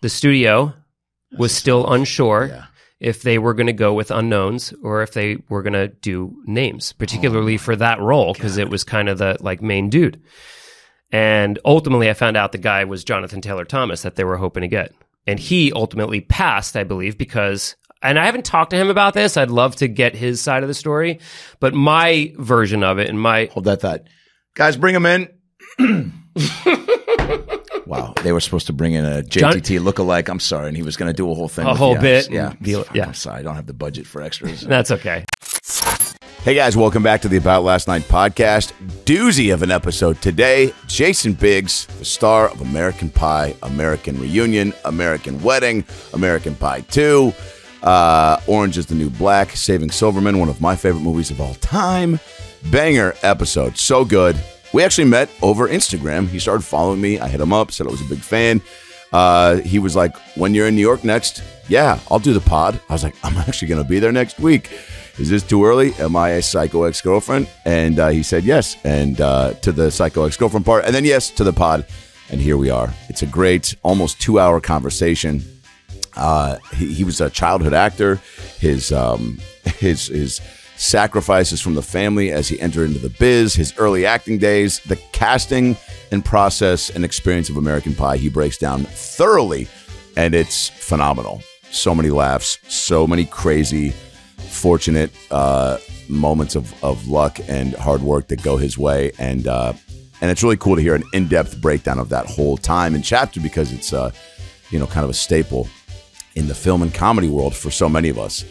The studio was still unsure if they were going to go with unknowns or if they were going to do names, particularly for that role, because it was kind of the like main dude. And ultimately, I found out the guy was Jonathan Taylor Thomas that they were hoping to get. And he ultimately passed, I believe, because... And I haven't talked to him about this. I'd love to get his side of the story. But my version of it and my... Hold that thought. Guys, bring him in. Wow. They were supposed to bring in a JTT lookalike. I'm sorry. And he was going to do a whole thing. A whole bit. I'm sorry. I don't have the budget for extras. That's okay. Hey, guys. Welcome back to the About Last Night podcast. Doozy of an episode today. Jason Biggs, the star of American Pie, American Reunion, American Wedding, American Pie 2... Orange is the New Black, Saving Silverman, one of my favorite movies of all time. Banger episode. So good. We actually met over Instagram. He started following me. I hit him up, said I was a big fan. He was like, when you're in New York next, yeah, I'll do the pod. I was like, I'm actually going to be there next week. Is this too early? Am I a psycho ex-girlfriend? And he said yes, and to the psycho ex-girlfriend part, and then yes to the pod. And here we are. It's a great, almost 2-hour conversation. He was a childhood actor. His sacrifices from the family as he entered into the biz, his early acting days, the casting and process and experience of American Pie, he breaks down thoroughly, and it's phenomenal. So many laughs, so many crazy, fortunate moments of luck and hard work that go his way, and it's really cool to hear an in-depth breakdown of that whole time and chapter, because it's kind of a staple in the film and comedy world for so many of us.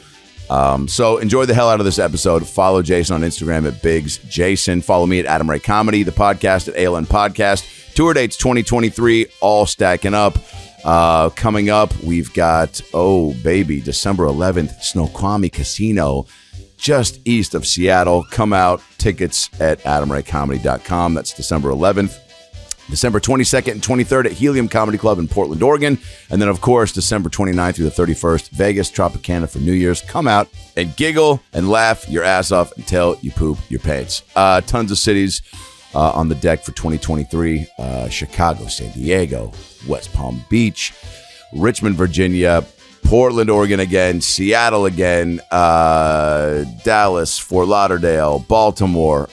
So enjoy the hell out of this episode. Follow Jason on Instagram at Biggs Jason. Follow me at Adam Ray Comedy, the podcast at ALN Podcast. Tour dates 2023, all stacking up. Coming up, we've got, December 11th, Snoqualmie Casino, just east of Seattle. Come out, tickets at adamraycomedy.com. That's December 11th. December 22nd and 23rd at Helium Comedy Club in Portland, Oregon. And then, of course, December 29th through the 31st, Vegas, Tropicana for New Year's. Come out and giggle and laugh your ass off until you poop your pants. Tons of cities on the deck for 2023. Chicago, San Diego, West Palm Beach, Richmond, Virginia, Portland, Oregon again, Seattle again, Dallas, Fort Lauderdale, Baltimore.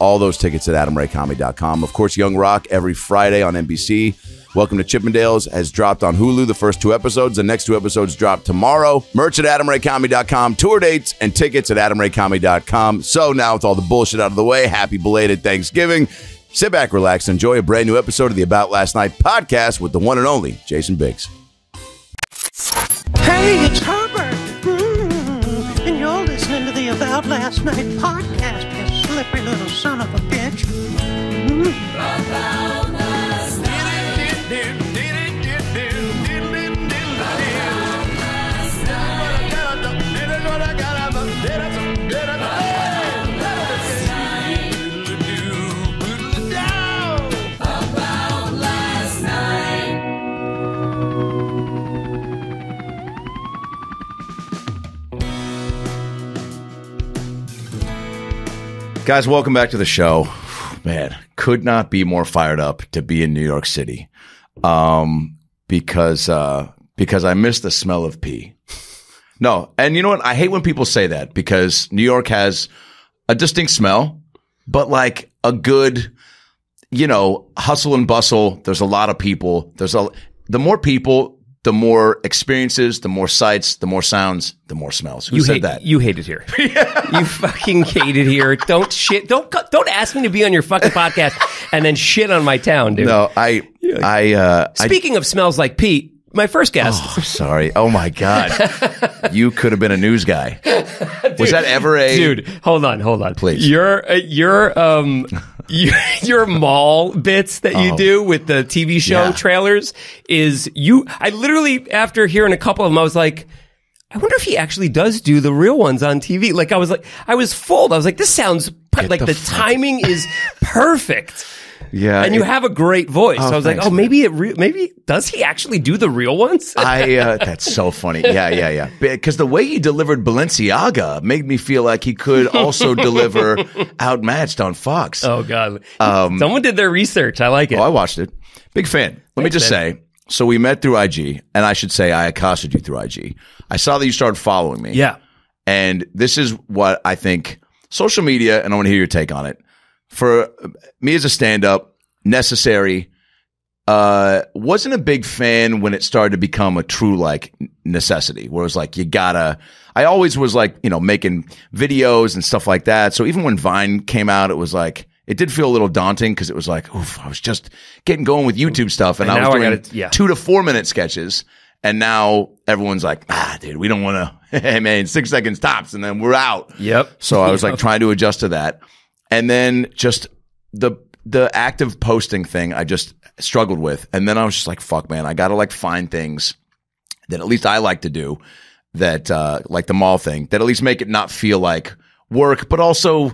All those tickets at AdamRayComedy.com. Of course, Young Rock every Friday on NBC. Welcome to Chippendales has dropped on Hulu, the first 2 episodes. The next 2 episodes drop tomorrow. Merch at AdamRayComedy.com. Tour dates and tickets at AdamRayComedy.com. So now with all the bullshit out of the way, happy belated Thanksgiving. Sit back, relax, and enjoy a brand new episode of the About Last Night podcast with the one and only Jason Biggs. Hey, it's Herbert. And you're listening to the About Last Night podcast. Slippery little son of a bitch. About last night. Guys, welcome back to the show. Man, could not be more fired up to be in New York City, because I miss the smell of pee. No, and you know what? I hate when people say that, because New York has a distinct smell, but like a good, hustle and bustle. There's a lot of people. The more people, the more experiences, the more sights, the more sounds, the more smells. Who said that? You hate it here. You fucking hate it here. Don't ask me to be on your fucking podcast and then shit on my town, dude. No, Speaking of smells like Pete, my first guest. Oh, sorry. Oh my God. You could have been a news guy. Dude, was that ever a dude? Hold on, please. Your mall bits that you do with the TV show trailers is you. I literally, after hearing a couple of them, I was like, I wonder if he actually does do the real ones on TV. Like I was fooled. I was like, this sounds like the timing is perfect. Yeah, and you have a great voice. So I was like, maybe does he actually do the real ones? That's so funny. Yeah. Because the way he delivered Balenciaga made me feel like he could also deliver Outmatched on Fox. Oh God, someone did their research. I like it. Oh, I watched it. Big fan. Let me just say, So we met through IG, and I should say I accosted you through IG. I saw that you started following me. Yeah. And this is what I think social media, and I want to hear your take on it. For me as a stand-up, necessary. Wasn't a big fan when it started to become a true like necessity, where it was like, you gotta, I always was like, you know, making videos and stuff like that. So even when Vine came out, it was like, it did feel a little daunting because it was like, oof, I was just getting going with YouTube stuff. And I was doing 2 to 4 minute sketches. And now everyone's like, ah, dude, we don't want to, hey man, 6 seconds tops and then we're out. Yep. So I was like trying to adjust to that. And then just the active posting thing, I just struggled with. And then I was just like, fuck, man, I got to like find things that at least I like to do that, like the mall thing, that at least make it not feel like work, but also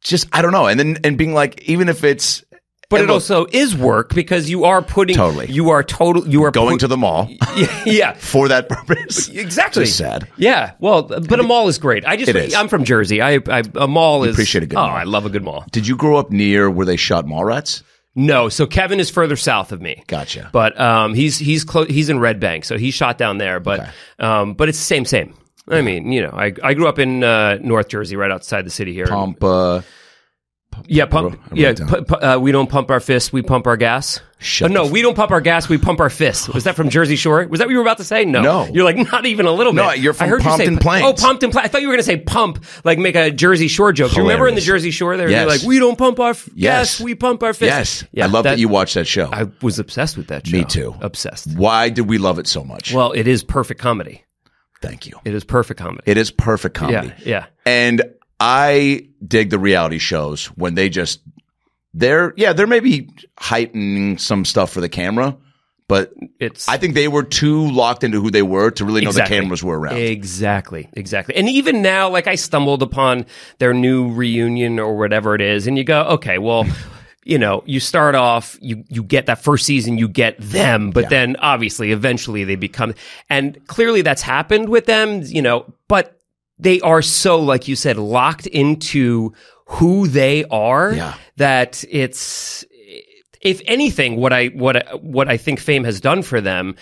just, I don't know. And then, and being like, even if it's, but it also is work because you are putting, you are going to the mall. Yeah. For that purpose. Exactly. It's sad. Yeah. Well, but a mall is great. I'm from Jersey. A mall is. Appreciate a good mall. I love a good mall. Did you grow up near where they shot mall rats? No. So Kevin is further south of me. Gotcha. But, he's close. He's in Red Bank. So he shot down there, but, okay. But it's the same. Yeah. I mean, you know, I grew up in, North Jersey, right outside the city here. We don't pump our fists, we pump our gas. No, we don't pump our gas, we pump our fists. Was that from Jersey Shore? Was that what you were about to say? No. You're like, not even a little bit. No, you're from Pompton Plains. Oh, Pompton Plains. I thought you were going to say pump, like make a Jersey Shore joke. Hilarious. You remember in the Jersey Shore there? Yes. You're like, we don't pump our gas, we pump our fists. Yes. Yeah, I love that you watched that show. I was obsessed with that show. Me too. Obsessed. Why did we love it so much? Well, it is perfect comedy. Thank you. It is perfect comedy. It is perfect comedy. Yeah. And I dig the reality shows when they just, they're maybe heightening some stuff for the camera, but I think they were too locked into who they were to really know the cameras were around. Exactly. And even now, like I stumbled upon their new reunion or whatever it is, and you go, okay, well, you know, you start off, you get that first season, you get them, but then obviously, eventually they become, and clearly that's happened with them, you know, but they are so, like you said, locked into who they are that it's, if anything, what I think fame has done for them,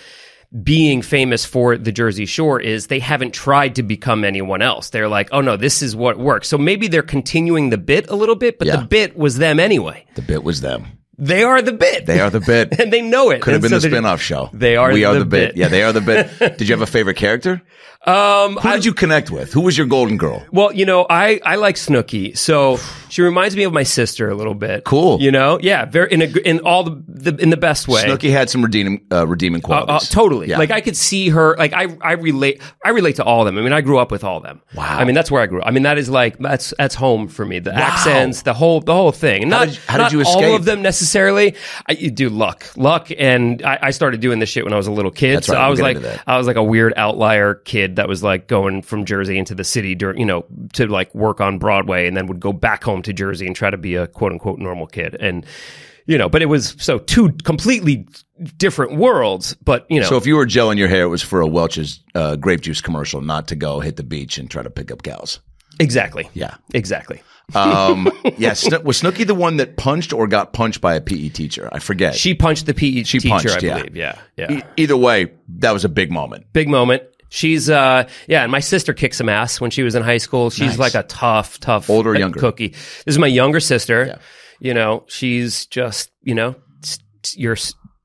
being famous for the Jersey Shore, is they haven't tried to become anyone else. They're like, oh no, this is what works. So maybe they're continuing the bit a little bit, but the bit was them anyway. The bit was them. They are the bit. They are the bit. And they know it. Could have been the spinoff show. We are the bit. Yeah, they are the bit. Did you have a favorite character? Who did you connect with? Who was your golden girl? Well, you know, I like Snooki. So she reminds me of my sister a little bit. Cool. You know? Yeah. Very, in the best way. Snooki had some redeeming qualities. Totally. Yeah. Like I could see her, like I relate to all of them. I mean, I grew up with all of them. Wow. I mean, that's where I grew up. I mean, that is like, that's home for me. The accents, the whole thing. And how did you escape? All of them necessarily. You do luck. And I started doing this shit when I was a little kid. That's right. So I was like a weird outlier kid that was like going from Jersey into the city during, you know, to like work on Broadway, and then would go back home to Jersey and try to be a quote unquote normal kid. And, you know, but it was so two completely different worlds, but you know. So if you were gelling your hair, it was for a Welch's grape juice commercial, not to go hit the beach and try to pick up gals. Exactly. Yeah, exactly. Was Snooki the one that punched or got punched by a PE teacher? I forget. She punched the PE teacher, I believe. Yeah. Either way, that was a big moment. Big moment. She's, and my sister kicked some ass when she was in high school. She's like a tough older, younger cookie. This is my younger sister. Yeah. You know, she's just, you know, your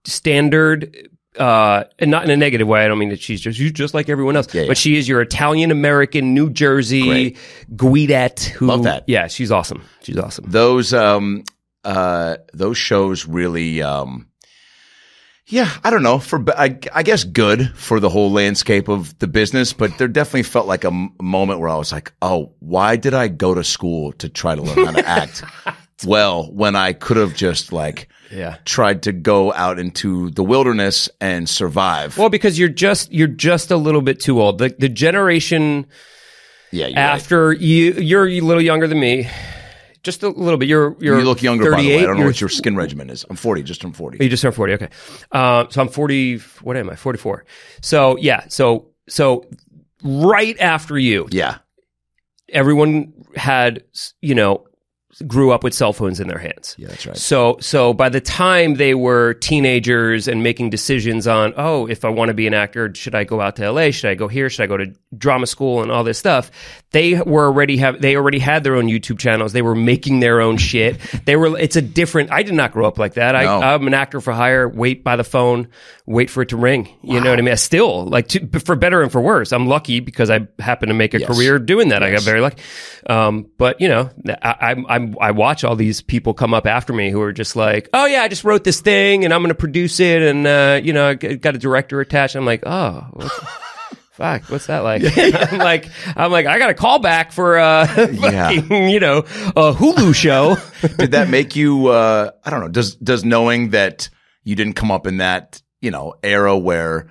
standard, and not in a negative way. I don't mean that she's just like everyone else, but she is your Italian American, New Jersey Guidette. Love that. Yeah, she's awesome. She's awesome. Those shows really, yeah, I don't know. I guess good for the whole landscape of the business, but there definitely felt like a moment where I was like, oh, why did I go to school to try to learn how to act well when I could have just like tried to go out into the wilderness and survive? Well, because you're just a little bit too old. The generation after you're a little younger than me. Just a little bit. You look younger, by the way. I don't know what your skin regimen is. I'm 40. Just turned 40. You just turned 40. Okay. So I'm 40. What am I? 44. So yeah. So right after you. Yeah. Everyone had, you know, grew up with cell phones in their hands. Yeah, that's right. So by the time they were teenagers and making decisions on, oh, if I want to be an actor, should I go out to LA? Should I go here? Should I go to drama school and all this stuff? They were already had their own YouTube channels. They were making their own shit. It's a different. I did not grow up like that. No. I'm an actor for hire. Wait by the phone. Wait for it to ring. You know what I mean? I still for better and for worse. I'm lucky because I happen to make a career doing that. Yes. I got very lucky. But you know, I watch all these people come up after me who are just like, oh yeah, I just wrote this thing and I'm going to produce it. And, you know, I got a director attached. I'm like, oh, fuck, what's that like? Yeah. I'm like, I got a call back for a Hulu show. Did that make you, I don't know, does knowing that you didn't come up in that, you know, era where,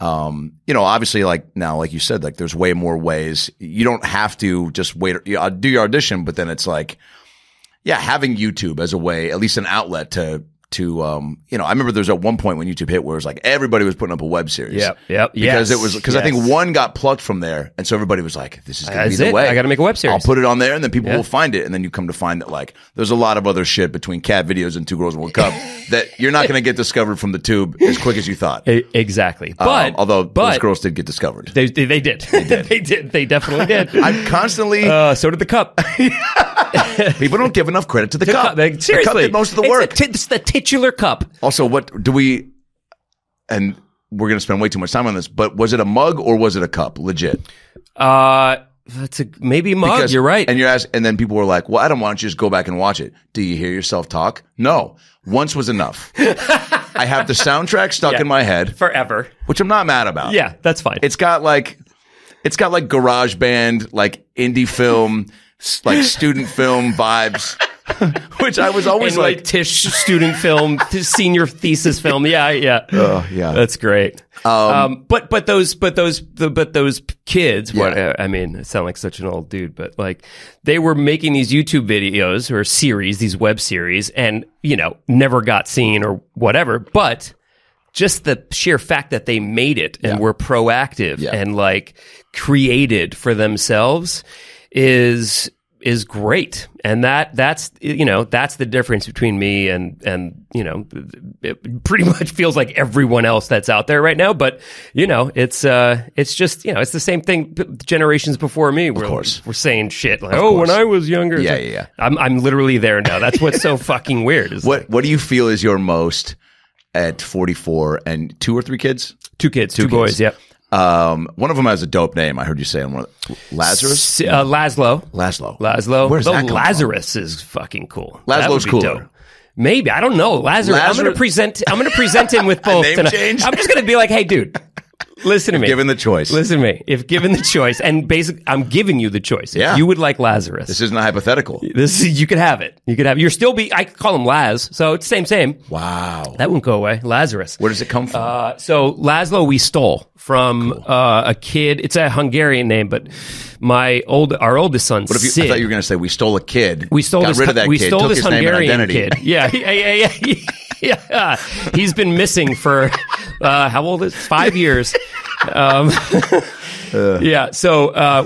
you know, obviously, like now, like you said, like there's way more ways. You don't have to just wait, do your audition, but then it's like, yeah, having YouTube as a way, at least an outlet to you know, I remember there was at one point when YouTube hit where it was like everybody was putting up a web series. Yep. Because I think one got plucked from there, and so everybody was like, this is going to be the way. I got to make a web series. I'll put it on there, and then people will find it, and then you come to find that like there's a lot of other shit between cat videos and Two Girls One Cup that you're not going to get discovered from the tube as quick as you thought. Exactly. But those girls did get discovered. They did. They did. They definitely did. I'm constantly. So did the cup. People don't give enough credit to the cup. Like, seriously, the cup did most of the work. It's the titular cup. Also, what do we? And we're going to spend way too much time on this. But was it a mug or was it a cup? Legit. That's maybe mug. Because, you're right. And then people were like, "Well, Adam, why don't you just go back and watch it? Do you hear yourself talk? No, once was enough." I have the soundtrack stuck in my head forever, which I'm not mad about. Yeah, that's fine. It's got like garage band, like indie film. Like student film vibes, which I was always like Tisch student film, senior thesis film. Yeah. Oh, yeah, that's great. But those kids. Yeah. What I mean, I sound like such an old dude, but like they were making these YouTube videos or series, these web series, and you know never got seen or whatever, but. Just the sheer fact that they made it and were proactive and like created for themselves is great. And that's, you know, that's the difference between me and, you know, it pretty much feels like everyone else that's out there right now. But, you know, it's just, you know, it's the same thing generations before me were saying shit like, oh, when I was younger. Yeah, like, yeah. I'm literally there now. That's what's so fucking weird. Is what do you feel is your most... At 44 and 2 or 3 kids? 2 kids. 2 boys, yep. One of them has a dope name. I heard you say on one of Lazarus? Laszlo. Where's that? Lazarus is fucking cool. Laszlo's cool. Maybe. I don't know. Lazarus. I'm gonna present him with both. Name change? I'm just gonna be like, hey dude. Listen to me. Given the choice. If given the choice, and basically, I'm giving you the choice. Yeah. If you would like Lazarus. This isn't a hypothetical. You could have it. You're still I call him Laz. So it's same. Wow. That won't go away. Lazarus. Where does it come from? So Laszlo we stole from a kid. It's a Hungarian name, but our oldest son, Sid. I thought you were going to say we stole a kid. We stole got rid of that we kid. Stole took this his Hungarian name kid. Yeah. Yeah. He's been missing for, how old is it? 5 years. Yeah. So,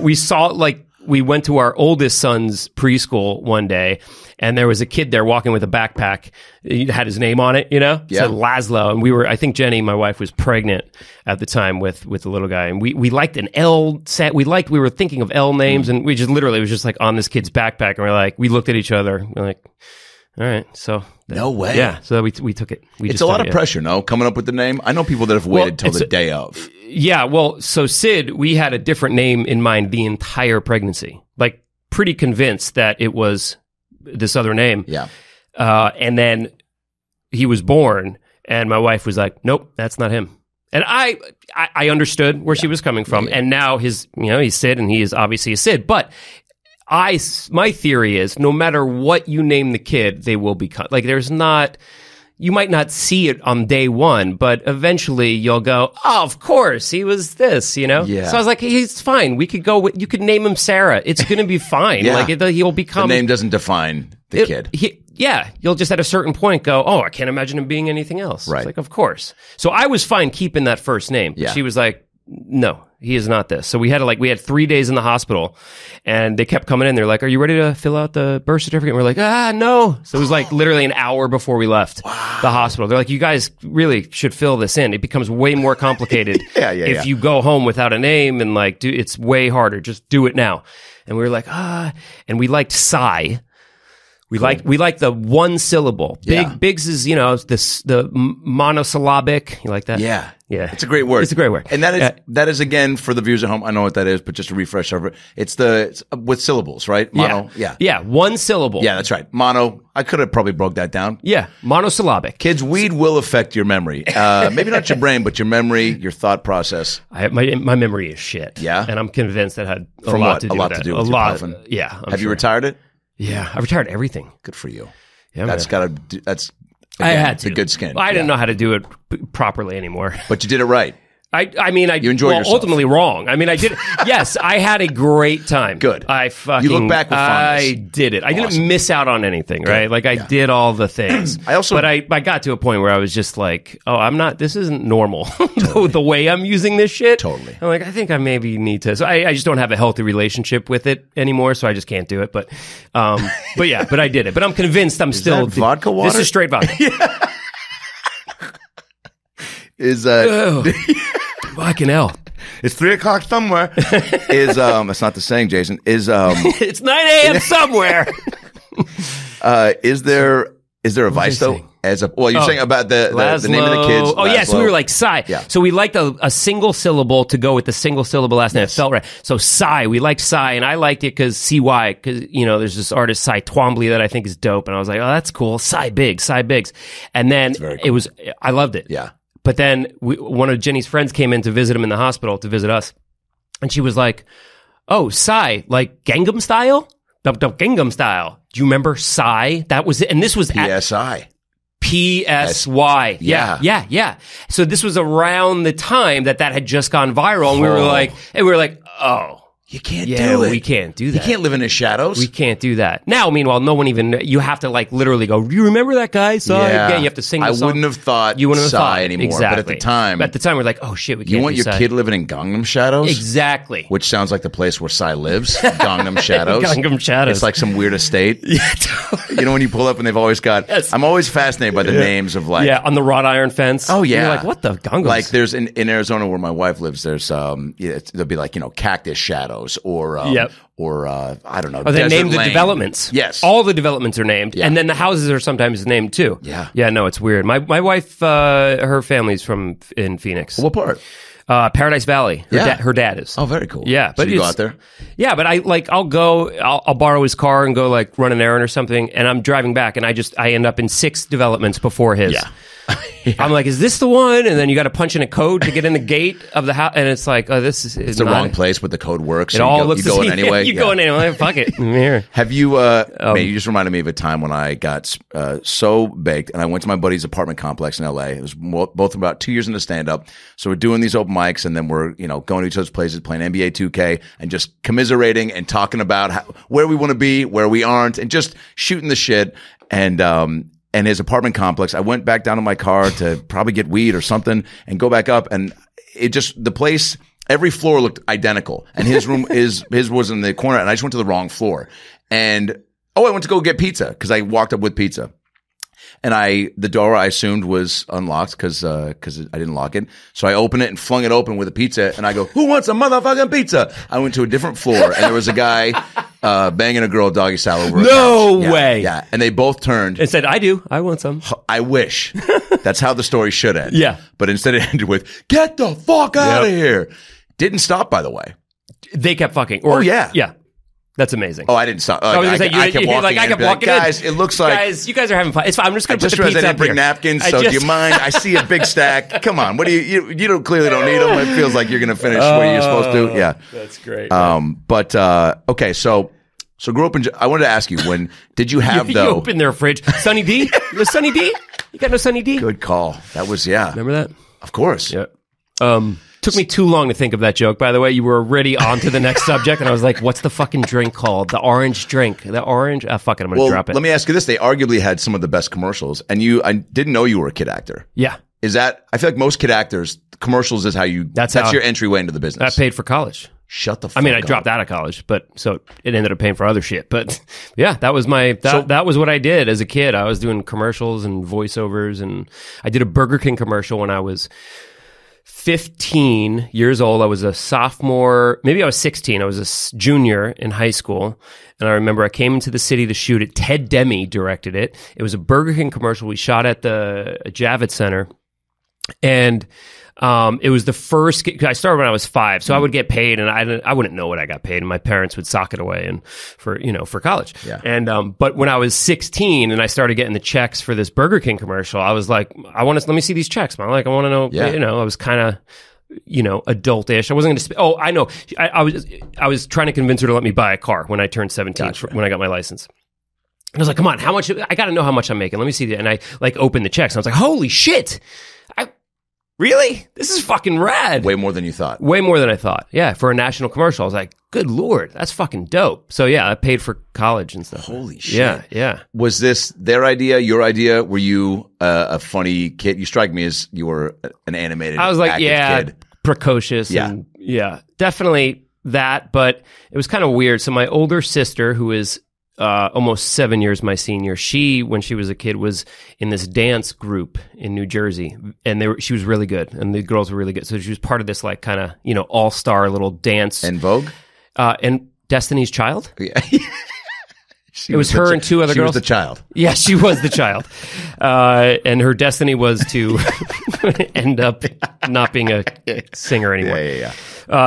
we went to our oldest son's preschool one day, and there was a kid there walking with a backpack. He had his name on it, you know? Yeah. So Laszlo. And I think Jenny, my wife, was pregnant at the time with the little guy. And we liked an L set. We were thinking of L names, and we just literally was just like on this kid's backpack. And we looked at each other. We're like, all right, so... No way. Yeah, so we took it. It's a lot of pressure, no? Coming up with the name? I know people that have waited till the day of. Yeah, well, so Sid, we had a different name in mind the entire pregnancy. Like, pretty convinced that it was this other name. Yeah. And then he was born, and my wife was like, nope, that's not him. And I understood where she was coming from, and now he's Sid, and he is obviously a Sid, but... my theory is no matter what you name the kid, they will become like you might not see it on day one, but eventually you'll go, oh, of course, he was this, you know? Yeah. So I was like, he's fine. We could go you could name him Sarah. It's going to be fine. Yeah. Like he'll become. The name doesn't define the kid. You'll just at a certain point go, oh, I can't imagine him being anything else. Right. It's like, of course. So I was fine keeping that first name. Yeah. She was like, no, he is not this. So we had to, like, we had 3 days in the hospital, and they kept coming in. They're like, are you ready to fill out the birth certificate? And we're like, ah, no. So it was like literally an hour before we left the hospital. They're like, you guys really should fill this in. It becomes way more complicated if you go home without a name, and like, do, it's way harder. Just do it now. And we were like, ah, and we liked sigh. We like the one syllable. Biggs is, you know, this the monosyllabic. You like that? Yeah. Yeah. It's a great word. It's a great word. And that is again, for the viewers at home, I know what that is, but just to refresh over, it's with syllables, right? Mono. Yeah. Yeah. One syllable. Yeah, that's right. Mono. I could have probably broke that down. Yeah. Monosyllabic. Kids, weed will affect your memory. Maybe not your brain, but your memory, your thought process. My memory is shit. Yeah. And I'm convinced that had a lot to do with your puffing. Yeah. Have you retired it? Yeah, I retired everything. Good for you. Yeah, that's got to. That's again, I had to. The good skin. I didn't know how to do it properly anymore. But you did it right. I mean, you enjoyed yourself. Ultimately wrong. I mean, I did. Yes, I had a great time. Good. You look back with fondness. I did it. I didn't miss out on anything. Good. Right? Like I did all the things. But I got to a point where I was just like, oh, I'm not. This isn't normal. The way I'm using this shit. Totally. I'm like, I think I maybe need to. So I just don't have a healthy relationship with it anymore. So I just can't do it. But, but I did it. But I'm convinced I'm still vodka water. This is straight vodka. Yeah. Fucking hell. It's 3 o'clock somewhere. That's not the saying, Jason. It's 9 a.m. somewhere. Is there a vice though? You're saying about the name of the kids. Oh, Laszlo. Yeah, so we were like sigh. Yeah. So we liked a single syllable to go with the single syllable last name. Yes. It felt right. So sigh, we liked sigh, and I liked it because CY, because, you know, there's this artist, Cy Twombly, that I think is dope, and I was like, oh, that's cool. Cy Biggs. And then I loved it. Yeah. But then one of Jenny's friends came in to visit him in the hospital, to visit us. And she was like, oh, Psy, like Gangnam Style? Gangnam Style. Do you remember Psy? That was it. And this was PSI. PSY. Yeah. So this was around the time that had just gone viral. And we were like, oh. You can't do it. We can't do that. You can't live in his shadows. We can't do that. Now, meanwhile, no one even, you have to like literally go, do you remember that guy? Sigh. Yeah. You have to sing the song. I wouldn't have thought you wouldn't have Sigh anymore. Exactly. But at the time we're like, oh shit, we can't do Sigh. You want your kid living in Gangnam Shadows? Exactly. Which sounds like the place where Sigh lives. Gangnam Shadows. Gangnam Shadows. It's like some weird estate. You know when you pull up and they've always got, I'm always fascinated by the names of like. Yeah, on the wrought iron fence. Oh yeah. You're like, what the Gangnam? Like there's in Arizona where my wife lives, there's, there'll be like, you know, Cactus Shadows. Or I don't know. Or they named the developments. Yes. All the developments are named. Yeah. And then the houses are sometimes named too. Yeah. Yeah, no, it's weird. My wife, her family's from in Phoenix. What part? Paradise Valley. Her dad is. Oh, very cool. Yeah. But so you go out there? Yeah, but I'll borrow his car and go like run an errand or something, and I'm driving back and I end up in 6 developments before his. Yeah. Yeah. I'm like, is this the one? And then you got to punch in a code to get in the gate of the house, and it's like, oh, this is the wrong place, but the code works. It all looks the same. You go in anyway. You go in anyway. Fuck it. I'm here. Have you? Man, you just reminded me of a time when I got so baked, and I went to my buddy's apartment complex in L.A. It was both about 2 years into stand up, so we're doing these open mics, and then we're going to each other's places, playing NBA 2K, and just commiserating and talking about where we want to be, where we aren't, and just shooting the shit. And his apartment complex, I went back down to my car to probably get weed or something and go back up. And it just, the place, every floor looked identical. And his room, his was in the corner, and I just went to the wrong floor. And, I went to go get pizza because I walked up with pizza. And the door I assumed was unlocked because I didn't lock it. So I opened it and flung it open with a pizza. And I go, who wants a motherfucking pizza? I went to a different floor, and there was a guy banging a girl doggy style over a couch. No way. Yeah. And they both turned. And said, I do. I want some. I wish. That's how the story should end. Yeah. But instead it ended with, get the fuck out of here. Didn't stop, by the way. They kept fucking. Yeah. Yeah. That's amazing. Oh, I didn't stop. I kept walking in. Guys, it looks like... Guys, you guys are having fun. It's fine. I'm just going to put the pizza up here. I didn't bring napkins, so do you mind? I see a big stack. Come on. What do you clearly don't need them. It feels like you're going to finish where you're supposed to. Yeah. That's great. Okay, so grew up in... I wanted to ask you, when did you have, though... You opened their fridge. Sunny D? You was Sunny D? You got no Sunny D? Good call. That was, Remember that? Of course. Yeah. Took me too long to think of that joke, by the way. You were already on to the next subject, and I was like, what's the fucking drink called? The orange drink. The orange? Oh, fuck it. I'm going to drop it. Let me ask you this. They arguably had some of the best commercials, and I didn't know you were a kid actor. Yeah. Is that, I feel like most kid actors, commercials is how you, that's how your entryway into the business. I paid for college. Shut the fuck up. I mean, I dropped out of college, but so it ended up paying for other shit. But yeah, that was that was what I did as a kid. I was doing commercials and voiceovers, and I did a Burger King commercial when I was 15 years old. I was a sophomore, maybe I was 16. I was a junior in high school. And I remember I came into the city to shoot it. Ted Demme directed it. It was a Burger King commercial. We shot at the Javits Center. And it was the first, I started when I was 5, so I would get paid, and I wouldn't know what I got paid, and my parents would sock it away and for college. Yeah. And but when I was 16 and I started getting the checks for this Burger King commercial, I was like, let me see these checks, man. Like, I want to know, I was kind of, adult-ish. I wasn't going to, I was trying to convince her to let me buy a car when I turned 17, when I got my license. And I was like, come on, how much, I got to know how much I'm making. Let me see that. And I opened the checks, and I was like, holy shit. Really? This is fucking rad. Way more than you thought. Way more than I thought. Yeah, for a national commercial. I was like, good Lord, that's fucking dope. So yeah, I paid for college and stuff. Holy shit. Yeah, yeah. Was this their idea, your idea? Were you a funny kid? You strike me as you were an animated, I was like, kid. Precocious. Yeah. And yeah, definitely that, but it was kind of weird. So my older sister, who is almost 7 years my senior, she, when she was a kid, was in this dance group in New Jersey, and she was really good, and the girls were really good. So she was part of this, like, kind of, all-star little dance. En Vogue? And Destiny's Child? Yeah. It was her and two other girls. She was the child. Yeah, she was the child. And her destiny was to end up not being a singer anymore. Yeah.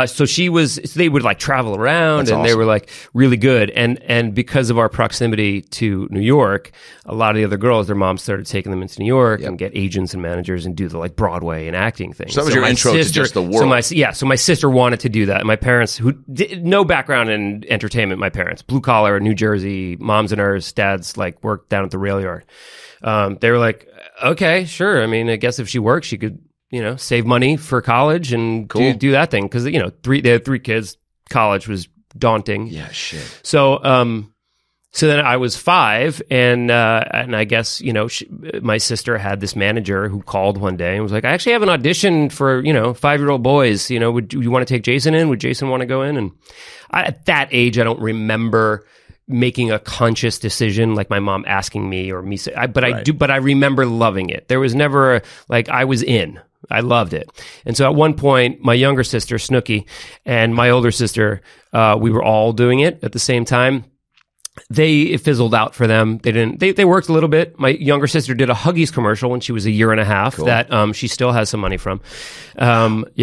So she was, they would like travel around. That's and awesome. They were like really good. And because of our proximity to New York, a lot of the other girls, their moms started taking them into New York and get agents and managers and do the like Broadway and acting things. So that was your intro to just the world. So my sister wanted to do that. And my parents, who did no background in entertainment, my parents, blue collar, New Jersey, moms and hers, dads like worked down at the rail yard. They were like, okay, sure. I mean, I guess if she worked, she could, save money for college and do that thing. Cause they had three kids. College was daunting. Yeah, shit. So, so then I was 5, and I guess, my sister had this manager who called one day and was like, I actually have an audition for, 5-year-old boys, would you want to take Jason in? Would Jason want to go in? And at that age, I don't remember making a conscious decision, like my mom asking me or me say, but I remember loving it. There was never I was in. I loved it. And so at one point, my younger sister Snooki and my older sister, we were all doing it at the same time. It fizzled out for them. They worked a little bit. My younger sister did a Huggies commercial when she was a year and a half that she still has some money from. But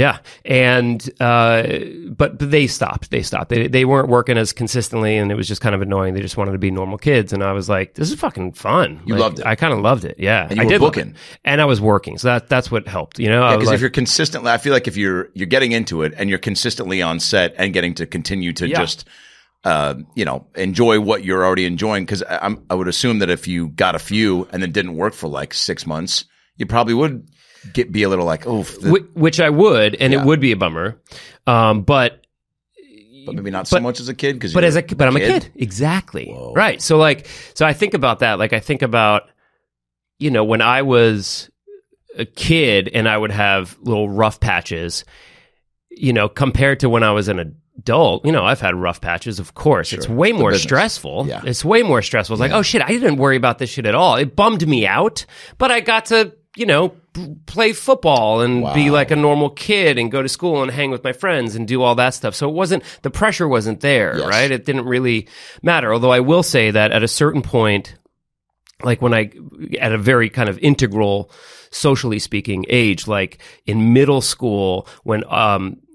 they stopped. They weren't working as consistently, and it was just kind of annoying. They just wanted to be normal kids, and I was like, this is fucking fun. You loved it. I kind of loved it. Yeah. And you were booking. And I was working. So that's what helped, Yeah, because if you're consistently, I feel like if you're getting into it and you're consistently on set and getting to continue to just enjoy what you're already enjoying. Cause I would assume that if you got a few and then didn't work for like 6 months, you probably would be a little like, which I would, and it would be a bummer. But maybe not so much as a kid. Cause I'm a kid. Exactly. Whoa. Right. So so I think about that. Like I think about, when I was a kid and I would have little rough patches, compared to when I was an adult, I've had rough patches, of course. Sure. It's way more stressful. Yeah. It's way more stressful. It's like, oh shit, I didn't worry about this shit at all. It bummed me out, but I got to, play football and be like a normal kid and go to school and hang with my friends and do all that stuff. So it wasn't, the pressure wasn't there, right? It didn't really matter. Although I will say that at a certain point, like when I, at a very kind of integral, socially speaking age, like in middle school, when,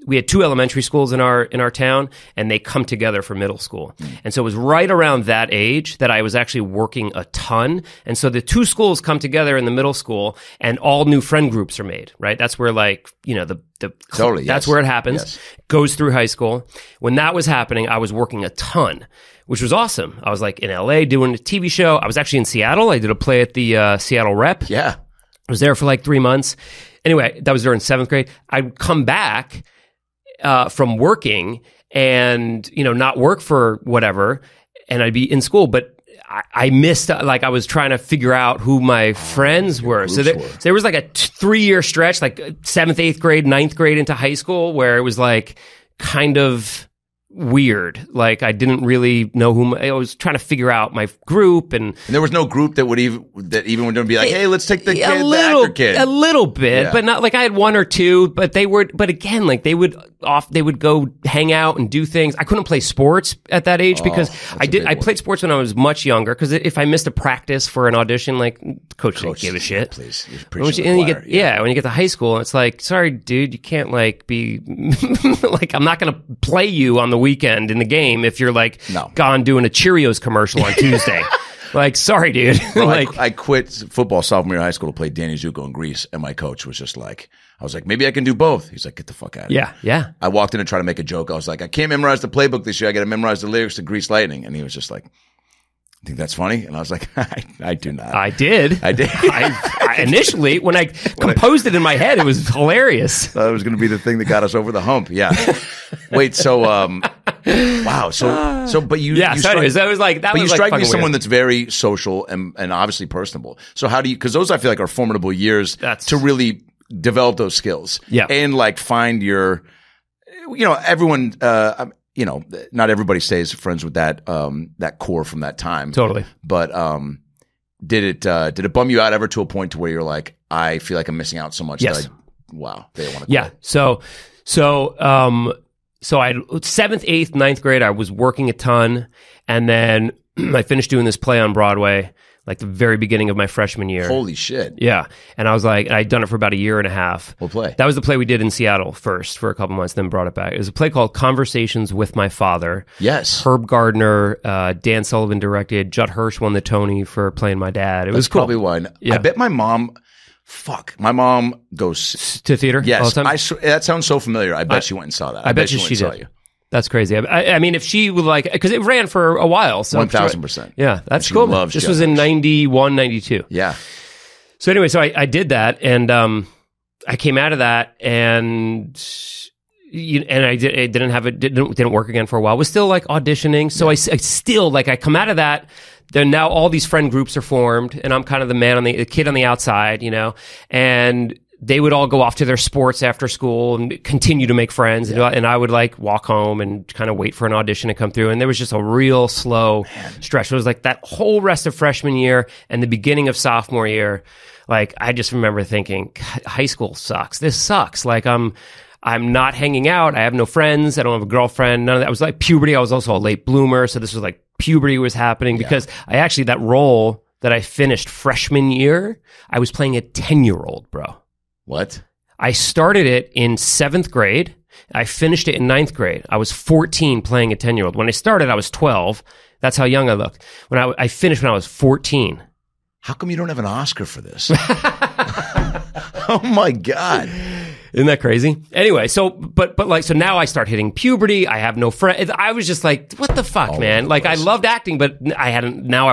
we had two elementary schools in our town, and they come together for middle school. And so it was right around that age that I was actually working a ton. And so the two schools come together in the middle school, and all new friend groups are made, right? That's where that's where it happens, goes through high school. When that was happening, I was working a ton, which was awesome. I was like in LA doing a TV show. I was actually in Seattle. I did a play at the Seattle Rep. Yeah. I was there for like 3 months. Anyway, that was during 7th grade. I'd come back from working and, not work for whatever, and I'd be in school, but I missed, like I was trying to figure out who my friends were. So there was like a 3-year stretch, like 7th, 8th grade, 9th grade into high school, where it was like kind of weird. Like I didn't really know who I was trying to figure out my group, and there was no group that would even would be like, hey, let's take the kid, the actor kid, a little bit, yeah. But not like I had one or two, but they were, but again, like they would go hang out and do things. I couldn't play sports at that age because I played sports when I was much younger, because if I missed a practice for an audition, like coach didn't give a shit. Please, when you get to high school, it's like, sorry, dude, you can't like be like, I'm not going to play you on the weekend in the game if you're like gone doing a Cheerios commercial on Tuesday. Like, sorry, dude. Well, like, I quit football sophomore year of high school to play Danny Zuko in Grease, and my coach was just like, I was like, maybe I can do both. He's like, get the fuck out of here. Yeah. I walked in and tried to make a joke. I was like, I can't memorize the playbook this year. I got to memorize the lyrics to Grease Lightning. And he was just like, I think that's funny. And I was like, I do not. I did. I initially, when I composed it in my head, it was hilarious. Thought it was going to be the thing that got us over the hump. Yeah. Wait, so, wow. So, but you, yeah, you so strike, that was like, that but was you strike like me as someone weird. That's very social and obviously personable. So how do you, because those I feel like are formidable years to really develop those skills. Yeah. And like find your, you know, everyone, you know, not everybody stays friends with that that core from that time. Totally. But did it bum you out ever to a point to where you're like, I feel like I'm missing out so much? Yes. That they want to. Yeah. Quit. So I 7th, 8th, 9th grade, I was working a ton, and then I finished doing this play on Broadway, like the very beginning of my freshman year. Holy shit. Yeah. And I was like, I'd done it for about a year and a half. What play? That was the play we did in Seattle first for a couple months, then brought it back. It was a play called Conversations with My Father. Yes. Herb Gardner, Dan Sullivan directed, Judd Hirsch won the Tony for playing my dad. That's was cool. Probably one. Yeah. I bet my mom... Fuck, my mom goes... To theater? Yes. All the time? That sounds so familiar. I bet she went and saw that. I bet she did. Saw you. That's crazy. I mean, if she would like... Because it ran for a while. So 1,000%. Yeah, that's cool. This was in 91, 92. Yeah. So anyway, so I did that, and I came out of that, and... It didn't work again for a while. I was still like auditioning. So I still like, I come out of that. Then now all these friend groups are formed, and I'm kind of the man on the kid on the outside, you know, and they would all go off to their sports after school and continue to make friends. Yeah. And I would like walk home and kind of wait for an audition to come through. And there was just a real slow stretch. It was like that whole rest of freshman year and the beginning of sophomore year. Like, I just remember thinking, high school sucks. This sucks. Like I'm not hanging out. I have no friends. I don't have a girlfriend. None of that. It was like puberty. I was also a late bloomer. So this was like puberty was happening because I actually, that role that I finished freshman year, I was playing a 10-year-old, bro. What? I started it in 7th grade. I finished it in 9th grade. I was 14 playing a 10-year-old. When I started, I was 12. That's how young I looked. When I finished when I was 14. How come you don't have an Oscar for this? Oh my God. Isn't that crazy? Anyway, so, but like, so now I start hitting puberty. I have no friends. I was just like, what the fuck, man? Like, I loved acting, but I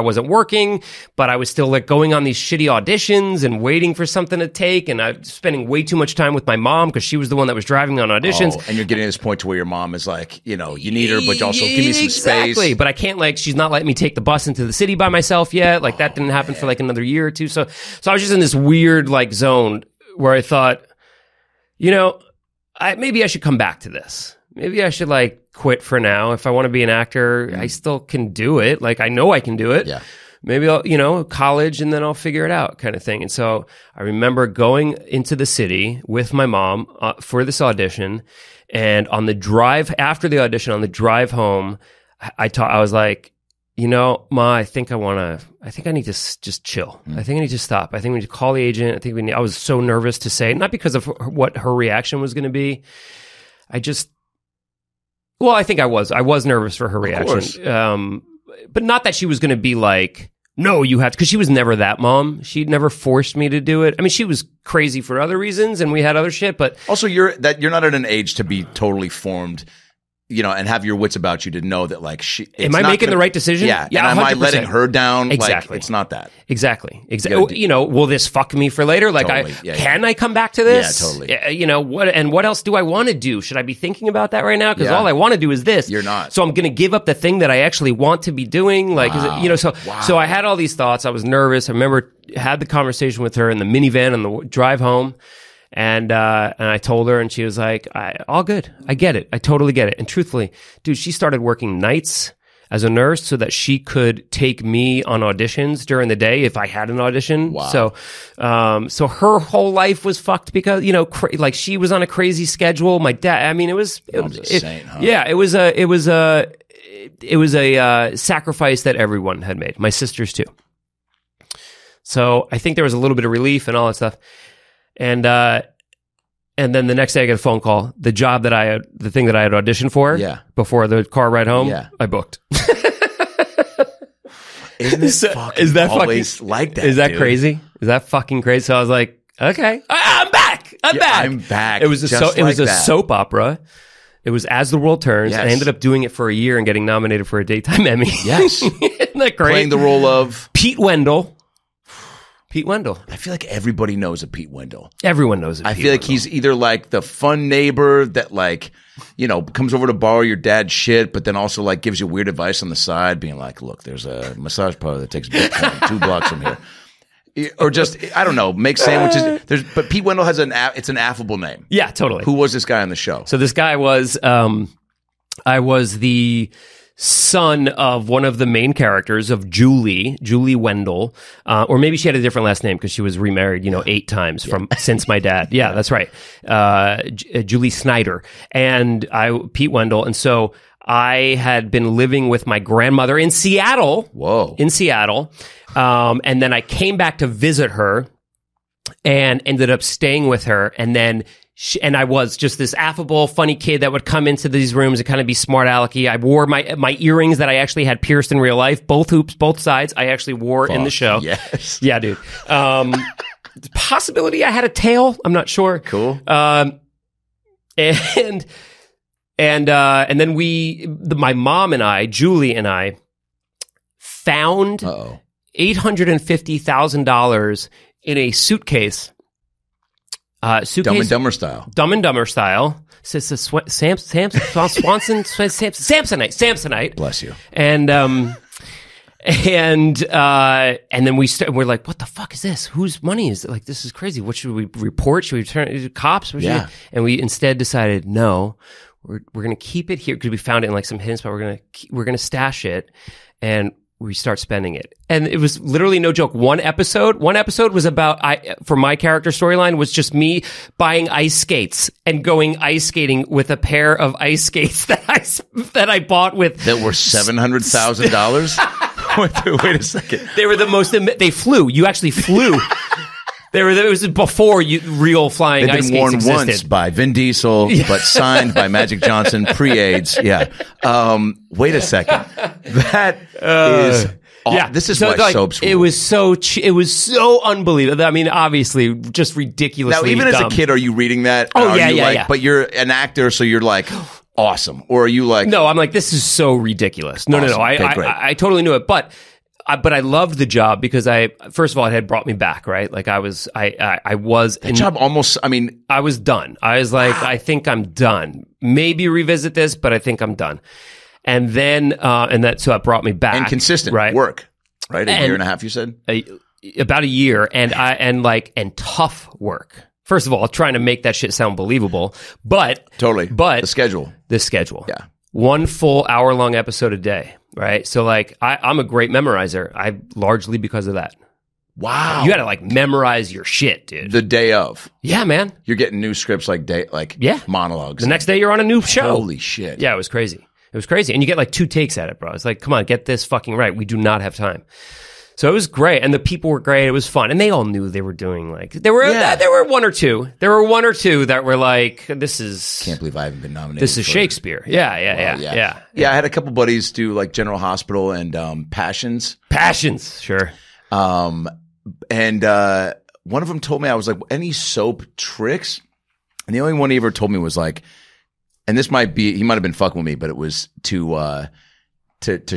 wasn't working, but I was still like going on these shitty auditions and waiting for something to take. And I was spending way too much time with my mom because she was the one that was driving on auditions. Oh, and you're getting to this point to where your mom is like, you know, you need her, but also give me some space. Exactly. But I can't, like, she's not letting me take the bus into the city by myself yet. Like, that didn't happen for like another year or two. So I was just in this weird, like, zone where I thought, you know, maybe I should come back to this. Maybe I should like quit for now. If I want to be an actor, I still can do it. Like, I know I can do it. Yeah. Maybe I'll, you know, college and then I'll figure it out kind of thing. And so I remember going into the city with my mom for this audition. And on the drive, after the audition, on the drive home, I was like, you know, Ma, I think I need to just chill. I think I need to stop. I think we need to call the agent. I was so nervous to say, not because of what her reaction was going to be. I think I was nervous for her reaction. But not that she was going to be like, no, you have to, because she was never that mom. She never forced me to do it. I mean, she was crazy for other reasons and we had other shit, but. Also, you're not at an age to be totally formed you know, and have your wits about you to know that, like, am I making the right decision? Yeah. Yeah, and am I letting her down? Exactly. Like, it's not that. Exactly. Exactly. You know, will this fuck me for later? Like, totally. Can I come back to this? Yeah, totally. You know, what else do I want to do? Should I be thinking about that right now? Because all I want to do is this. You're not. So I'm going to give up the thing that I actually want to be doing. Like, wow. So I had all these thoughts. I was nervous. I remember had the conversation with her in the minivan on the drive home. And I told her, and she was like, all good. I get it. I totally get it. And truthfully, dude, she started working nights as a nurse so that she could take me on auditions during the day if I had an audition. Wow. So her whole life was fucked because, you know, she was on a crazy schedule. My dad, I mean, it was insane, huh? Yeah, it was a sacrifice that everyone had made. My sisters too. So I think there was a little bit of relief and all that stuff. And then the next day I get a phone call. The job that the thing that I had auditioned for before the car ride home, I booked. Isn't this fucking always like that? Is that crazy? Is that fucking crazy? So I was like, okay, I'm back. I'm back. It was a soap opera. It was As the World Turns. Yes. I ended up doing it for a year and getting nominated for a Daytime Emmy. Yes. Isn't that great? Playing the role of Pete Wendell. Pete Wendell. I feel like everybody knows a Pete Wendell. Everyone knows a Pete Wendell. I feel like he's either like the fun neighbor that, like, you know, comes over to borrow your dad's shit, but then also like gives you weird advice on the side, being like, "Look, there's a massage parlor that takes Bitcoin 2 blocks from here," or just, I don't know, make sandwiches. But Pete Wendell has it's an affable name. Yeah, totally. Who was this guy on the show? So this guy was, I was the son of one of the main characters of Julie Wendell, or maybe she had a different last name because she was remarried, you know, 8 times since my dad. Yeah, that's right. Julie Snyder and Pete Wendell. And so I had been living with my grandmother in Seattle. Whoa. In Seattle. And then I came back to visit her and ended up staying with her. And then I was just this affable, funny kid that would come into these rooms and kind of be smart alecky. I wore my earrings that I actually had pierced in real life, both hoops, both sides. I actually wore in the show. Yes. Yeah, dude. Possibility I had a tail. I'm not sure. Cool. And then my mom and I, Julie and I, found $850,000 in a suitcase. Dumb and Dumber style. Dumb and Dumber style. Samsonite. Bless you. And then we're like, what the fuck is this? Whose money is it? Like, this is crazy. What should we report? Should we turn it to cops? And we instead decided, no, we're going to keep it here because we found it in like some hidden spot. We're going to stash it. And we start spending it. And it was literally no joke. One episode was about, for my character storyline, was just me buying ice skates and going ice skating with a pair of ice skates that I bought with. That were $700,000? Wait a second. They were the most, they flew. You actually flew. It was before real flying ice skates existed. They've been worn once by Vin Diesel, but signed by Magic Johnson pre-AIDS. Yeah. Wait a second. That is awesome. Yeah. This is so, why like, soaps. It was so unbelievable. I mean, obviously, just ridiculously. Now, even dumb. As a kid, are you reading that? Oh, yeah. But you're an actor, so you're like, awesome. Or are you like? No, I'm like, this is so ridiculous. No, awesome. No. I totally knew it, but I loved the job because first of all, it had brought me back, right? Like I was done. I was like, I think I'm done. Maybe revisit this, but I think I'm done. And then, so that brought me back. And consistent work, right? Year and a half, you said? About a year. And tough work. First of all, trying to make that shit sound believable, but. Totally. But. The schedule. Yeah. 1 full hour-long episode a day. Right. So like I'm a great memorizer. Largely because of that. Wow. You got to like memorize your shit, dude. The day of. Yeah, man. You're getting new scripts monologues. The next day you're on a new show. Holy shit. Yeah, it was crazy. And you get like 2 takes at it, bro. It's like, come on, get this fucking right. We do not have time. So it was great. And the people were great. It was fun. And they all knew they were doing like, there were 1 or 2 that were like, this is. Can't believe I haven't been nominated. This is Shakespeare. Yeah. I had a couple buddies do like General Hospital and Passions. Sure. And one of them told me, I was like, any soap tricks? And the only one he ever told me was like, and this might be, he might have been fucking with me, but it was to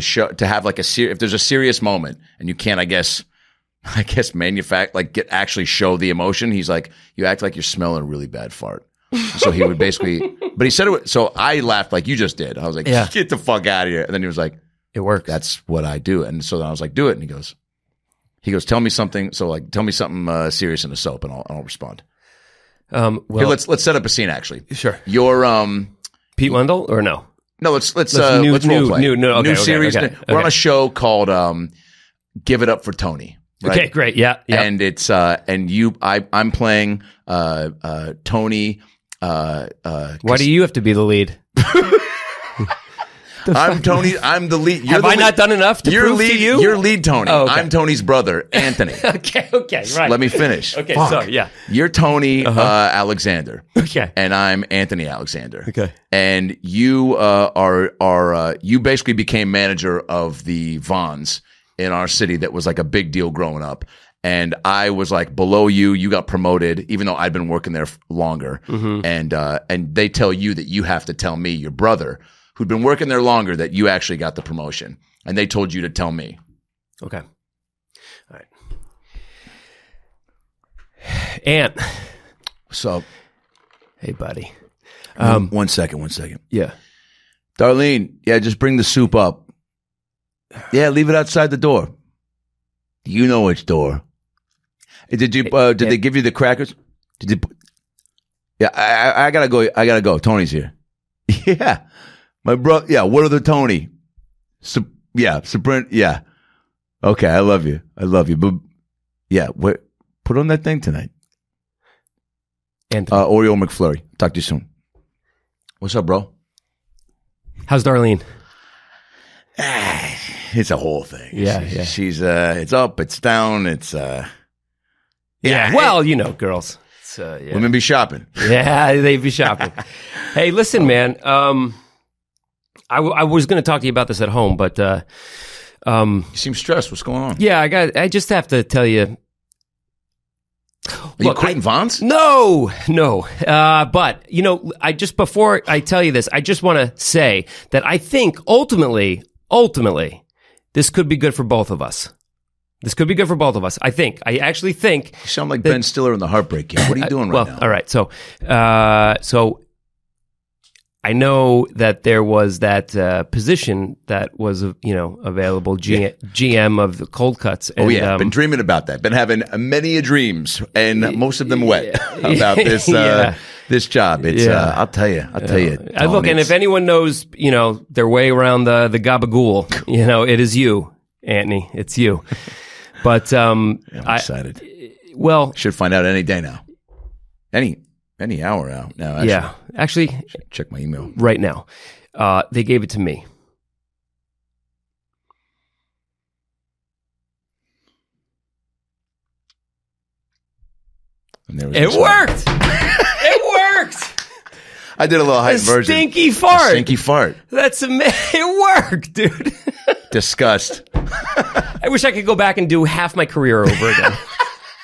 show, to have like a serious, if there's a serious moment and you can't, I guess manufacture, like get actually show the emotion. He's like, you act like you're smelling a really bad fart. So he would basically, but he said it. So I laughed like you just did. I was like, yeah, get the fuck out of here. And then he was like, it works. That's what I do. And so then I was like, do it. And he goes, tell me something. So like, tell me something serious in a soap, and I'll respond. Well, here, let's set up a scene. Actually, sure. You're Pete Wendell or no? No, let's role play. We're on a show called Give It Up for Tony. Right? Okay, great. Yeah, yeah. And it's and you, I'm playing Tony. Why do you have to be the lead? I'm Tony. I'm the lead. You're have the I lead. Not done enough to your prove lead, to you? You're lead Tony. Oh, okay. I'm Tony's brother, Anthony. okay, right. Let me finish. Okay, sorry, yeah. You're Tony Alexander. Okay. And I'm Anthony Alexander. Okay. And you you basically became manager of the Vons in our city that was like a big deal growing up. And I was like below you. You got promoted, even though I'd been working there longer. Mm-hmm. And they tell you that you have to tell me, your brother, who'd been working there longer, that you actually got the promotion. And they told you to tell me. Okay. All right. Ant. What's up? Hey, buddy. One second. Yeah. Darlene, yeah, just bring the soup up. Yeah, leave it outside the door. You know which door. Did you? Did they give you the crackers? Did you? Yeah, I gotta go. Tony's here. Yeah. My bro, yeah, what other Tony? Sprint, yeah. Okay, I love you. But yeah, what, put on that thing tonight. And Oreo McFlurry. Talk to you soon. What's up, bro? How's Darlene? It's a whole thing. Yeah, yeah. She's it's up, it's down, it's yeah. Well, you know, girls. It's, yeah. Women be shopping. Yeah, they be shopping. Hey, listen, man. I was going to talk to you about this at home, but you seem stressed. What's going on? Yeah, I just have to tell you. Are you quitting Vons? No. But you know, before I tell you this, I just want to say that I think ultimately, this could be good for both of us. I think. I actually think. You sound like Ben Stiller in the Heartbreak Kid. What are you doing right now? All right. So, I know that there was that position that was, available, GM of the cold cuts. And, I've been dreaming about that. Been having many dreams, and most of them wet about this this job. It's I'll tell you. Don, look, and if anyone knows, their way around the gabagool, it is you, Anthony. It's you. But I'm excited. Should find out any day now. Any hour out now. Actually, check my email right now. They gave it to me. And there was worked. It worked. I did a little heightened version. Stinky fart. That's amazing. It worked, dude. Disgust. I wish I could go back and do half my career over again.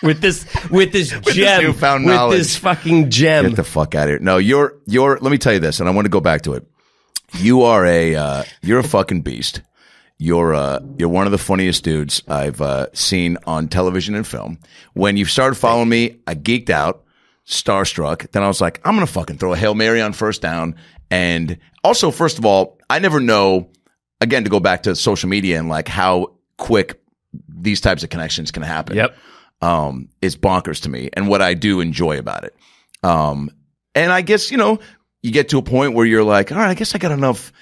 With this fucking gem. Get the fuck out of here. No, you're. Let me tell you this, and I want to go back to it. You are you're a fucking beast. You're one of the funniest dudes I've seen on television and film. When you started following me, I geeked out, starstruck. Then I was like, I'm gonna fucking throw a Hail Mary on first down. And also, first of all, I never know. Again, to go back to social media and like how quick these types of connections can happen. Yep. Is bonkers to me, and what I do enjoy about it. And I guess, you get to a point where you're like, all right, I guess I got enough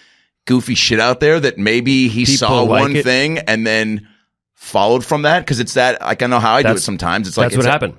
goofy shit out there that maybe he saw one thing and then followed from that. Because it's that, like, I know how I do it sometimes. It's like, that's what happened.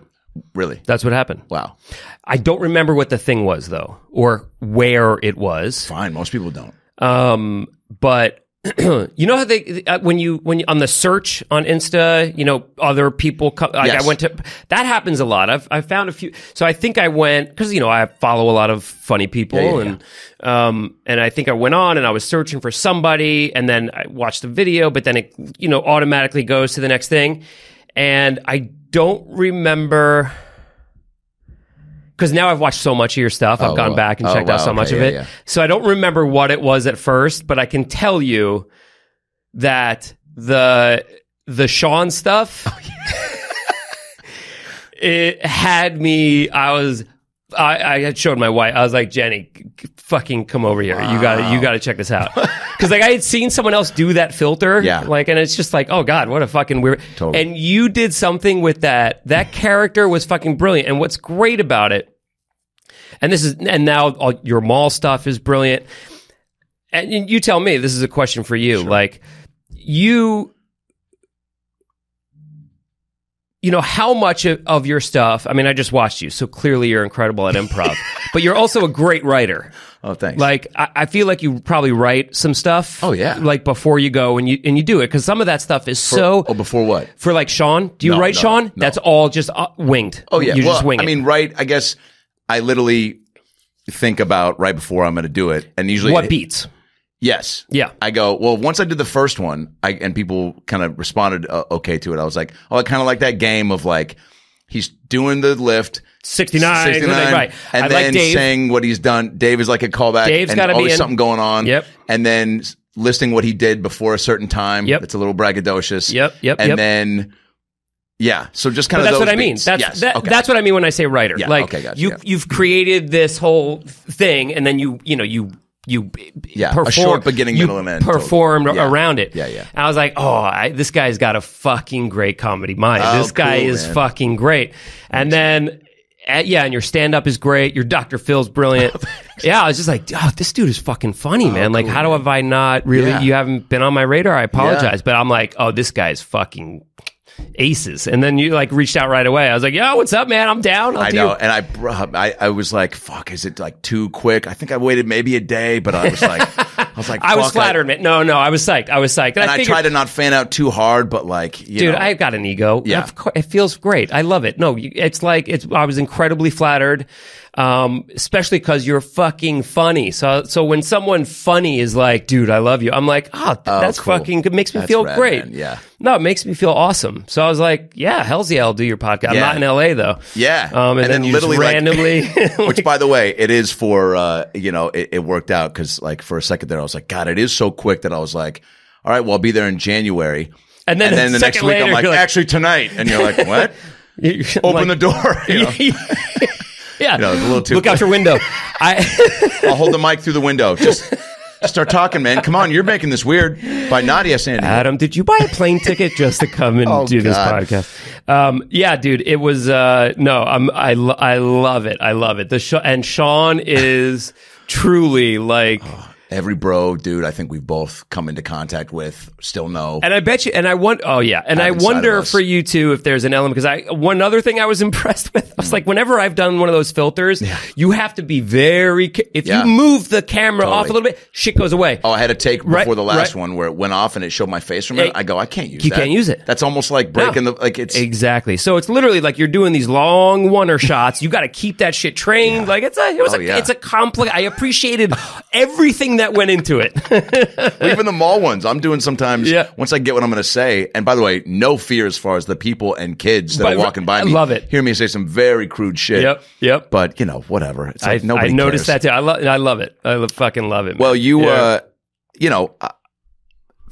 Really? That's what happened. Wow. I don't remember what the thing was, though, or where it was. Fine. Most people don't. But you know how they when you on the search on Insta, other people come. Yes. I went to that happens a lot. I've found a few. So I think I went because I follow a lot of funny people, and I think I went on and I was searching for somebody, and then I watched the video, but then it automatically goes to the next thing, and I don't remember. because now I've watched so much of your stuff. I've gone back and checked out so much of it. Yeah. So I don't remember what it was at first, but I can tell you that the Sean stuff, it had me, I had showed my wife. I was like, Jenny, fucking come over here. Wow. You gotta check this out. Cause like I had seen someone else do that filter. Yeah. Like, and it's just like, oh God, what a fucking weird. Totally. And you did something with that. That character was fucking brilliant. And what's great about it, and now all your mall stuff is brilliant. And you tell me, this is a question for you. Sure. Like you know, how much of your stuff, I mean, I just watched you, so clearly you're incredible at improv, but you're also a great writer. Oh, thanks. Like, I feel like you probably write some stuff. Oh, yeah. Like, before you go and you do it, because some of that stuff is so... Oh, before what? For, like, Sean. Do you write Sean? No. That's all just winged. Oh, yeah. You just wing it. I mean, I guess I literally think about right before I'm going to do it, and usually... What beats? Yes. Yeah. I go, well, once I did the first one, and people kind of responded okay to it, I was like, oh, I kind of like that game of like, he's doing the lift. 69 right. And I then like saying what he's done. Dave is like a callback. Dave's got to be something going on. Yep. And then listing what he did before a certain time. Yep. It's a little braggadocious. Yep. Yep. And then, yeah. So just kind of that's what I mean. Beats. That's, yes. That's what I mean when I say writer. Yeah. Like, okay, gotcha. You've created this whole thing, and then you performed, a short beginning, middle, and end. Performed around it. Yeah, yeah. And I was like, oh, this guy's got a fucking great comedy mind. This guy is fucking great. And then, and your stand-up is great. Your Dr. Phil's brilliant. Yeah, I was just like, oh, this dude is fucking funny, man. Like, how have I not really, you haven't been on my radar? I apologize. Yeah. But I'm like, oh, this guy's fucking aces. And then you like reached out right away. I was like, yo, what's up, man? I'm down. I know. And I was like, fuck, is it like too quick? I think I waited maybe a day, but I was like, I was flattered, man. No, I was psyched. And I tried to not fan out too hard, but like, dude, I've got an ego. Yeah. Of course, it feels great. I love it. No, it's like, I was incredibly flattered, especially cause you're fucking funny. So when someone funny is like, dude, I love you, I'm like, that's cool. Fucking good. Makes me feel rad, great. Man. Yeah. No, it makes me feel awesome. So I was like, yeah, hell's yeah, I'll do your podcast. Yeah. I'm not in LA though. Yeah. And then you literally just randomly. Which by the way, it is for, it worked out because like for a second there, I was like, God, it is so quick that I was like, all right, well, I'll be there in January. And then the next week I'm like, actually tonight. And you're like, what? Open the door. You know? Yeah. It's a little too quick. Out your window. I'll hold the mic through the window. Just start talking, man. Come on, you're making this weird by Nadia Sandy. Adam, did you buy a plane ticket just to come and do this podcast? Yeah, dude, it was I love it. I love it. And Sean is truly like every bro, dude, I think we've both come into contact with, still know. And I bet you, and I want, oh yeah. And I wonder for you too, if there's an element, because one other thing I was impressed with, I was like, whenever I've done one of those filters, you have to be very, if you move the camera off a little bit, shit goes away. Oh, I had a take before the last one where it went off and it showed my face from it. I go, I can't use that. You can't use it. That's almost like breaking it's. Exactly. So it's literally like you're doing these long one-er shots. You got to keep that shit trained. Yeah. Like it's a complex, I appreciated everything that went into it. Well, even the mall ones I'm doing sometimes. Yeah. Once I get what I'm going to say, and by the way, no fear as far as the people and kids that are walking by me. I love it. Hear me say some very crude shit. Yep. But you know, whatever. It's like nobody cares. I noticed that too. I love it. Fucking love it. Man. Well,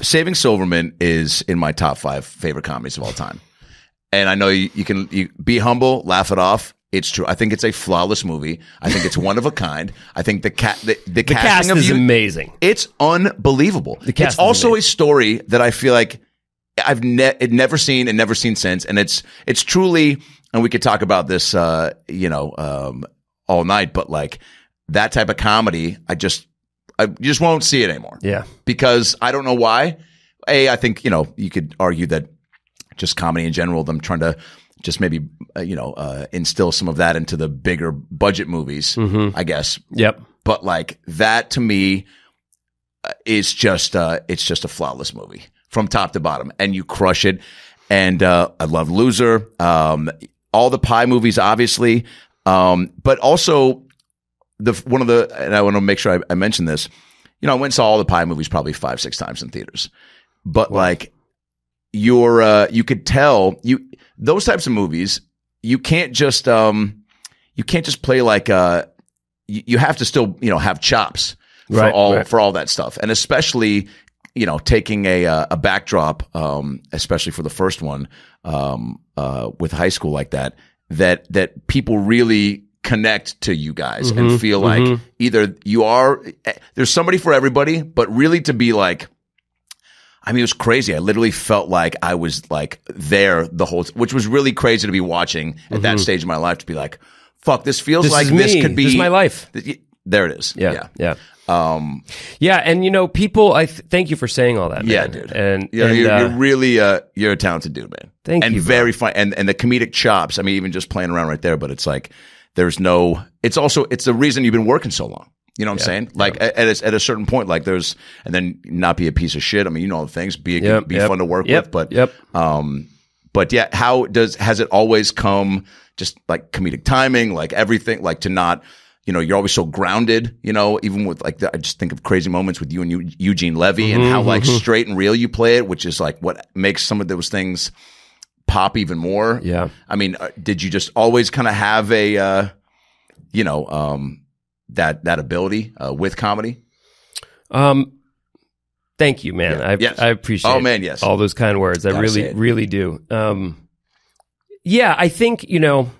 Saving Silverman is in my top 5 favorite comedies of all time, and I know you can be humble, laugh it off. It's true. I think it's a flawless movie. I think it's one of a kind. I think the casting is amazing. It's unbelievable. It's also a story that I feel like I've never seen and never seen since. And it's truly, and we could talk about this, all night. But like that type of comedy, I just won't see it anymore. Yeah, because I don't know why. I think you could argue that just comedy in general, them trying to just maybe, instill some of that into the bigger budget movies, I guess. Yep. But like that to me is just, it's just a flawless movie from top to bottom, and you crush it. And I love Loser, all the Pie movies, obviously. But also and I want to make sure I mention this, I went and saw all the Pie movies probably 5, 6 times in theaters, but like you could tell those types of movies, you can't just you can't just play like you have to still, you know, have chops for all that stuff, and especially, you know, taking a backdrop, especially for the first one, with high school like that, that people really connect to you guys and feel like either you are there's somebody for everybody, but really to be like. I mean, it was crazy. I literally felt like I was like there the whole, which was really crazy to be watching at that stage of my life. To be like, "Fuck, this feels like this could be this is my life." There it is. Yeah. Yeah, and you know, people. Thank you for saying all that. Man. Yeah, dude. And you're really you're a talented dude, man. Thank you. And very fun. And the comedic chops. I mean, even just playing around right there. But it's like there's no. It's also the reason you've been working so long. You know what I'm saying? Like at a certain point, like there's, and then not be a piece of shit. I mean, you know all the things. Be fun to work with, but yeah. Has it always come just like comedic timing, like everything, like to not, you know, you're always so grounded, you know, even with like I just think of crazy moments with you and Eugene Levy and how like straight and real you play it, which is like what makes some of those things pop even more. Yeah, I mean, did you just always kind of have a, you know, that ability with comedy? Thank you, man. I appreciate all those kind words. I really do. Yeah, I think, you know,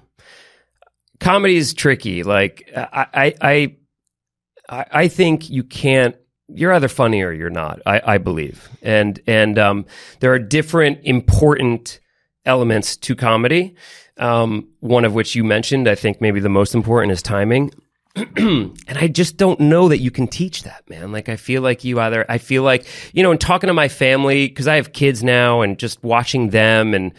comedy is tricky. Like I think you can't, you're either funny or you're not, I believe. And there are different important elements to comedy. One of which you mentioned, I think maybe the most important is timing. And I just don't know that you can teach that, man. Like, I feel like, you know, and talking to my family, because I have kids now, and just watching them and,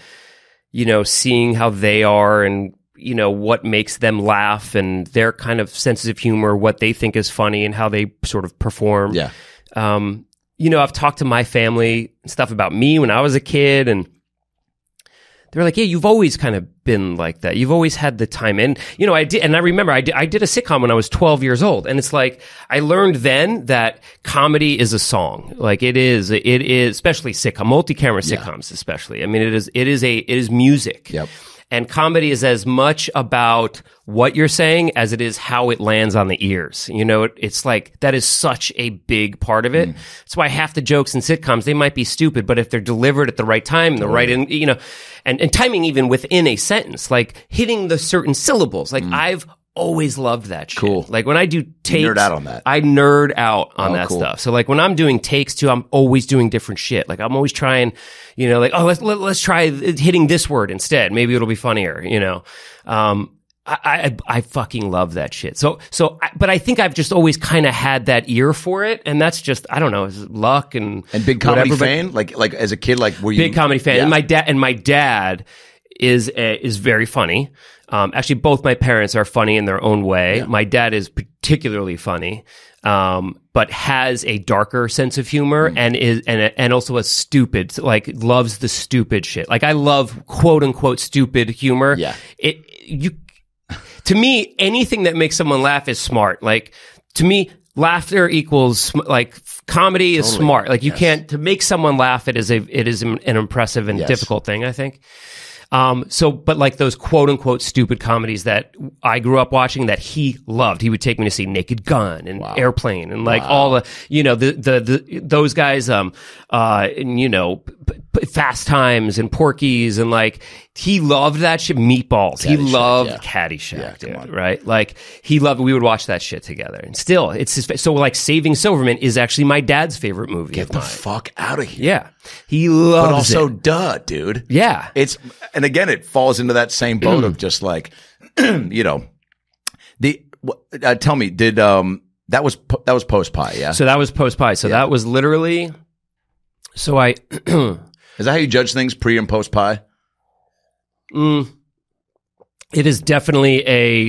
you know, seeing how they are and, you know, what makes them laugh and their kind of senses of humor, what they think is funny and how they sort of perform. Yeah. You know, I've talked to my family stuff about me when I was a kid, and they're like, yeah, you've always kind of been like that. You've always had the time. And, you know, I remember I did a sitcom when I was 12 years old. And it's like, I learned then that comedy is a song. Like it is, especially sitcom, multi-camera sitcoms, especially. I mean, it is music. Yep. And comedy is as much about what you're saying as it is how it lands on the ears. You know, it's like, that is such a big part of it. That's why half the jokes in sitcoms, they might be stupid, but if they're delivered at the right time, and the right, you know, and timing even within a sentence, like hitting the certain syllables. Like I've always loved that shit. Cool. Like when I do takes, you nerd out on that. I nerd out on that stuff. So like when I'm doing takes too, I'm always doing different shit. Like I'm always trying, you know, like, oh, let's try hitting this word instead. Maybe it'll be funnier, you know. I fucking love that shit. But I think I've just always kind of had that ear for it, and that's just, I don't know, it's luck and big comedy fan. Like as a kid, like were you big comedy fan? Yeah. And my dad is very funny. Actually, both my parents are funny in their own way. Yeah. My dad is particularly funny, but has a darker sense of humor and also a stupid, like loves the stupid shit. Like I love quote unquote stupid humor. Yeah, to me, anything that makes someone laugh is smart. Like, to me, laughter equals, like, comedy is smart. Like, you can't, to make someone laugh, it is an impressive and difficult thing, I think. But like those quote unquote stupid comedies that I grew up watching that he loved, he would take me to see Naked Gun and Airplane and like all the, you know, the those guys, and, you know, Fast Times and Porky's, and like he loved that shit. Meatballs, he loved Caddyshack, dude, right? Like he loved. We would watch that shit together, and still, it's his. So like Saving Silverman is actually my dad's favorite movie. Get the fuck out of here! Yeah, he loves. But also, duh, dude. Yeah, it's. And again, it falls into that same boat of just like, you know, tell me, did that was post Pie, yeah? So that was post Pie. So that was literally. So I is that how you judge things, pre and post Pie? It is definitely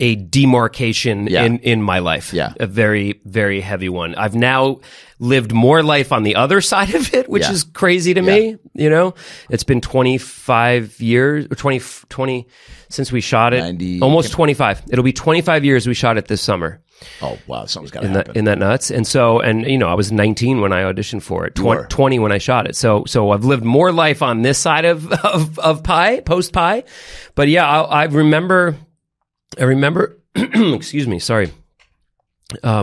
a demarcation in my life. Yeah. A very, very heavy one. I've now lived more life on the other side of it, which is crazy to me. You know, it's been 25 years or 20 since we shot it. Almost 25. It'll be 25 years we shot it this summer. Oh, wow. Something's got to happen. Isn't that nuts? And so, and you know, I was 19 when I auditioned for it, 20 when I shot it. So I've lived more life on this side of Pie, post Pie. But yeah, I remember I remember, excuse me, sorry. I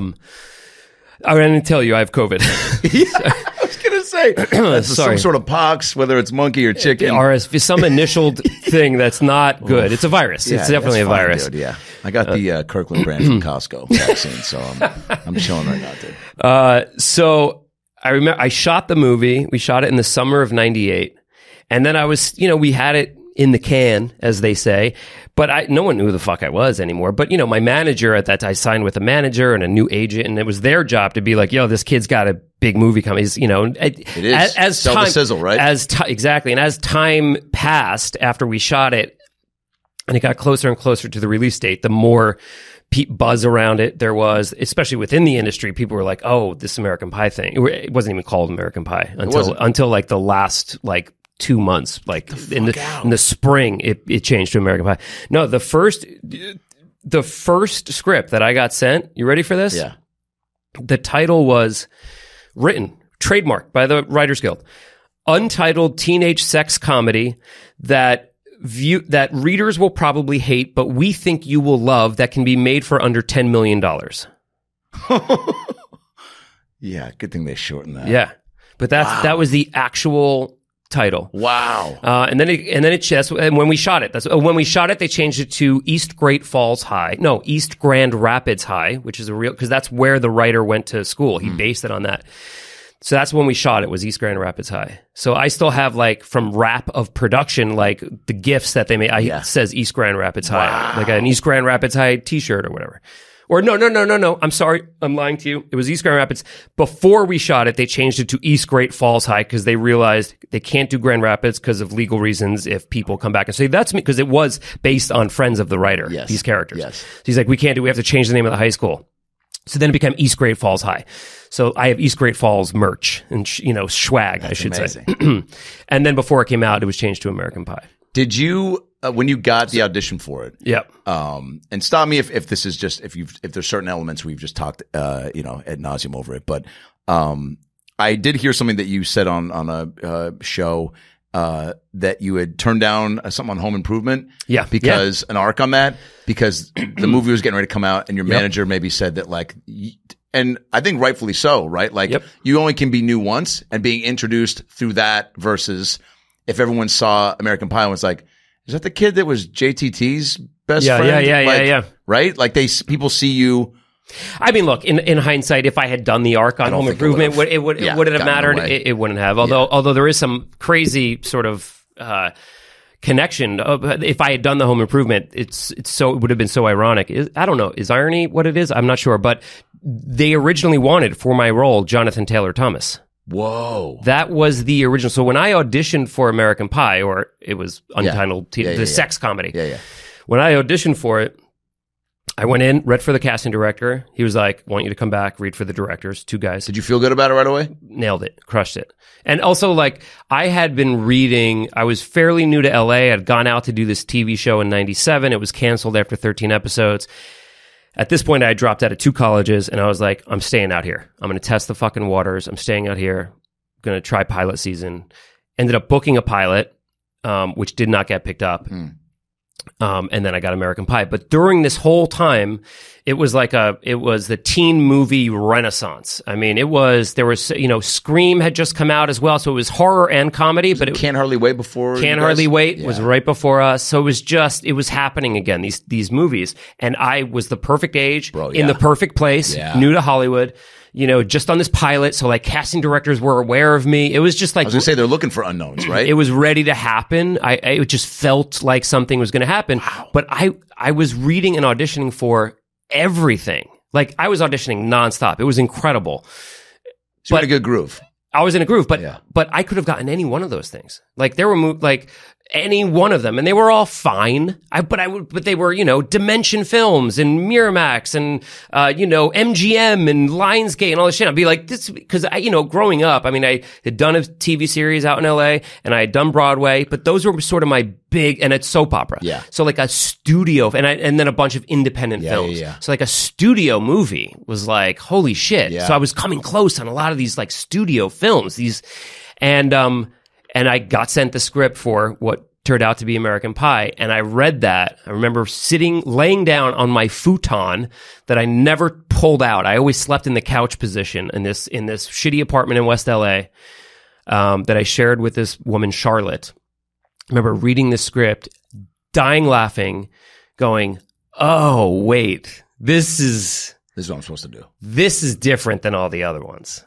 didn't tell you I have COVID. I was going to say, that's some sort of pox, whether it's monkey or chicken. RSV, some initial thing that's not good. It's a virus. Yeah, it's definitely a virus. Dude, yeah, I got the Kirkland brand from Costco vaccine, so I'm chilling right now, dude. So I remember I shot the movie. We shot it in the summer of '98, and then I was, you know, we had it in the can, as they say. But no one knew who the fuck I was anymore. But, you know, my manager at that time, I signed with a manager and a new agent, and it was their job to be like, yo, this kid's got a big movie coming. He's, you know, it is. As sell time, the sizzle, right? Exactly. And as time passed after we shot it, and it got closer and closer to the release date, the more buzz around it there was, especially within the industry. People were like, oh, this American Pie thing. It wasn't even called American Pie until like the last, like, 2 months, like in the spring, it changed to American Pie. No, the first script that I got sent, you ready for this? Yeah. The title was written, trademarked by the Writers Guild, untitled teenage sex comedy that readers will probably hate, but we think you will love, that can be made for under $10 million. Yeah, good thing they shortened that. Yeah, but that was the actual title. Wow. And then when we shot it, they changed it to East Grand Rapids High, which is because that's where the writer went to school. He based it on that. So that's when we shot it, was East Grand Rapids High. So I still have, like, from wrap of production, like the gifts that they made. It says East Grand Rapids High, like an East Grand Rapids High t-shirt or whatever. Or no. I'm sorry. I'm lying to you. It was East Grand Rapids. Before we shot it, they changed it to East Great Falls High because they realized they can't do Grand Rapids because of legal reasons if people come back and say, that's me, because it was based on friends of the writer, these characters. Yes. So he's like, we have to change the name of the high school. So then it became East Great Falls High. So I have East Great Falls merch and, swag, that's I should amazing. Say. And then before it came out, it was changed to American Pie. Did you... when you got the audition for it, yep. And stop me if this is just if there's certain elements we've just talked, ad nauseum over it. But I did hear something that you said on a show that you had turned down something on Home Improvement, because an arc on that, because the movie was getting ready to come out, and your manager maybe said that, like. And I think rightfully so, right? Like you only can be new once, and being introduced through that versus if everyone saw American Pie and was like, is that the kid that was JTT's best friend? Yeah. Right? Like people see you. I mean, look, in hindsight, if I had done the arc on Home Improvement, would it have mattered? It wouldn't have. Although there is some crazy sort of connection. If I had done the Home Improvement, it would have been so ironic. I don't know. Is irony what it is? I'm not sure. But they originally wanted for my role Jonathan Taylor Thomas. Whoa. That was the original. So when I auditioned for American Pie, or it was Untitled, sex comedy. Yeah. When I auditioned for it, I went in, read for the casting director. He was like, want you to come back, read for the directors, two guys. Did you feel good about it right away? Nailed it. Crushed it. And also, like, I had been reading, I was fairly new to LA. I'd gone out to do this TV show in 97. It was canceled after 13 episodes. At this point, I dropped out of 2 colleges, and I was like, I'm staying out here. I'm going to test the fucking waters. I'm staying out here. I'm going to try pilot season. Ended up booking a pilot, which did not get picked up. And then I got American Pie. But during this whole time, it was the teen movie renaissance. I mean, there was Scream had just come out as well. So it was horror and comedy. But Can't Hardly Wait before. Can't Hardly Wait was right before us. So it was just, it was happening again, these movies. And I was the perfect age, in the perfect place, new to Hollywood, just on this pilot. So, like, casting directors were aware of me. It was just like, I was going to say, they're looking for unknowns, right? It was ready to happen. It just felt like something was going to happen. Wow. But I was reading and auditioning for everything. Like, I was auditioning nonstop. It was incredible. So you had a good groove. I was in a groove, but I could have gotten any one of those things. Like, there were any one of them, and they were all fine. But they were, Dimension Films and Miramax and MGM and Lionsgate and all this shit. I'd be like, this, because growing up, I mean, I had done a TV series out in LA, and I had done Broadway, but those were sort of my big, and it's soap opera. Yeah. So, like, a studio, and then a bunch of independent films. Yeah. So, like, a studio movie was like, holy shit. Yeah. So I was coming close on a lot of these, like, studio films, and I got sent the script for what turned out to be American Pie. And I read that. I remember laying down on my futon that I never pulled out. I always slept in the couch position in this shitty apartment in West LA that I shared with this woman, Charlotte. I remember reading the script, dying laughing, going, oh, wait, this is what I'm supposed to do. This is different than all the other ones.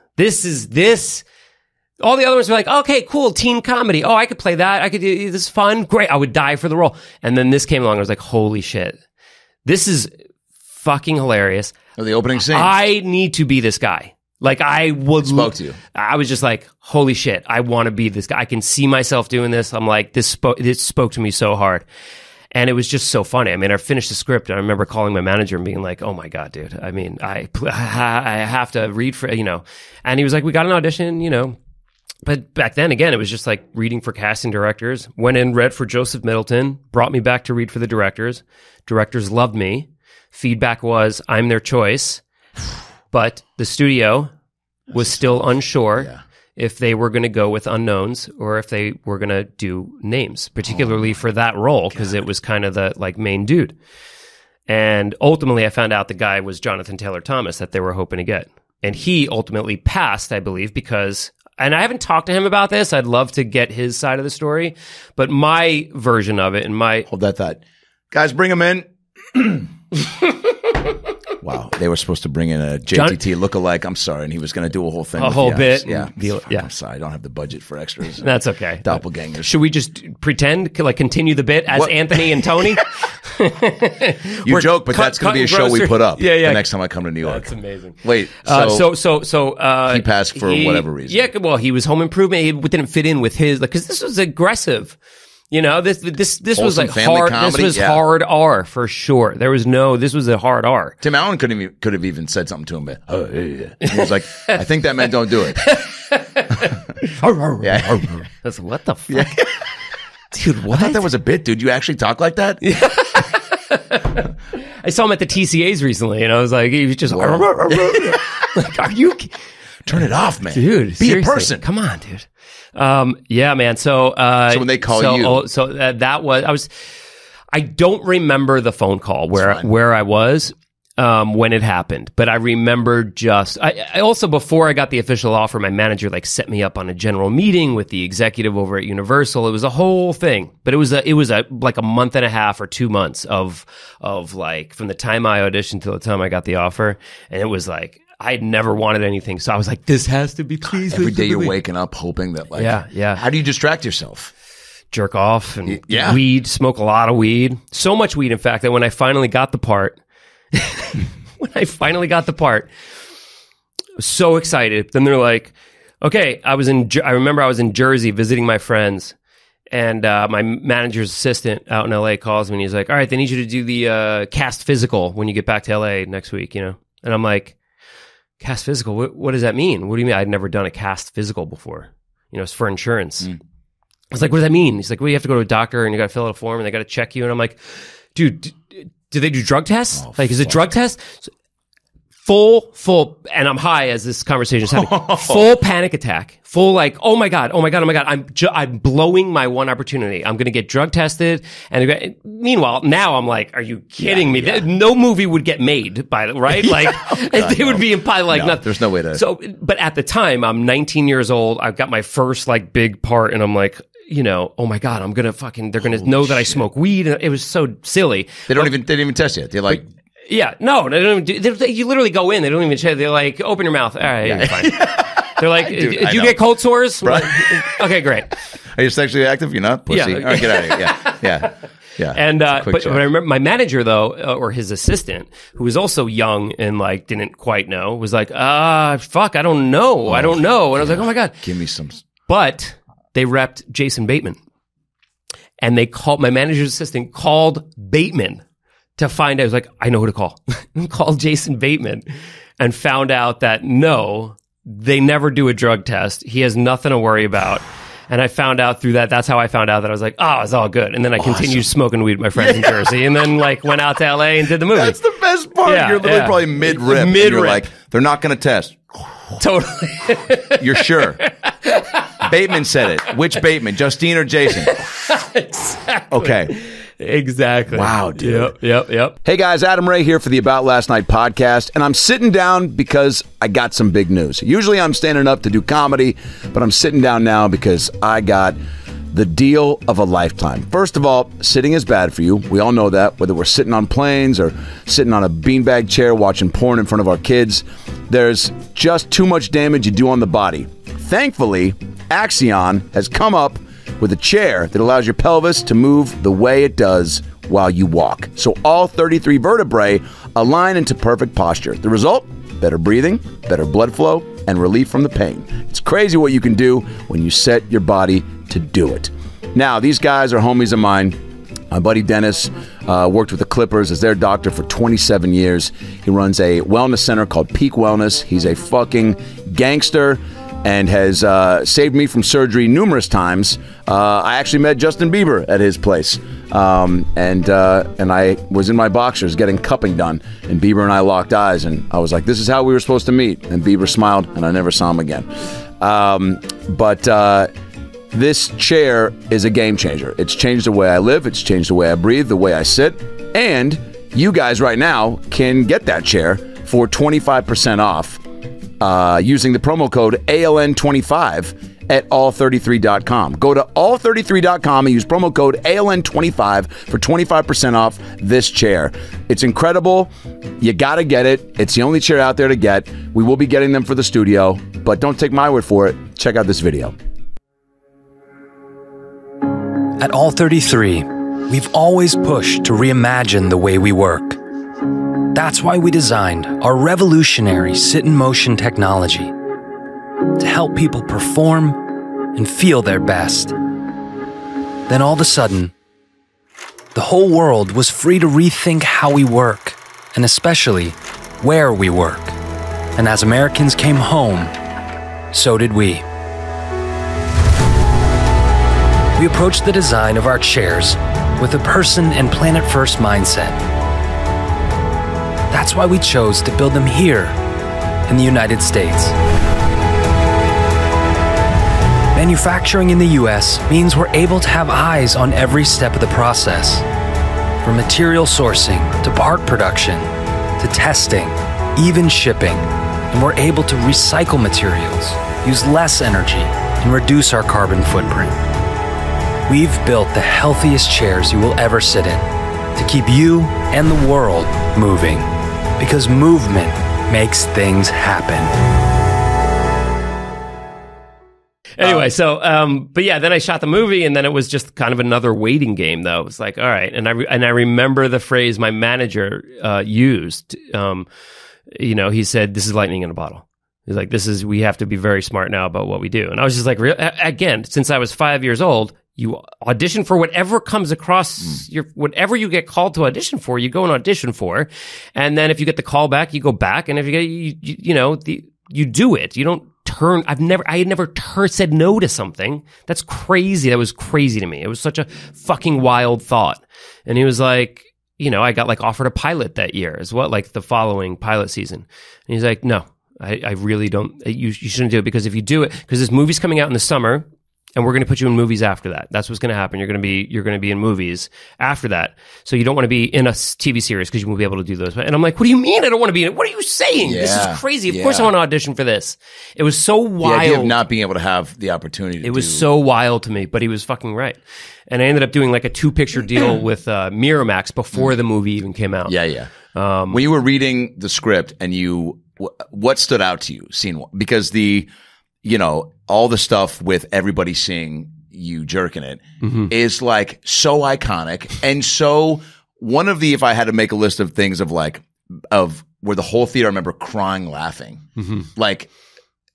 All the other ones were like, okay, cool, teen comedy. Oh, I could play that. I could do this, fun. Great. I would die for the role. And then this came along. I was like, holy shit. This is fucking hilarious. Or the opening scene. I need to be this guy. Like, I would. Spoke to you. I was just like, holy shit. I want to be this guy. I can see myself doing this. I'm like, this spoke to me so hard. And it was just so funny. I mean, I finished the script, and I remember calling my manager and being like, oh, my God, dude. I mean, I have to read for, you know. And he was like, we got an audition, you know. But back then, again, it was just like reading for casting directors. Went in, read for Joseph Middleton, brought me back to read for the directors. Directors loved me. Feedback was, I'm their choice. But the studio was still unsure if they were going to go with unknowns or if they were going to do names, particularly for that role, because it was kind of the like main dude. And ultimately, I found out the guy was Jonathan Taylor Thomas that they were hoping to get. And he ultimately passed, I believe, because... And I haven't talked to him about this. I'd love to get his side of the story. But my version of it and my... Hold that thought. Guys, bring him in. Wow. They were supposed to bring in a JTT lookalike. I'm sorry. And he was going to do a whole thing. A whole bit. Yeah. I'm sorry. I don't have the budget for extras. That's okay. Doppelgangers. Should we just pretend, like continue the bit as Anthony and Tony? You joke, but that's going to be a show we put up the next time I come to New York. That's amazing. Wait, so he passed for whatever reason. Yeah, well, he was Home Improvement. He didn't fit in with his, because this was aggressive. You know, this was like hard. Comedy, this was hard R for sure. There was no. This was a hard R. Tim Allen could have even said something to him. But, he was like, I think that meant don't do it. Yeah. That's what the fuck. Yeah. Dude, what? I thought that was a bit, dude. You actually talk like that? Yeah. I saw him at the TCAs recently, and I was like, he was just like, are you? Turn it off, man. Dude, be a person. Come on, dude. Yeah, man. So when they call you, that was. I don't remember the phone call where I was when it happened, but I remember just. I also, before I got the official offer, my manager like set me up on a general meeting with the executive over at Universal. It was a whole thing, but it was a like a month and a half or 2 months of like from the time I auditioned till the time I got the offer, and it was like. I had never wanted anything, so I was like, "This has to be." Please, every day you're waking up hoping that, like, yeah. How do you distract yourself? Jerk off and weed. Smoke a lot of weed. So much weed, in fact, that when I finally got the part, I was so excited. Then they're like, "Okay, I remember I was in Jersey visiting my friends, and my manager's assistant out in LA calls me and he's like, "All right, they need you to do the cast physical when you get back to LA next week, you know." And I'm like. Cast physical, what does that mean? What do you mean? I'd never done a cast physical before. You know, it's for insurance. I was like, what does that mean? He's like, well, you have to go to a doctor and you got to fill out a form and they got to check you. And I'm like, dude, do they do drug tests? Oh, like, is it drug tests? So, full, and I'm high as this conversation is happening. Full panic attack. Full like, oh my God. I'm blowing my one opportunity. I'm going to get drug tested. And meanwhile, now I'm like, are you kidding me? Yeah. No movie would get made by the, right? Like, would be implied like nothing. There's no way to. So, but at the time, I'm 19 years old. I've got my first like big part and I'm like, you know, oh my God, I'm going to fucking, they're going to know that I smoke weed. And it was so silly. They didn't even test it. They're like. Yeah, no, they don't even do. You literally go in, they don't even check. They're like, open your mouth. All right, you're fine. They're like, dude, do you get cold sores? Right. Okay, great. Are you sexually active? You're not? Pussy. Yeah. All right, get out of here. Yeah. And but I remember my manager, though, or his assistant, who was also young and like didn't quite know, was like, fuck, I don't know. Oh, I don't know. And I was like, oh my God. Give me some. But they repped Jason Bateman. And they called, my manager's assistant called Bateman. To find out, I was like, I know who to call. Called Jason Bateman and found out that no, they never do a drug test. He has nothing to worry about. And I found out through that. That's how I found out that I was like, oh, it's all good. And then I continued smoking weed with my friends in Jersey and then like went out to LA and did the movie. That's the best part. Yeah, you're literally probably mid-rip. You're like, they're not going to test. Totally. You're sure. Bateman said it. Which Bateman, Justine or Jason? Exactly. Okay. Exactly. Wow, dude. Yep. Hey, guys. Adam Ray here for the About Last Night Podcast, and I'm sitting down because I got some big news. Usually I'm standing up to do comedy, but I'm sitting down now because I got the deal of a lifetime. First of all, sitting is bad for you. We all know that, whether we're sitting on planes or sitting on a beanbag chair watching porn in front of our kids. There's just too much damage you do on the body. Thankfully, Axion has come up with a chair that allows your pelvis to move the way it does while you walk. So all 33 vertebrae align into perfect posture. The result? Better breathing, better blood flow, and relief from the pain. It's crazy what you can do when you set your body to do it. Now, these guys are homies of mine. My buddy Dennis worked with the Clippers as their doctor for 27 years. He runs a wellness center called Peak Wellness. He's a fucking gangster and has saved me from surgery numerous times. I actually met Justin Bieber at his place. And I was in my boxers getting cupping done, and Bieber and I locked eyes, and I was like, this is how we were supposed to meet. And Bieber smiled, and I never saw him again. This chair is a game changer. It's changed the way I live, it's changed the way I breathe, the way I sit, and you guys right now can get that chair for 25% off using the promo code ALN25 at all33.com. Go to all33.com and use promo code ALN25 for 25% off this chair. It's incredible. You gotta get it. It's the only chair out there to get. We will be getting them for the studio, but don't take my word for it. Check out this video. At All33, we've always pushed to reimagine the way we work. That's why we designed our revolutionary sit-in-motion technology to help people perform and feel their best. Then all of a sudden, the whole world was free to rethink how we work, and especially where we work. And as Americans came home, so did we. We approached the design of our chairs with a person and planet-first mindset. That's why we chose to build them here in the United States. Manufacturing in the U.S. means we're able to have eyes on every step of the process, from material sourcing to part production to testing, even shipping. And we're able to recycle materials, use less energy, and reduce our carbon footprint. We've built the healthiest chairs you will ever sit in to keep you and the world moving, because movement makes things happen. Anyway, but yeah, then I shot the movie, and then it was just kind of another waiting game, though. It was like, all right, and I remember the phrase my manager used. He said, "This is lightning in a bottle." He's like, we have to be very smart now about what we do. And I was just like, again, since I was 5 years old, you audition for whatever comes across whatever you get called to audition for, you go and audition for, and then if you get the call back, you go back, and if you get, you do it. You don't. I had never said no to something. That's crazy. That was crazy to me. It was such a fucking wild thought. And he was like, I got offered a pilot that year as well, the following pilot season. And he's like, no, I really don't, you shouldn't do it, because if you do it, because this movie's coming out in the summer and we're going to put you in movies after that. That's what's going to happen. You're going to be in movies after that. So you don't want to be in a TV series because you won't be able to do those. And I'm like, what do you mean? I don't want to be in it. What are you saying? Yeah, this is crazy. Of course I want to audition for this. It was so wild. The idea of not being able to have the opportunity to do it. It was so wild to me, but he was fucking right. And I ended up doing a 2-picture deal with Miramax before the movie even came out. Yeah. When you were reading the script and what stood out to you? Because all the stuff with everybody seeing you jerking it is so iconic, and so one of the, if I had to make a list of things of where the whole theater, I remember crying laughing.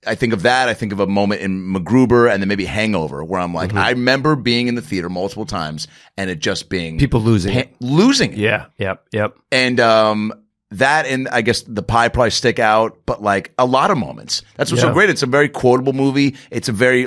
I think of that. I think of a moment in MacGruber and then maybe Hangover where I'm like, I remember being in the theater multiple times and it just being people losing it. Yeah. And that, and I guess the pie probably stick out, but a lot of moments. That's what's so great. It's a very quotable movie. It's a very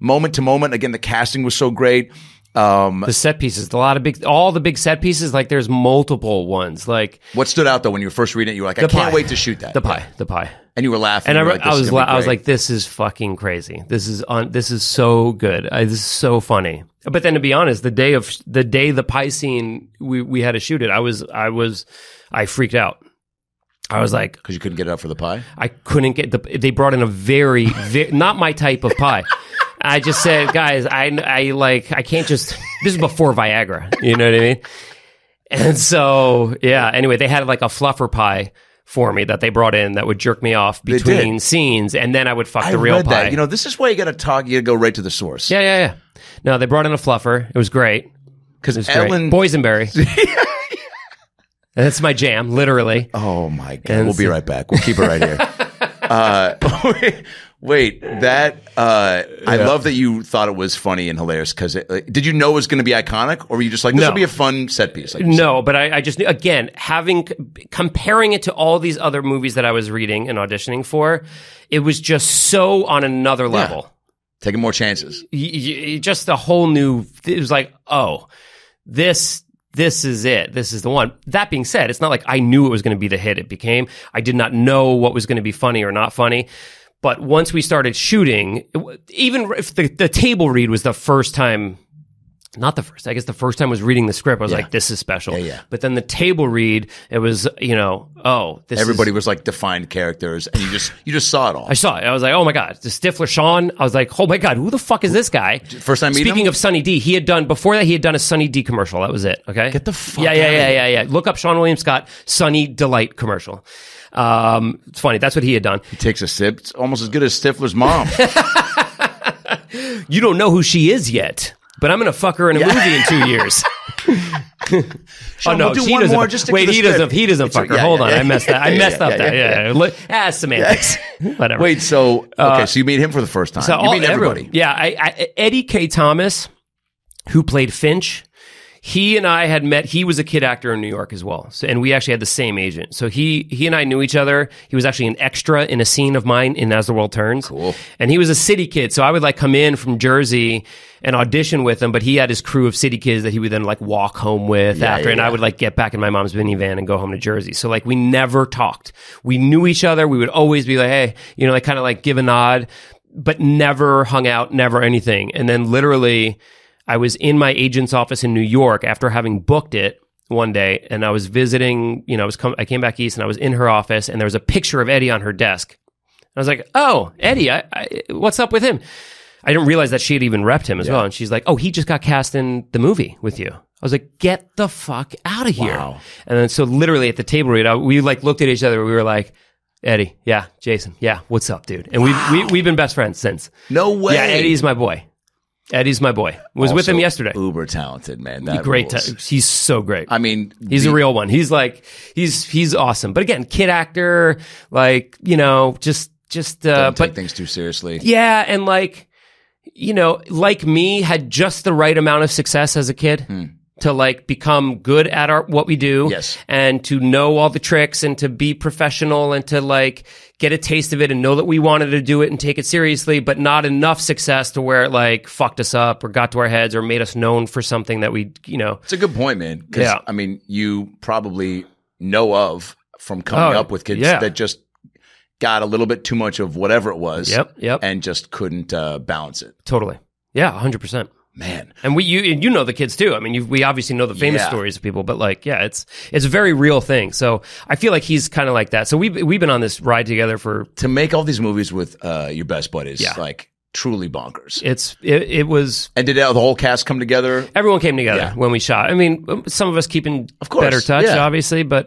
moment to moment. Again, the casting was so great. The set pieces, a lot of big, all the big set pieces. Like there's multiple ones. Like what stood out though when you were first reading it? You were like, I can't wait to shoot that. The pie, the pie. And you were laughing. And I was like, this is fucking crazy. This is so good. This is so funny. But then to be honest, the day the pie scene we had to shoot it, I freaked out. I was like, because you couldn't get it up for the pie. I couldn't get they brought in a very not my type of pie. I just said, guys, I can't just, this is before Viagra, you know what I mean? And so, yeah, anyway, they had like a fluffer pie for me that they brought in that would jerk me off between scenes, and then I would fuck the real pie. You know, this is why you got to talk, you got to go right to the source. Yeah. No, they brought in a fluffer. It was great. Because Ellen... Boysenberry. That's my jam, literally. Oh my God. And we'll be right back. We'll keep it right here. Wait, that I love that you thought it was funny and hilarious because did you know it was going to be iconic, or were you just like this will be a fun set piece? Like no, but I just knew, again, comparing it to all these other movies that I was reading and auditioning for, it was just so on another level. Yeah. Taking more chances, just a whole new. It was like, oh, this is it. This is the one. That being said, it's not like I knew it was going to be the hit it became. I did not know what was going to be funny or not funny. But once we started shooting, even if the table read was the first time, not the first, I guess the first time was reading the script, I was like, this is special. Yeah. But then the table read, it was, you know, oh, this everybody was like defined characters, and you just saw it all. I saw it. I was like, oh my God, the Stifler Sean. I was like, oh my God, who the fuck is this guy? First time meeting him? Speaking of Sunny D, before that he had done a Sunny D commercial. That was it, okay? Get the fuck out of here. Look up Sean William Scott, Sunny Delight commercial. It's funny. That's what he had done. He takes a sip. It's almost as good as Stifler's mom. You don't know who she is yet, but I'm going to fuck her in a movie in 2 years. Sean, oh no, he doesn't fuck her. Hold on. I messed up. Semantics. Whatever. Wait, so, okay. So you meet him for the first time. So you meet everybody. Yeah. Eddie K. Thomas, who played Finch. He and I had met, he was a kid actor in New York as well. So, and we actually had the same agent. So he and I knew each other. He was actually an extra in a scene of mine in As the World Turns. Cool. And he was a city kid. So I would like come in from Jersey and audition with him, but he had his crew of city kids that he would then like walk home with after. And I would like get back in my mom's minivan and go home to Jersey. So like we never talked. We knew each other. We would always be like, hey, you know, like kind of like give a nod, but never hung out, never anything. And then literally... I was in my agent's office in New York after having booked it one day, and I was visiting, you know, I came back east, and I was in her office, and there was a picture of Eddie on her desk. And I was like, oh, Eddie, what's up with him? I didn't realize that she had even repped him as well, and she's like, oh, he just got cast in the movie with you. I was like, get the fuck out of here. Wow. And then so literally at the table read, we like looked at each other, we were like, Eddie, yeah, Jason, yeah, what's up, dude? And we've been best friends since. No way. Yeah, Eddie's my boy. Eddie's my boy. Was also with him yesterday. Uber talented, man. That great. He's so great. I mean, he's a real one. He's like, he's awesome. But again, kid actor, like, you know, don't take things too seriously. Yeah, and like, you know, like me, had just the right amount of success as a kid to like become good at what we do. Yes. And to know all the tricks and to be professional and to like get a taste of it and know that we wanted to do it and take it seriously, but not enough success to where it like fucked us up or got to our heads or made us known for something that we, you know. It's a good point, man. Because, I mean, you probably know of from coming up with kids that just got a little bit too much of whatever it was and just couldn't balance it. Totally. Yeah, 100%. Man. And you know the kids too. I mean, we obviously know the famous stories of people, but like, yeah, it's a very real thing. So I feel like he's kind of like that. So we've been on this ride together to make all these movies with your best buddies, like truly bonkers. It was. And did the whole cast come together? Everyone came together when we shot. I mean, some of us keeping better touch, obviously, but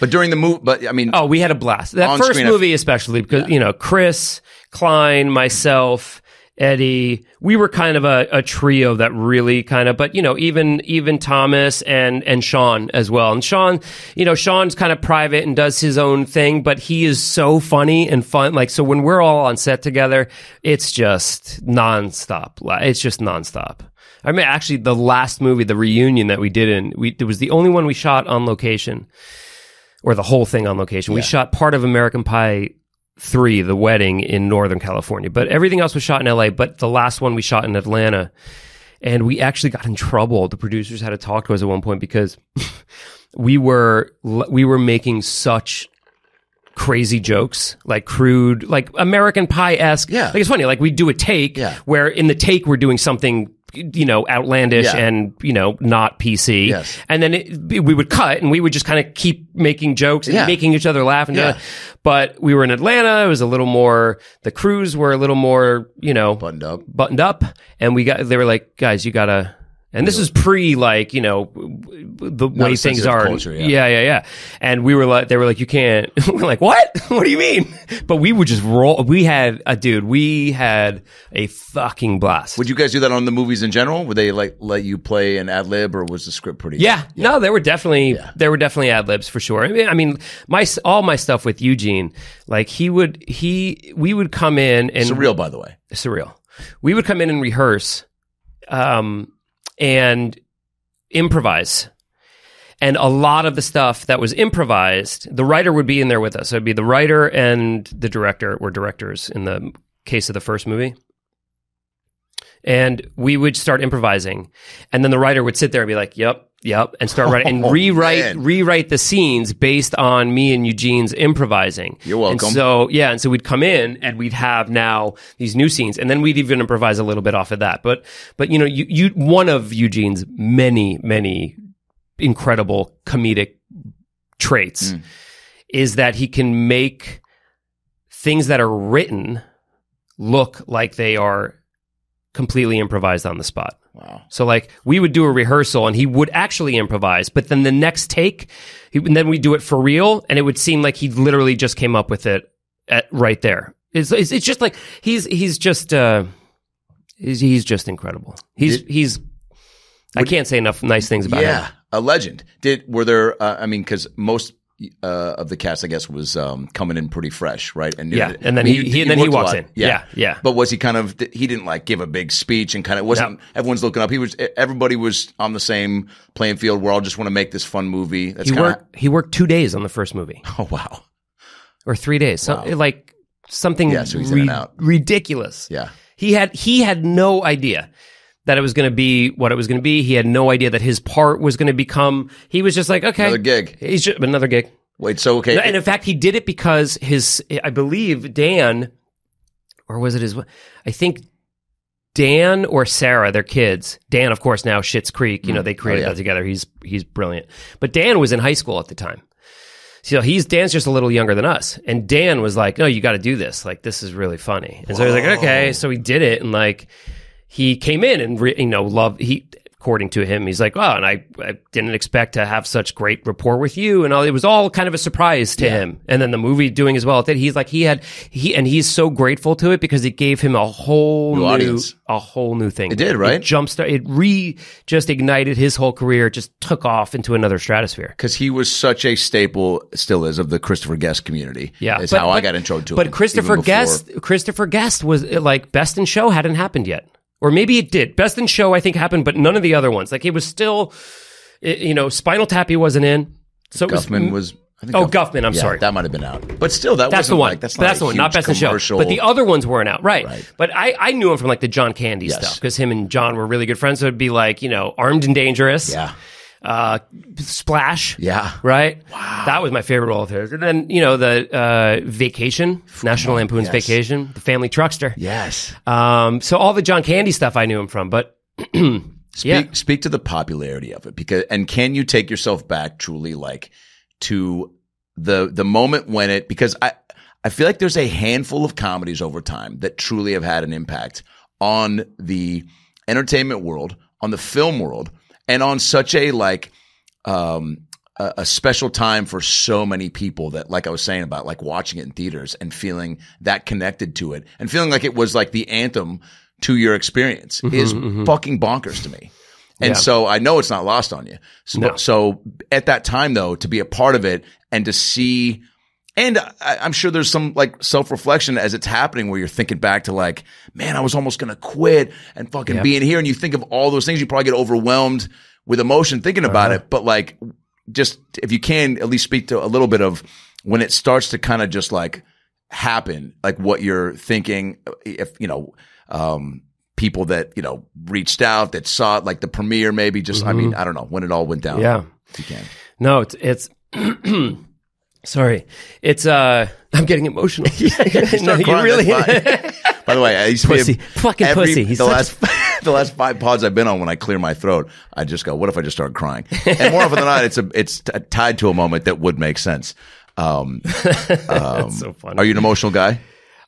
during the movie, we had a blast. That first movie, especially because you know Chris Klein, myself, Eddie, we were kind of a trio that really kind of, but you know, even Thomas and Sean as well. And Sean, you know, Sean's kind of private and does his own thing, but he is so funny and fun. Like, so when we're all on set together, it's just nonstop. It's just nonstop. I mean, actually the last movie, the reunion that we did it was the only one we shot on location, or the whole thing on location. We shot part of American Pie 3, the wedding, in Northern California, but everything else was shot in LA, but the last one we shot in Atlanta. And we actually got in trouble. The producers had to talk to us at one point because we were making such crazy jokes, like crude, like American Pie-esque. Yeah. Like it's funny, like we do a take where in the take we're doing something, you know, outlandish and, you know, not PC. Yes. And then we would cut and we would just kind of keep making jokes and making each other laugh. And but we were in Atlanta. It was a little more, the crews were a little more, you know, buttoned up. And they were like, guys, you gotta, and this is pre, like, you know, the way things are. Culture, yeah. And we were like, they were like, you can't. We're like, what? What do you mean? But we would just roll. We had a fucking blast. Would you guys do that on the movies in general? Would they like let you play an ad lib, or was the script pretty? Yeah. No, there were definitely ad libs for sure. I mean, all my stuff with Eugene, like we would come in and surreal. By the way, surreal. We would come in and rehearse. And improvise. And a lot of the stuff that was improvised, the writer would be in there with us. So it'd be the writer and the director, or directors in the case of the first movie. And we would start improvising. And then the writer would sit there and be like, yep, and start writing and rewrite the scenes based on me and Eugene's improvising. You're welcome. And so we'd come in and we'd have now these new scenes, and then we'd even improvise a little bit off of that. But you know, you one of Eugene's many incredible comedic traits is that he can make things that are written look like they are completely improvised on the spot. Wow. So like we would do a rehearsal and he would actually improvise, but then the next take, and then we do it for real, and it would seem like he literally just came up with it right there. It's just like he's just incredible. I can't say enough nice things about him. Yeah, a legend. Because most of the cast, I guess, was coming in pretty fresh, right? And then he walks in. Yeah. But was he kind of? He didn't like give a big speech and kind of wasn't. Nope. Everyone's looking up. Everybody was on the same playing field. We're all just want to make this fun movie. That's he worked 2 days on the first movie. Oh wow, or 3 days. Wow. Ridiculous. Yeah, he had no idea that it was going to be what it was going to be. He had no idea that his part was going to become. He was just like, okay, another gig. He's just another gig. Wait, so okay. And in fact, he did it because I think Dan or Sarah, their kids. Dan, of course, now Schitt's Creek. You know, they created that together. He's brilliant. But Dan was in high school at the time. So Dan's just a little younger than us. And Dan was like, no, you got to do this. Like, this is really funny. And so he was like, okay. So he did it, and like, he came in and according to him, he's like, oh, and I didn't expect to have such great rapport with you, and all. It was all kind of a surprise to him. And then the movie doing as well. He's like, he's so grateful to it because it gave him a whole new audience, a whole new thing. It did, right? It jumpstarted. It just ignited his whole career. Just took off into another stratosphere because he was such a staple, still is, of the Christopher Guest community. Yeah, is how I got intro to him. But Christopher Guest was like Best in Show hadn't happened yet. Or maybe it did. Best in Show, I think, happened, but none of the other ones. Like, it was still, you know, Spinal Tap he wasn't in. So Guffman was. I think Guffman. I'm sorry, that might have been out. But still, that's the one. Not Best in Show. But the other ones weren't out, right? But I knew him from like the John Candy stuff because him and John were really good friends. So it'd be like, you know, Armed and Dangerous. Yeah. Splash. Yeah. Right? Wow. That was my favorite role of hers. And then, you know, the Vacation, National Lampoon's Vacation, The Family Truckster. Yes. So all the John Candy stuff I knew him from, but speak to the popularity of it, because, and can you take yourself back truly like to the moment when it, because I feel like there's a handful of comedies over time that truly have had an impact on the entertainment world, on the film world, and on such a like a special time for so many people that, like I was saying about like watching it in theaters and feeling that connected to it and feeling like it was like the anthem to your experience is fucking bonkers to me. And so I know it's not lost on you. So at that time though, to be a part of it and to see, and I'm sure there's some like self-reflection as it's happening where you're thinking back to like, man, I was almost going to quit and fucking be in here. And you think of all those things. You probably get overwhelmed with emotion thinking about it. But like, just if you can at least speak to a little bit of when it starts to kind of just like happen, like what you're thinking, if you know, people that, you know, reached out, that saw it, like the premiere, maybe just, I mean, I don't know, when it all went down. Yeah. If you can. No, it's sorry. It's, I'm getting emotional. No, you really. By the way, I used to pussy. Fucking every, pussy. He's the last five pods I've been on, when I clear my throat, I just go, what if I just start crying? And more often than not, it's tied to a moment that would make sense. That's so funny. Are you an emotional guy?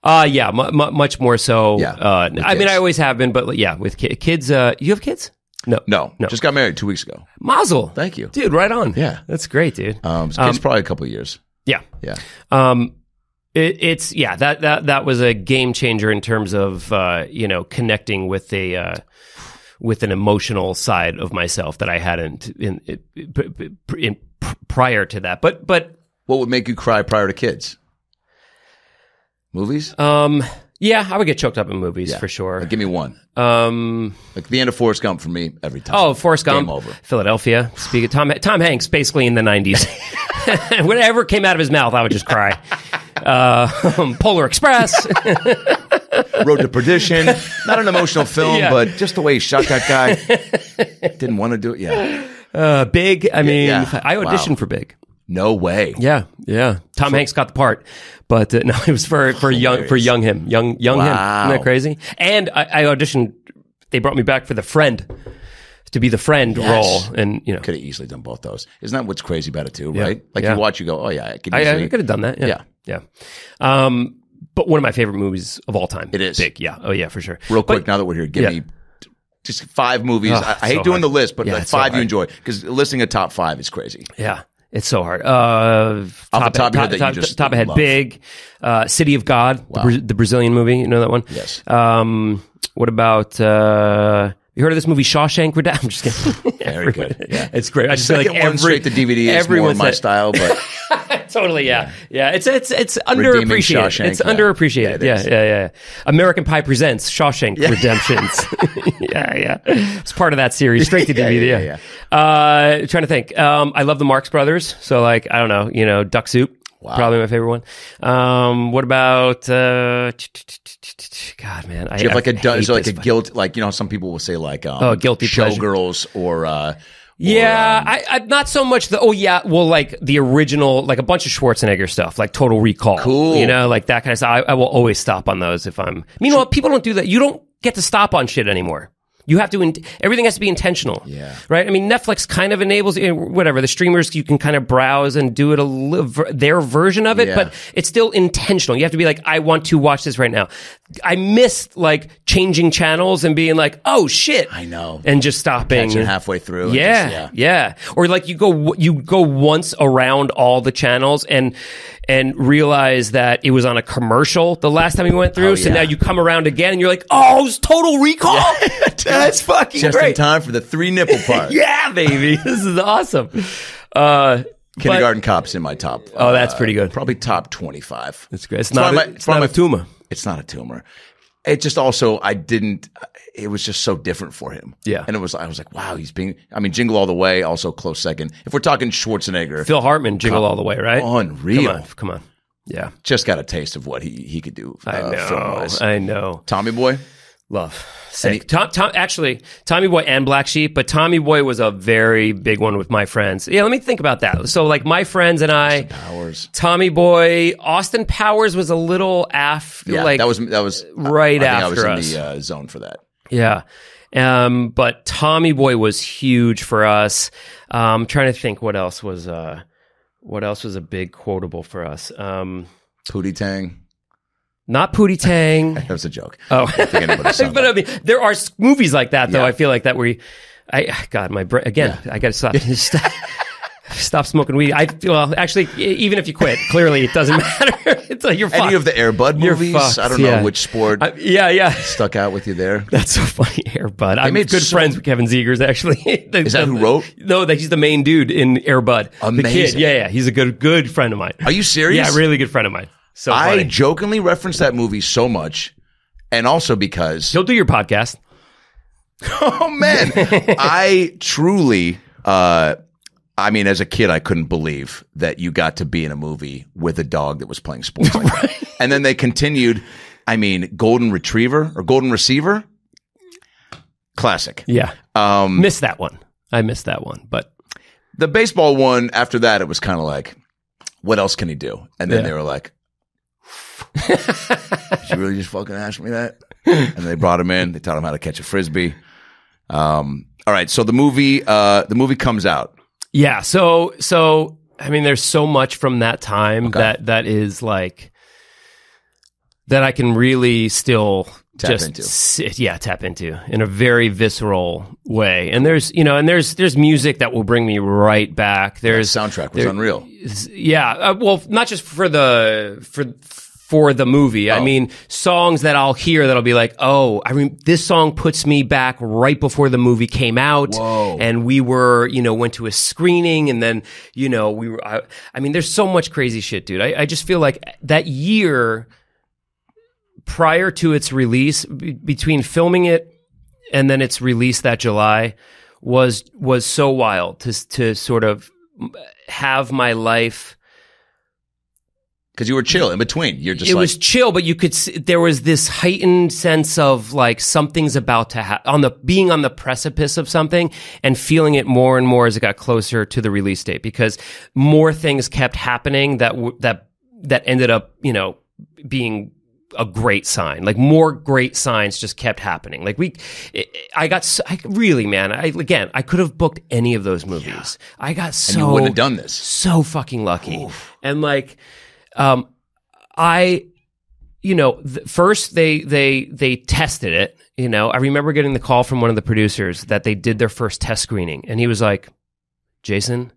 Yeah, much more so. Yeah, I mean, I always have been, but yeah, with kids. You have kids? No. No. Just got married 2 weeks ago. Mazel. Thank you. Dude, right on. Yeah. That's great, dude. So kids probably a couple of years. Yeah. Yeah. It's yeah, that was a game changer in terms of you know, connecting with a with an emotional side of myself that I hadn't in prior to that. But what would make you cry prior to kids? Movies? Yeah, I would get choked up in movies, yeah, for sure. Like, give me one. Like the end of Forrest Gump for me every time. Oh, Forrest Gump. Game over. Philadelphia. Speaking of Tom Hanks, basically in the 90s. Whatever came out of his mouth, I would just cry. Polar Express. Road to Perdition. Not an emotional film, yeah, but just the way he shot that guy. Didn't want to do it. Yeah. Big. I mean, yeah. I auditioned for Big. No way. Yeah, yeah. Tom Hanks got the part, but no, it was for young him. Isn't that crazy? And I auditioned. They brought me back for the friend, to be the friend role, and you know, could have easily done both those. Isn't that what's crazy about it too? Yeah. Right? Like you watch, you go, oh yeah, I could have done that. Yeah. But one of my favorite movies of all time. It is Big. Yeah. Oh yeah, for sure. Real quick, now that we're here, give me just five movies. I hate doing the list, but like five you enjoy, because listing a top five is crazy. Yeah. It's so hard. Top of head, love. Big. City of God, the Brazilian movie. You know that one? Yes. What about, you heard of this movie, Shawshank Redemption? I'm just kidding. Very good. Yeah. It's great. I just feel like straight to DVD is more of my style, but. Totally, yeah. It's underappreciated. Shawshank, it's underappreciated. Yeah. American Pie presents Shawshank Redemptions. yeah. It's part of that series, straight to DVD. Yeah. Trying to think. I love the Marx Brothers. So, like, I don't know, you know, Duck Soup, probably my favorite one. What about? God, man, I have like a guilt, like, you know, some people will say like guilty Showgirls or. Yeah, I not so much the like the original, like a bunch of Schwarzenegger stuff, like Total Recall, cool, you know, like that kind of stuff. I will always stop on those if I'm. Meanwhile, people don't do that. You don't get to stop on shit anymore. You have to. Everything has to be intentional. Yeah. Right. I mean, Netflix kind of enables whatever the streamers. You can kind of browse and do it their version of it, but it's still intentional. You have to be like, I want to watch this right now. I missed like changing channels and being like, oh shit, I know, and just stopping halfway through. Yeah, yeah. Or like you go once around all the channels and realize that it was on a commercial the last time you went through. So now you come around again and you're like, oh, it's Total Recall. Yeah. That's fucking just great. Just in time for the three nipple part. Yeah, baby. This is awesome. Kindergarten Cop's in my top. Oh, that's pretty good. Probably top 25. That's great. It's not a tumor. It's not a tumor. It just also, it was just so different for him. Yeah. And I was like, wow, Jingle All the Way, also close second. If we're talking Schwarzenegger. Phil Hartman, Jingle All the Way, right? Unreal. Come on. Yeah. Just got a taste of what he could do. I know. Tommy Boy? Love. Sick. Tommy Boy and Black Sheep, but Tommy Boy was a very big one with my friends. Yeah, let me think about that. So, like, my friends and I, Tommy Boy, Austin Powers was a little after. Yeah, like, that was right after us. I was in the zone for that. Yeah. But Tommy Boy was huge for us. I'm trying to think what else was a big quotable for us. Pootie Tang. Not Pootie Tang. That was a joke. Oh, I think but I mean, there are movies like that, though. Yeah. I feel like that where my brain again. Yeah. I gotta stop smoking weed. Actually, even if you quit, clearly it doesn't matter. It's like you're fucked. Any of the Air Bud movies? I don't know which sport. Stuck out with you there. That's so funny, Air Bud. I made good friends with Kevin Zegers. Actually, is that who wrote? No, he's the main dude in Air Bud. Amazing. The kid. Yeah. He's a good friend of mine. Are you serious? Yeah, really good friend of mine. So I jokingly reference that movie so much, and also because he'll do your podcast. Oh man, I truly, I mean, as a kid, I couldn't believe that you got to be in a movie with a dog that was playing sports. Like that. And then they continued. I mean, Golden Retriever or Golden Receiver. Classic. Yeah. Missed that one. I missed that one. But the baseball one, after that, it was kind of like, what else can he do? And then they were like, did you really just fucking ask me that? And they brought him in. They taught him how to catch a frisbee. All right. So the movie comes out. Yeah. So I mean, there's so much from that time that is like, that I can really still tap into in a very visceral way. And there's music that will bring me right back. There's that soundtrack was unreal. Yeah. Well, not just for the movie. Oh. I mean, songs that I'll hear that'll be like, oh, this song puts me back right before the movie came out. Whoa. And we were, went to a screening and then, we were, I mean, there's so much crazy shit, dude. I just feel like that year prior to its release, between filming it and then its release that July was so wild to sort of have my life. Because you were chill in between. It was chill, but you could see, there was this heightened sense of like something's about to happen, being on the precipice of something and feeling it more and more as it got closer to the release date, because more things kept happening that ended up, being a great sign. Like more great signs just kept happening. Like I could have booked any of those movies. Yeah. I got so, and you wouldn't have done this. So fucking lucky. Oof. And like, first they tested it. I remember getting the call from one of the producers that they did their first test screening, and he was like, "Jason,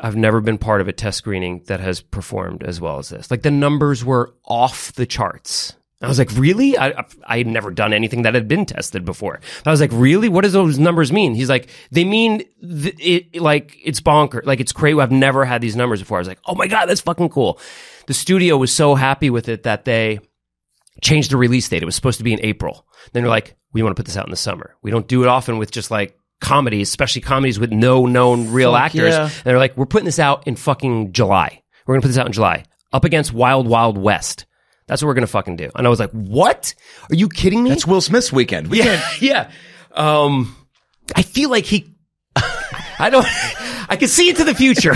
I've never been part of a test screening that has performed as well as this. Like the numbers were off the charts." I was like, "Really? I had never done anything that had been tested before." But I was like, "Really? What does those numbers mean?" He's like, "They mean it's bonkers. Like it's crazy. I've never had these numbers before." I was like, "Oh my God, that's fucking cool." The studio was so happy with it that they changed the release date. It was supposed to be in April. Then they're like, "We want to put this out in the summer. We don't do it often with just like comedies, especially comedies with no known real actors." Yeah. And they're like, "We're putting this out in fucking July. We're going to put this out in July. Up against Wild Wild West. That's what we're going to fucking do." And I was like, "What? Are you kidding me? That's Will Smith's weekend." Yeah. I feel like I can see into the future.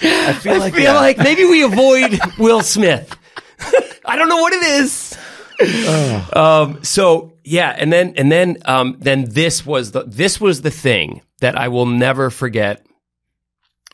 I feel like maybe we avoid Will Smith. I don't know what it is. So yeah. And then this was the thing that I will never forget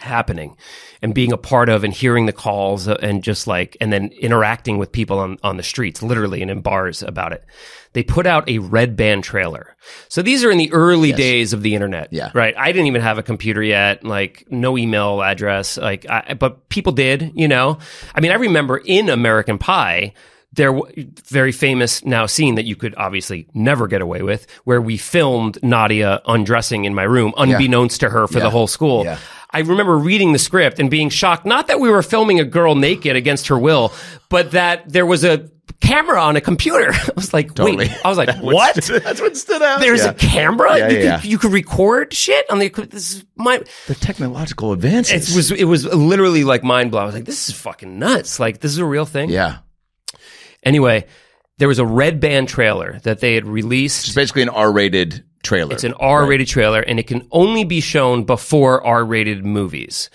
happening and being a part of, and hearing the calls and just like, and then interacting with people on the streets, literally, and in bars about it. They put out a Red Band trailer. So these are in the early days of the internet, right? I didn't even have a computer yet, like no email address, but people did, I mean, I remember in American Pie, there very famous now scene that you could obviously never get away with, where we filmed Nadia undressing in my room, unbeknownst to her, for the whole school. Yeah. I remember reading the script and being shocked, not that we were filming a girl naked against her will, but that there was a camera on a computer. I was like, totally. Wait. I was like, what? That's what stood out. There's a camera? You could record shit on the... This is the technological advances. It was literally like mind-blowing. I was like, this is fucking nuts. Like, this is a real thing? Yeah. Anyway, there was a Red Band trailer that they had released. It's basically an R-rated... trailer. It's an R-rated trailer, and it can only be shown before R-rated movies,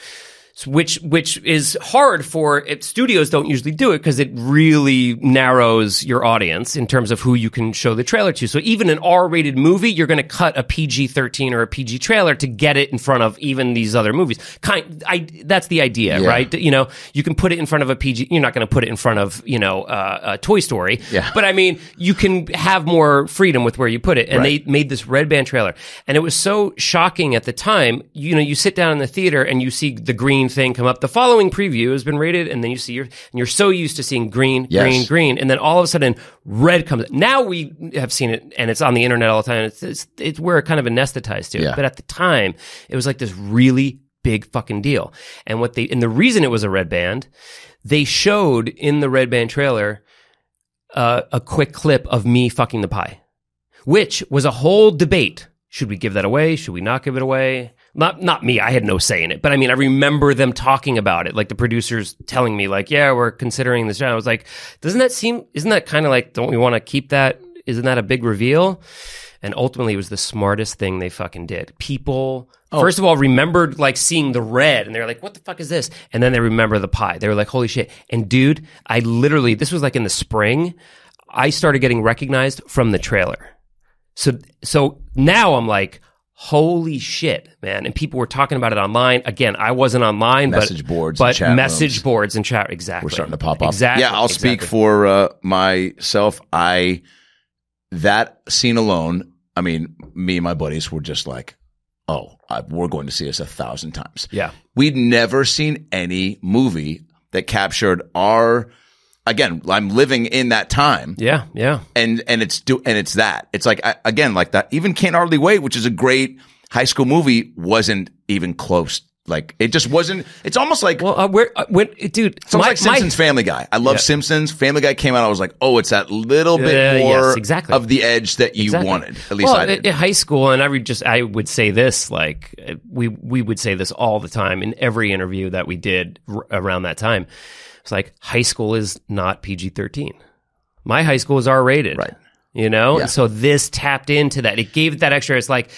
which is hard for it. Studios don't usually do it because it really narrows your audience in terms of who you can show the trailer to. So even an R-rated movie, you're going to cut a PG-13 or a PG trailer to get it in front of even these other movies. That's the idea, right? You can put it in front of a PG. You're not going to put it in front of, a Toy Story. Yeah. But I mean, you can have more freedom with where you put it. And they made this Red Band trailer, and it was so shocking at the time. You sit down in the theater and you see the green thing come up. The following preview has been rated, and then you see and you're so used to seeing green, green, and then all of a sudden red comes up. Now we have seen it, and it's on the internet all the time. It's we're kind of anesthetized to it. But at the time, it was like this really big fucking deal. And the reason it was a Red Band, they showed in the Red Band trailer a quick clip of me fucking the pie, which was a whole debate. Should we give that away? Should we not give it away? Not me. I had no say in it. But I mean, I remember them talking about it, like the producers telling me, like, "Yeah, we're considering this." And I was like, "Doesn't that seem? Isn't that kind of like? Don't we want to keep that isn't that a big reveal? And ultimately, it was the smartest thing they fucking did. People, first of all, remembered like seeing the red, and they're like, what the fuck is this? And then they remember the pie. They were like, holy shit. And dude, I literally, this was like in the spring, I started getting recognized from the trailer. So now I'm like, holy shit, man. And people were talking about it online. Again, I wasn't online, but message boards and chat. Exactly. We're starting to pop up. Exactly. Yeah, I'll speak for myself. That scene alone, I mean, me and my buddies were just like, oh, we're going to see this 1,000 times. Yeah. We'd never seen any movie that captured our, again, I'm living in that time. Yeah, yeah. And it's that. It's like, again, like that. Even Can't Hardly Wait, which is a great high school movie, wasn't even close. Like, it just wasn't, it's almost like, well, dude, it's almost like Simpsons Family Guy. I love Simpsons. Family Guy came out, I was like, oh, it's that little bit more of the edge that you wanted. At least I did. At high school, and I would say this, like, we would say this all the time in every interview that we did around that time. It's like, high school is not PG-13. My high school is R-rated. Right. You know? Yeah. And so this tapped into that. It gave that extra, it's like,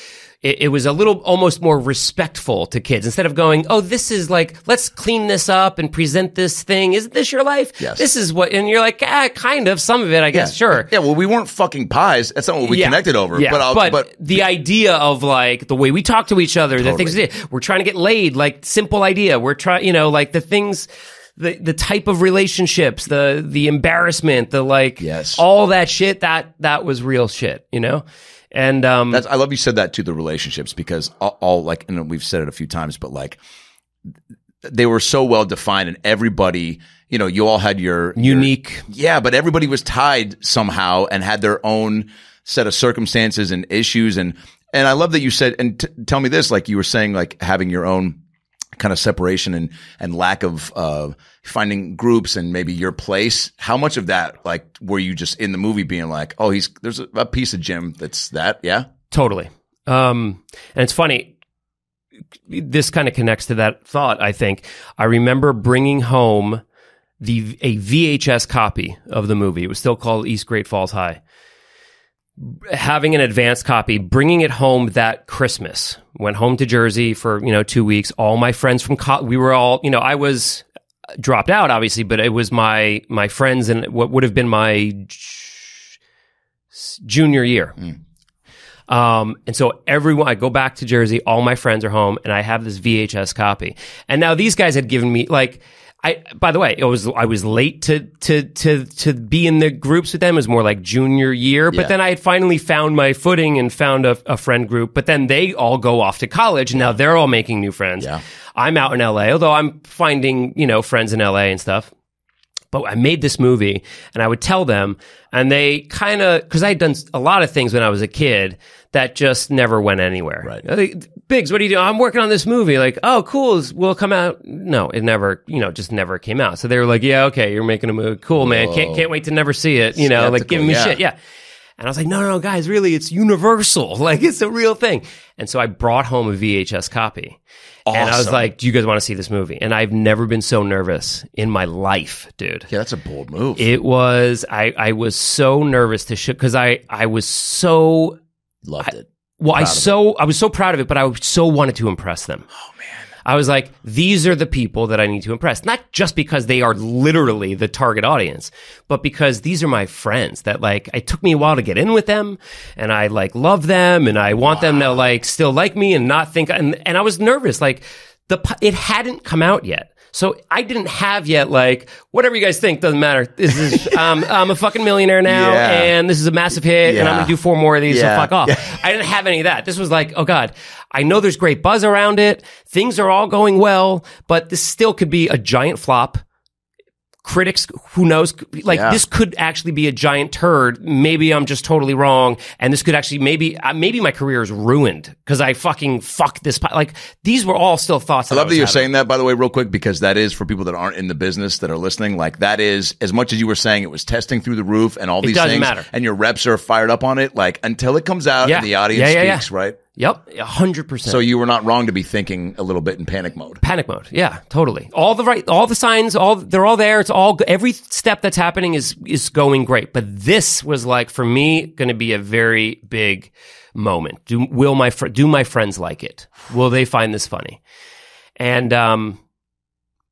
it was a little almost more respectful to kids. Instead of going, oh, this is like, let's clean this up and present this thing. Isn't this your life? Yes. This is what, and you're like, kind of, some of it, I guess, sure. Yeah, well, we weren't fucking pies. That's not what we connected over. Yeah. But the idea of like, the way we talk to each other, the things we did, we're trying to get laid, like simple idea. We're trying, you know, like the things, the type of relationships, the embarrassment, the like, all that shit, that was real shit, you know? And that's, I love you said that to the relationships, because all like, and we've said it a few times, but like they were so well defined, and everybody, you know, you all had your unique, but everybody was tied somehow and had their own set of circumstances and issues. And I love that you said, and tell me this, like you were saying, like having your own kind of separation and lack of finding groups and maybe your place. How much of that, like, were you just in the movie being like, oh, there's a piece of Jim that's that? Yeah, totally. And it's funny, this kind of connects to that thought. I think I remember bringing home a VHS copy of the movie. It was still called East Great Falls High. Having an advanced copy, bringing it home that Christmas, went home to Jersey for, you know, 2 weeks. All my friends from college, we were all, you know, I was dropped out, obviously, but it was my friends and what would have been my junior year. And so everyone, I go back to Jersey, all my friends are home, and I have this VHS copy. And now these guys had given me like, by the way, I was late to be in the groups with them. It was more like junior year, but then I had finally found my footing and found a friend group. But then they all go off to college, and now they're all making new friends. Yeah. I'm out in LA, although I'm finding, you know, friends in LA and stuff. But I made this movie, and I would tell them, and they kind of, because I had done a lot of things when I was a kid that just never went anywhere. Right. Like, Biggs, what are you doing? I'm working on this movie. Like, oh, cool. Will it come out? No, it never, you know, just never came out. So they were like, yeah, okay, you're making a movie. Cool, man. Can't wait to never see it. You know, like giving me shit. Yeah. And I was like, no, guys, really, it's Universal. Like, it's a real thing. And so I brought home a VHS copy. Awesome. And I was like, do you guys want to see this movie? And I've never been so nervous in my life, dude. Yeah, that's a bold move. It was, I was so nervous to shit, because I was so... Loved it. I was so proud of it, but I so wanted to impress them. Oh, man. I was like, these are the people that I need to impress. Not just because they are literally the target audience, but because these are my friends that, like, it took me a while to get in with them, and I, like, love them, and I want them to, like, still like me and not think... And I was nervous. Like, it hadn't come out yet. So I didn't have yet, like, whatever you guys think, doesn't matter. This is, I'm a fucking millionaire now, and this is a massive hit, and I'm going to do 4 more of these, so fuck off. Yeah. I didn't have any of that. This was like, oh, God, I know there's great buzz around it. Things are all going well, but this still could be a giant flop. Critics, who knows? Like, this could actually be a giant turd. Maybe I'm just totally wrong, and this could actually, maybe my career is ruined because I fucking fucked this. Like, these were all still thoughts. I love that you're saying that, by the way, real quick, because that is for people that aren't in the business that are listening. Like, that is, as much as you were saying, it was testing through the roof and all these things, and your reps are fired up on it. Like, until it comes out and the audience speaks, right? Yep, 100%. So you were not wrong to be thinking a little bit in panic mode. Panic mode, yeah, totally. All the signs, they're all there. It's all every step that's happening is going great. But this was like for me going to be a very big moment. Do my friends like it? Will they find this funny? And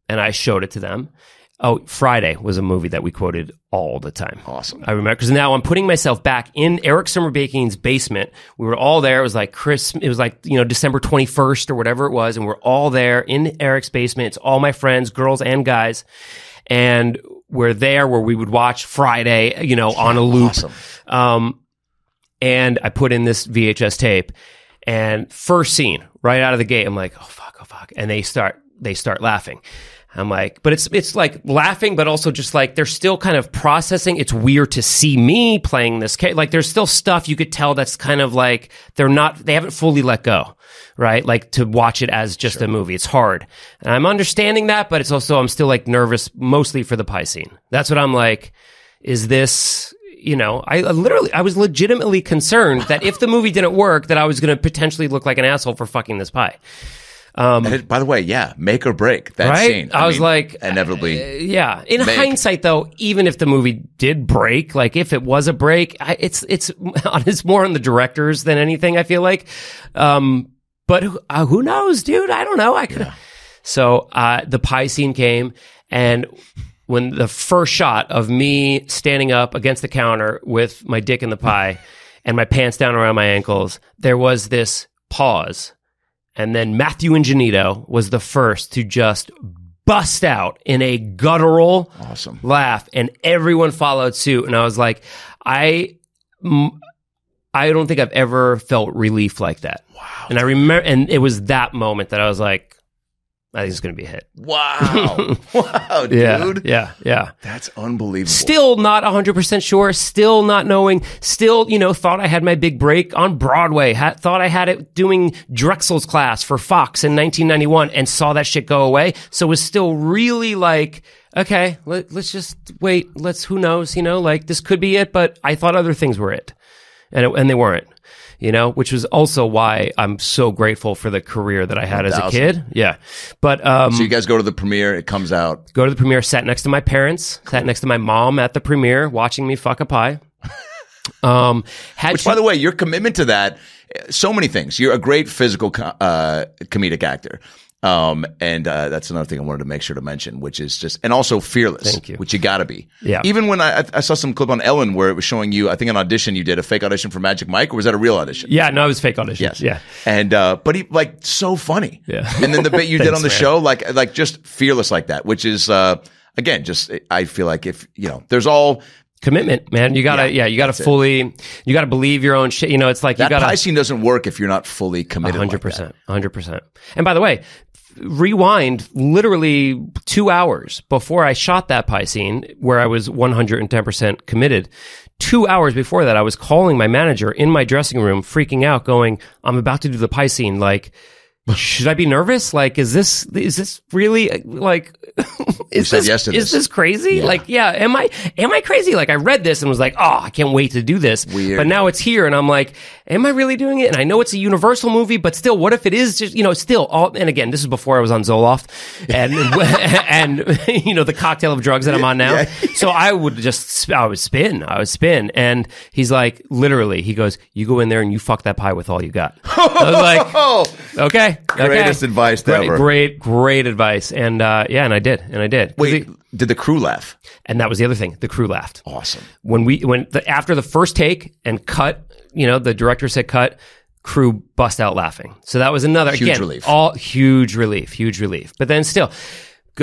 I showed it to them. Oh, Friday was a movie that we quoted all the time. Awesome. I remember, because now I'm putting myself back in Eric Summerbakin's basement. We were all there. It was like December 21st or whatever it was. And we're all there in Eric's basement. It's all my friends, girls and guys. And we're there where we would watch Friday, on a loop. Awesome. And I put in this VHS tape. And first scene, right out of the gate, I'm like, oh, fuck. And they start laughing. I'm like, but it's like laughing, but also just like they're still kind of processing. It's weird to see me playing this. Like there's still stuff you could tell that's kind of like they haven't fully let go, right? Like to watch it as just a movie. It's hard. And I'm understanding that, but it's also, I'm still like nervous mostly for the pie scene. That's what I'm like, is this, I was legitimately concerned that if the movie didn't work, that I was going to potentially look like an asshole for fucking this pie. By the way, yeah, make or break that scene. Inevitably. Hindsight, though, even if the movie did break, like if it was a break, it's more on the directors than anything, I feel like. But who knows, dude? I don't know. I could. Yeah. So the pie scene came, and when the first shot of me standing up against the counter with my dick in the pie and my pants down around my ankles, there was this pause. And then Matthew Ingenito was the first to just bust out in a guttural laugh, and everyone followed suit. And I was like, I don't think I've ever felt relief like that. Wow! And I remember, and it was that moment that I was like, I think it's going to be a hit. Wow! Wow, dude! Yeah. That's unbelievable. Still not 100% sure. Still not knowing. Still, thought I had my big break on Broadway. Thought I had it doing Drexel's class for Fox in 1991, and saw that shit go away. So was still really like, okay, let's just wait. Who knows? Like this could be it. But I thought other things were it, and they weren't. Which was also why I'm so grateful for the career that I had as a kid. Yeah. But, so you guys go to the premiere, it comes out. Go to the premiere, sat next to my parents, sat next to my mom at the premiere, watching me fuck a pie. Which, by the way, your commitment to that, so many things. You're a great physical, comedic actor. And that's another thing I wanted to make sure to mention, which is just, and also fearless. Thank you. Which you gotta be. Yeah. Even when I saw some clip on Ellen where it was showing you, I think an audition you did, a fake audition for Magic Mike, or was that a real audition? Yeah, no, it was fake audition. Yes. Yeah. And, but he, like, so funny. Yeah. And then the bit you did on the show, like just fearless like that, which is, again, just, I feel like if, there's all, commitment, man. You gotta, you gotta you gotta believe your own shit. It's like that pie scene doesn't work if you're not fully committed. 100%, 100%. And by the way, rewind literally 2 hours before I shot that pie scene, where I was 110% committed. 2 hours before that, I was calling my manager in my dressing room, freaking out, going, "I'm about to do the pie scene. Like, should I be nervous? Like, is this really like?" Is this crazy? Yeah. Like, yeah, am I crazy? Like, I read this and was like, oh, I can't wait to do this. Weird. But now it's here, and I'm like, am I really doing it? And I know it's a Universal movie, but still, what if it is just, and again, this is before I was on Zoloft and, the cocktail of drugs that I'm on now. Yeah. So I would spin. And he's like, literally, he goes, you go in there and you fuck that pie with all you got. I was like, okay. Greatest advice ever. Great advice. And I did. Wait, did the crew laugh? And that was the other thing. The crew laughed. Awesome. When after the first take and cut, the director said cut, crew bust out laughing. So that was another huge relief. But then still,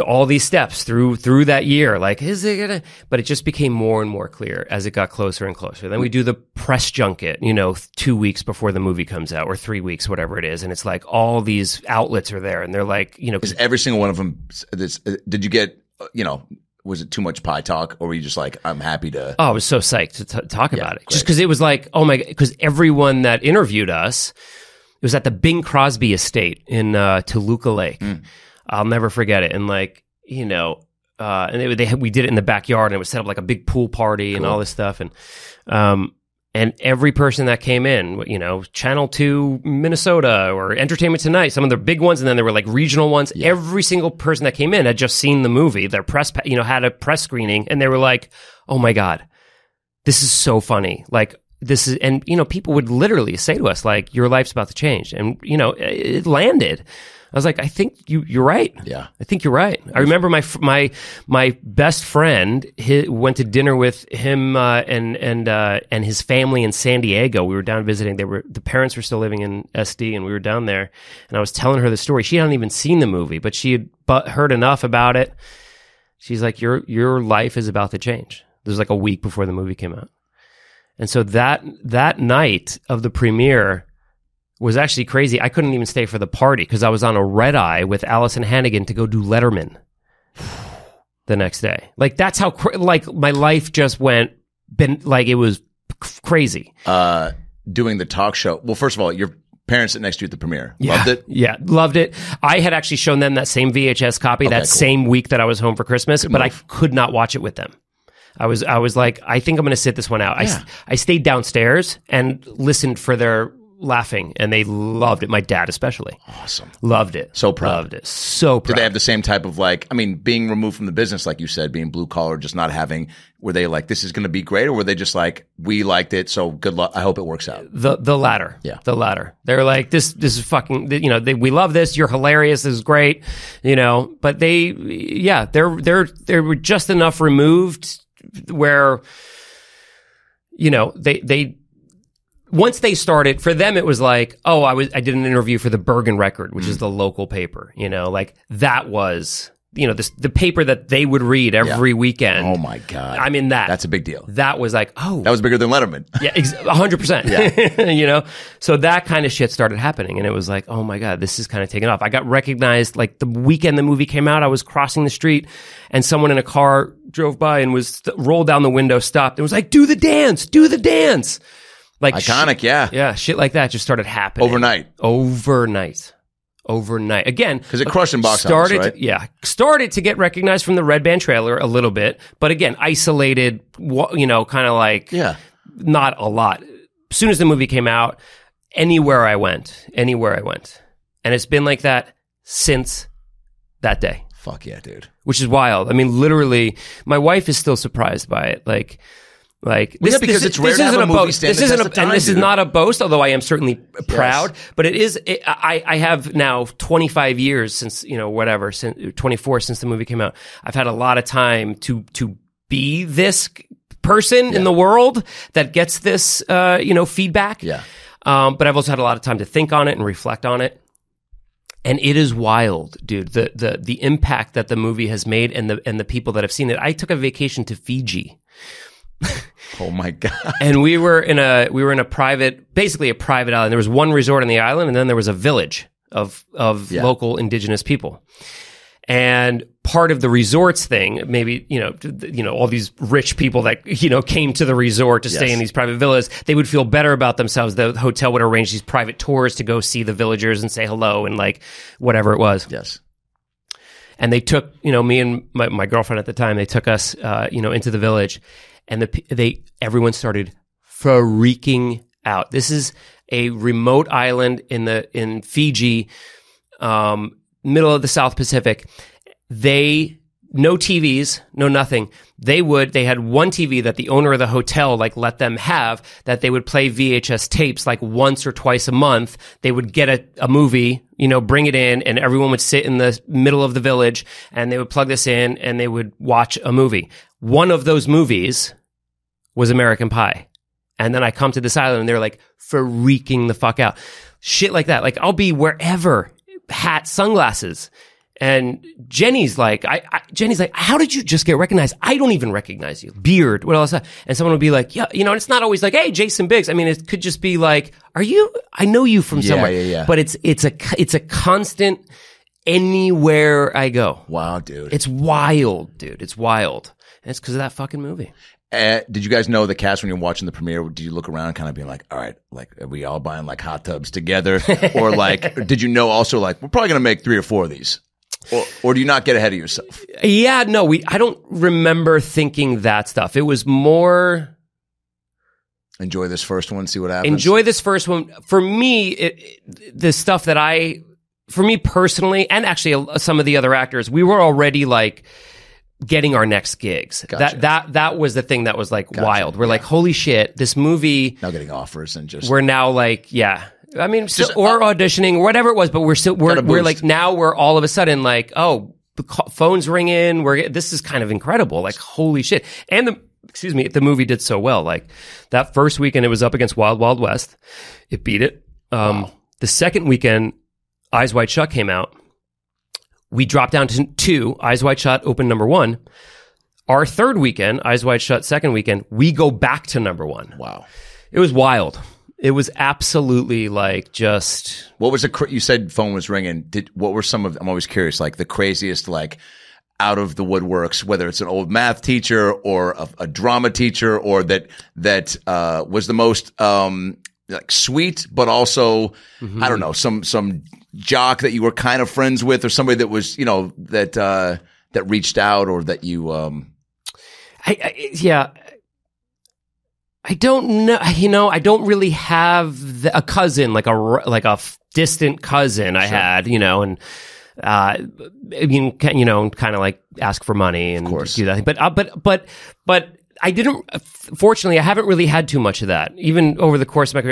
all these steps through that year, like, is it gonna? But it just became more and more clear as it got closer and closer. Then we do the press junket, 2 weeks before the movie comes out, or 3 weeks, whatever it is, and it's like all these outlets are there, and they're like, is every single one of them? Did you get? Was it too much pie talk, or were you just like, I'm happy to? Oh, I was so psyched to talk about it, great. Just because it was like, oh my god, because everyone that interviewed us, it was at the Bing Crosby estate in Toluca Lake. Mm. I'll never forget it. And like, and we did it in the backyard, and it was set up like a big pool party and all this stuff. And And every person that came in, you know, Channel 2 Minnesota or Entertainment Tonight, some of the big ones, and then there were like regional ones. Yeah. Every single person that came in had just seen the movie. Their press, you know, had a press screening, and they were like, "Oh my God, this is so funny!" Like this is, and you know, people would literally say to us, "Like your life's about to change," and you know, it landed. I was like, I think you're right. Yeah, I think you're right. I remember my best friend went to dinner with him and his family in San Diego. We were down visiting. The parents were still living in SD, and we were down there. And I was telling her the story. She hadn't even seen the movie, but she had heard enough about it. She's like, your life is about to change. This was like a week before the movie came out, and so that night of the premiere was actually crazy. I couldn't even stay for the party because I was on a red eye with Allison Hannigan to go do Letterman the next day. Like that's how my life just went. It was crazy. Doing the talk show. Well, first of all, your parents sat next to you at the premiere. Yeah, loved it. Yeah, loved it. I had actually shown them that same VHS copy same week that I was home for Christmas, I could not watch it with them. I was like, I think I'm going to sit this one out. Yeah. I stayed downstairs and listened for their laughing, and they loved it. My dad especially. Awesome. Loved it. So proud. Loved it. So proud. Did they have the same type of being removed from the business, like you said, being blue collar, just not having, were they like, this is going to be great? Or were they just like, we liked it, so good luck. I hope it works out. The latter. Yeah. The latter. They were like, this is fucking, you know, we love this. You're hilarious. This is great. You know, but they were just enough removed where, you know, they once they started, for them it was like, oh, I did an interview for the Bergen Record, which is the local paper, you know, like that was, you know, the paper that they would read every weekend. Oh my God, I'm in that. That's a big deal. That was like, oh, that was bigger than Letterman. Yeah, 100%. Yeah, you know, so that kind of shit started happening, and it was like, oh my God, this is kind of taking off. I got recognized like the weekend the movie came out. I was crossing the street, and someone in a car drove by and was rolled down the window, stopped, and was like, do the dance, do the dance. Like iconic, yeah. Yeah, shit like that just started happening. Overnight. Again. Because it crushed in box office, right? Yeah. Started to get recognized from the Red Band trailer a little bit, but again, isolated, you know, kind of like, yeah, not a lot. As soon as the movie came out, anywhere I went. And it's been like that since that day. Fuck yeah, dude. Which is wild. I mean, literally, my wife is still surprised by it. This isn't a boast, although I am certainly proud. Yes. But it is. I have now 25 years since, you know, whatever, since 24 since the movie came out. I've had a lot of time to be this person in the world that gets this, you know, feedback. Yeah. But I've also had a lot of time to think on it and reflect on it. And it is wild, dude. The impact that the movie has made and the people that have seen it. I took a vacation to Fiji. Oh my God. And we were in a basically a private island. There was one resort on the island, and then there was a village of local indigenous people. And part of the resorts thing, maybe, you know, all these rich people that, you know, came to the resort to stay in these private villas, they would feel better about themselves. The hotel would arrange these private tours to go see the villagers and say hello and like whatever it was. Yes. And they took, you know, me and my girlfriend at the time, they took us, you know, into the village. And everyone started freaking out. This is a remote island in Fiji, middle of the South Pacific. No TVs, no nothing. They had one TV that the owner of the hotel let them have, that they would play VHS tapes once or twice a month. They would get a movie, you know, bring it in, and everyone would sit in the middle of the village, and they would plug this in, and they would watch a movie. One of those movies was American Pie. And then I come to this island, and they're like freaking the fuck out. Shit like that. Like, I'll be wherever, hat, sunglasses. And Jenny's like, how did you just get recognized? I don't even recognize you. Beard, what else? And someone would be like, yeah, you know, and it's not always like, hey, Jason Biggs. I mean, it could just be like, are you? I know you from somewhere. Yeah. But it's a constant anywhere I go. Wow, dude. It's wild, dude. It's wild. And it's because of that fucking movie. Did you guys know the cast when you're watching the premiere? Did you look around kind of being like, all right, are we all buying hot tubs together? Or or did you know also we're probably going to make 3 or 4 of these? Or do you not get ahead of yourself? Yeah, no, I don't remember thinking that stuff. It was more Enjoy this first one, see what happens. Enjoy this first one. For me, the stuff that for me personally, and actually some of the other actors, we were already like getting our next gigs. Gotcha. That was the thing that was like wild. We're like, holy shit, this movie. Now getting offers and just. We're now like, yeah. I mean, just, or auditioning, whatever it was, but we're like, now we're all of a sudden like, oh, the phones ring in. This is kind of incredible. Like, holy shit. And the movie did so well. Like that first weekend, it was up against Wild Wild West. It beat it. Wow. The second weekend, Eyes Wide Shut came out. We dropped down to 2. Eyes Wide Shut opened number 1. Our third weekend, Eyes Wide Shut second weekend, we go back to number 1. Wow. It was wild. It was absolutely like just. What was you said phone was ringing. What were some of, I'm always curious, like the craziest, like out of the woodworks, whether it's an old math teacher or a drama teacher, or that was the most like sweet, but also, I don't know, some jock that you were kind of friends with, or somebody that was, you know, that reached out, or that you, I don't know. You know, I don't really have a cousin, like a distant cousin. Sure. I had, you know, and I mean, you know, kind of like ask for money and do that. But I didn't. Fortunately, I haven't really had too much of that. Even over the course of my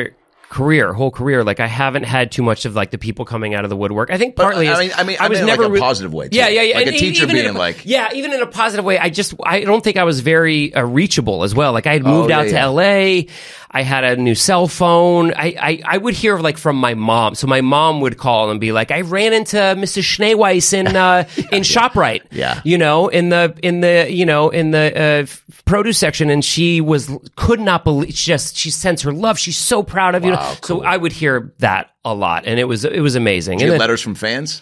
whole career, like I haven't had too much of like the people coming out of the woodwork. I think partly, I was never like a positive way. Too. Yeah. Like a teacher being like, yeah, even in a positive way. I don't think I was very reachable as well. Like I had moved out to LA. I had a new cell phone. I would hear like from my mom. So my mom would call and be like, I ran into Mrs. Schneeweiss in ShopRite. Yeah. You know, in the produce section, and she could not believe, she sends her love. She's so proud of you. Wow, cool. So I would hear that a lot, and it was amazing. Did you get letters from fans?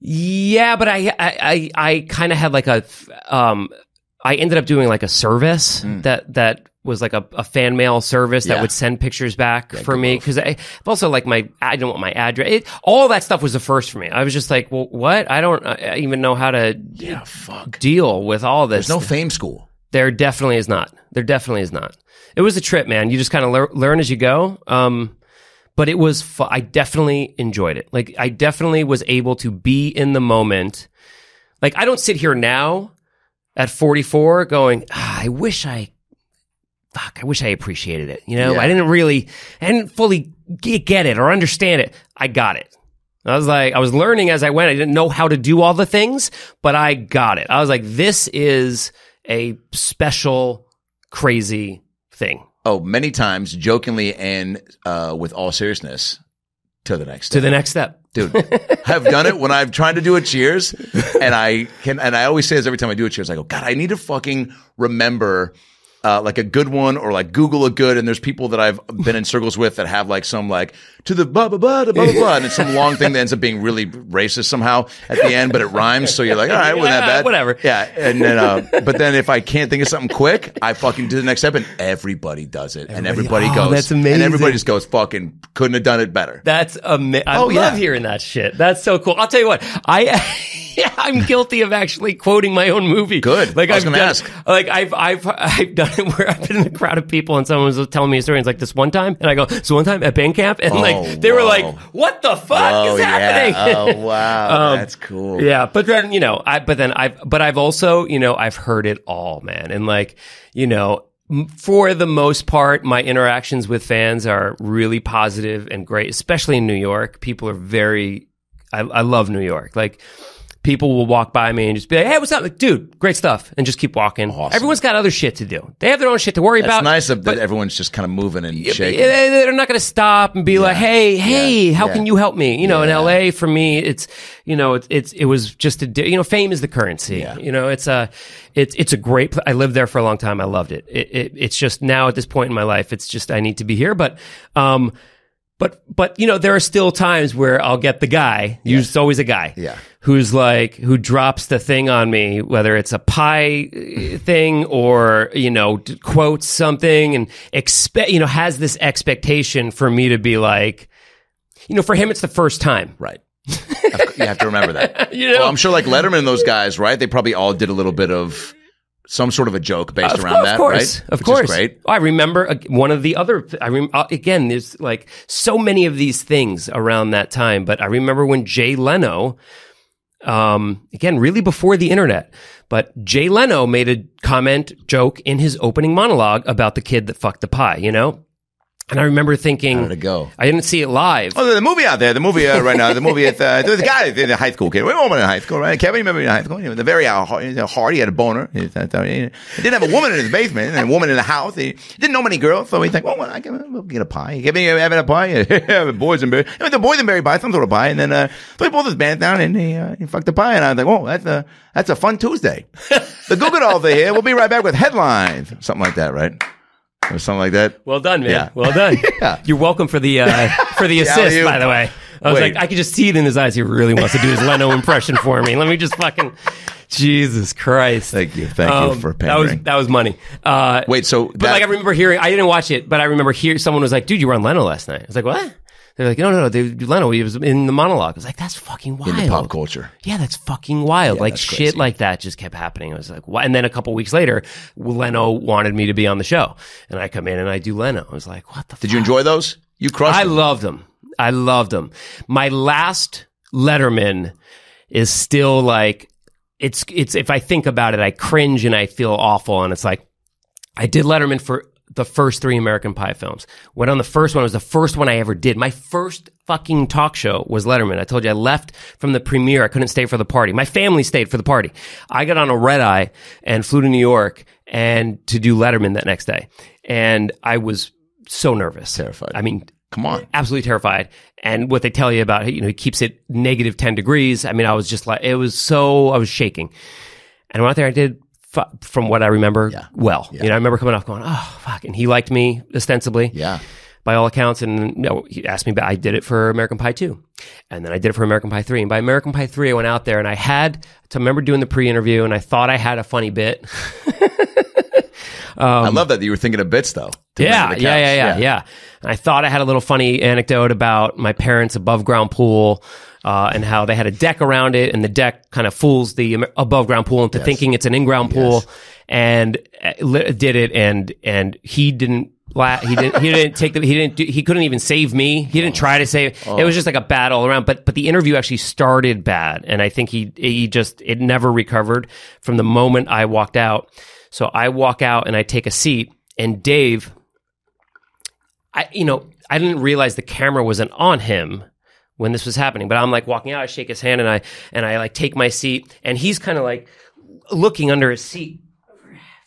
Yeah, but I kind of had like a I ended up doing like a service that was like a fan mail service that would send pictures back for me, because I also like I don't want my address. All that stuff was a first for me. I was just like, well, what? I don't even know how to deal with all this. There's no fame school. There definitely is not. It was a trip, man. You just kind of learn as you go. But it was I definitely enjoyed it. Like I definitely was able to be in the moment. Like I don't sit here now at 44 going, I wish I appreciated it. You know, yeah. I didn't fully get it or understand it. I got it. I was learning as I went. I didn't know how to do all the things, but I got it. I was like, this is a special, crazy thing. Oh, many times, jokingly and with all seriousness, to the next step. Dude, I've done it when I've tried to do a Cheers, and I always say this every time I do a Cheers. I go, God, I need to fucking remember like a good one, or like Google a good. And there's people that I've been in circles with that have like some like to the blah blah blah blah blah blah, and it's some long thing that ends up being really racist somehow at the end, but it rhymes. So you're like, all right, wasn't that bad? Whatever. Yeah. And then, but then if I can't think of something quick, I fucking do the next step, and everybody does it, and everybody goes, that's amazing, and everybody just goes, fucking couldn't have done it better. That's amazing. I love hearing that shit. That's so cool. I'll tell you what, I'm guilty of actually quoting my own movie. Good. Like I was going to ask. Like I've done it where I've been in a crowd of people and someone was telling me a story. And it's like this one time, and I go, "So one time at band camp," and like they were like, "What the fuck is happening?" Oh wow, that's cool. Yeah, but then I've also, you know, I've heard it all, man, and like, you know, for the most part, my interactions with fans are really positive and great, especially in New York. People are very, I love New York, like. People will walk by me and just be like, hey, what's up? Like, dude, great stuff. And just keep walking. Awesome. Everyone's got other shit to do. They have their own shit to worry about. It's nice that everyone's just kind of moving and shaking. They're not going to stop and be like, hey, how can you help me? You know, in LA, for me, it's, you know, it was just you know, fame is the currency. Yeah. You know, it's a great place. I lived there for a long time. I loved it. It's just now at this point in my life, it's just, I need to be here. But you know, there are still times where I'll get the guy, it's always a guy, who's like, who drops the thing on me, whether it's a pie thing or, you know, quotes something and has this expectation for me to be like, you know, for him, it's the first time. Right. You have to remember that. You know? Well, I'm sure like Letterman and those guys, right? They probably all did a little bit of some sort of a joke based around that, right? Of course. Which is great. I remember one of the other, again, there's like so many of these things around that time, but I remember when Jay Leno, again, really before the internet, but Jay Leno made a comment, joke in his opening monologue about the kid that fucked the pie, you know? And I remember thinking, how did it go? I didn't see it live. Oh, the movie out there, the movie right now, the movie with the guy, the high school kid. We all went to high school, right? Kevin, you remember in high school? He was very hard. He had a boner. He didn't have a woman in his basement and a woman in the house. He didn't know many girls, so he's like, well, I can we'll get a pie. Kevin, you having a pie? Boysenberry. He went to Boysenberry pie, some sort of pie. And then so he pulled his pants down and he fucked the pie. And I was like, whoa, that's a fun Tuesday. The Google over here. We'll be right back with headlines. Something like that, right? Or something like that. Well done, man. Yeah. Well done. Yeah. You're welcome for the assist, by the way. I was like, I could just see it in his eyes. He really wants to do his Leno impression for me. Let me just fucking... Jesus Christ. Thank you for pandering. That was money. I remember hearing... I didn't watch it, but I remember hearing someone was like, dude, you were on Leno last night. I was like, what? They're like, no, dude, Leno, he was in the monologue. I was like, that's fucking wild. In the pop culture. Yeah, that's fucking wild. Yeah, like, shit crazy. Like that just kept happening. I was like, what? And then a couple weeks later, Leno wanted me to be on the show. And I come in and I do Leno. I was like, what the fuck? Did you enjoy those? You crushed them. I loved them. I loved them. My last Letterman is still like, it's if I think about it, I cringe and I feel awful. And it's like, I did Letterman for the first three American Pie films. Went on the first one. It was the first one I ever did. My first fucking talk show was Letterman. I told you I left from the premiere. I couldn't stay for the party. My family stayed for the party. I got on a red eye and flew to New York and to do Letterman that next day. And I was so nervous. Terrified. I mean... Come on. Absolutely terrified. And what they tell you about, he keeps it negative 10 degrees. I mean, I was just like, I was shaking. And I went out there, I did... From what I remember, yeah. Well, yeah. You know, I remember coming off going, oh, fuck. And he liked me, ostensibly. Yeah. By all accounts. And he asked me, but I did it for American Pie 2. And then I did it for American Pie 3. And by American Pie 3, I went out there and I remember doing the pre-interview and I thought I had a funny bit. I love that you were thinking of bits, though. Yeah. And I thought I had a little funny anecdote about my parents' above-ground pool and how they had a deck around it, and the deck kind of fools the above-ground pool into thinking it's an in-ground pool, and did it, and he didn't. He couldn't even save me. He didn't try to save. It was just like a battle around. But the interview actually started bad, and I think it never recovered from the moment I walked out. So I walk out and I take a seat, and Dave, I didn't realize the camera wasn't on him when this was happening, but I'm like walking out, I shake his hand, and I like take my seat, and he's kind of like looking under his seat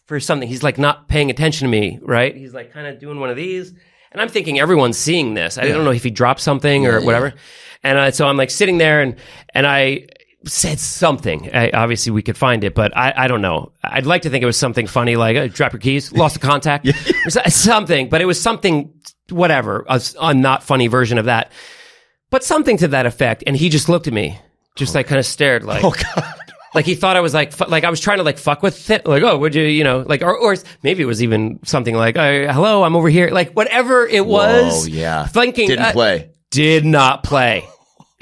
for something. He's like not paying attention to me, right? He's like kind of doing one of these, and I'm thinking everyone's seeing this. I don't know if he dropped something or whatever. And so I'm like sitting there, and I said something. Obviously we could find it, but I don't know. I'd like to think it was something funny, like drop your keys, lost the contact, or something. But it was something, whatever, a not funny version of that. But something to that effect, and he just looked at me, just like kind of stared, like, oh god, like he thought I was like, like I was trying to like fuck with it, like, oh, would you, like, or maybe it was even something like, hello, I'm over here, like whatever it was. Oh yeah, thinking did not play,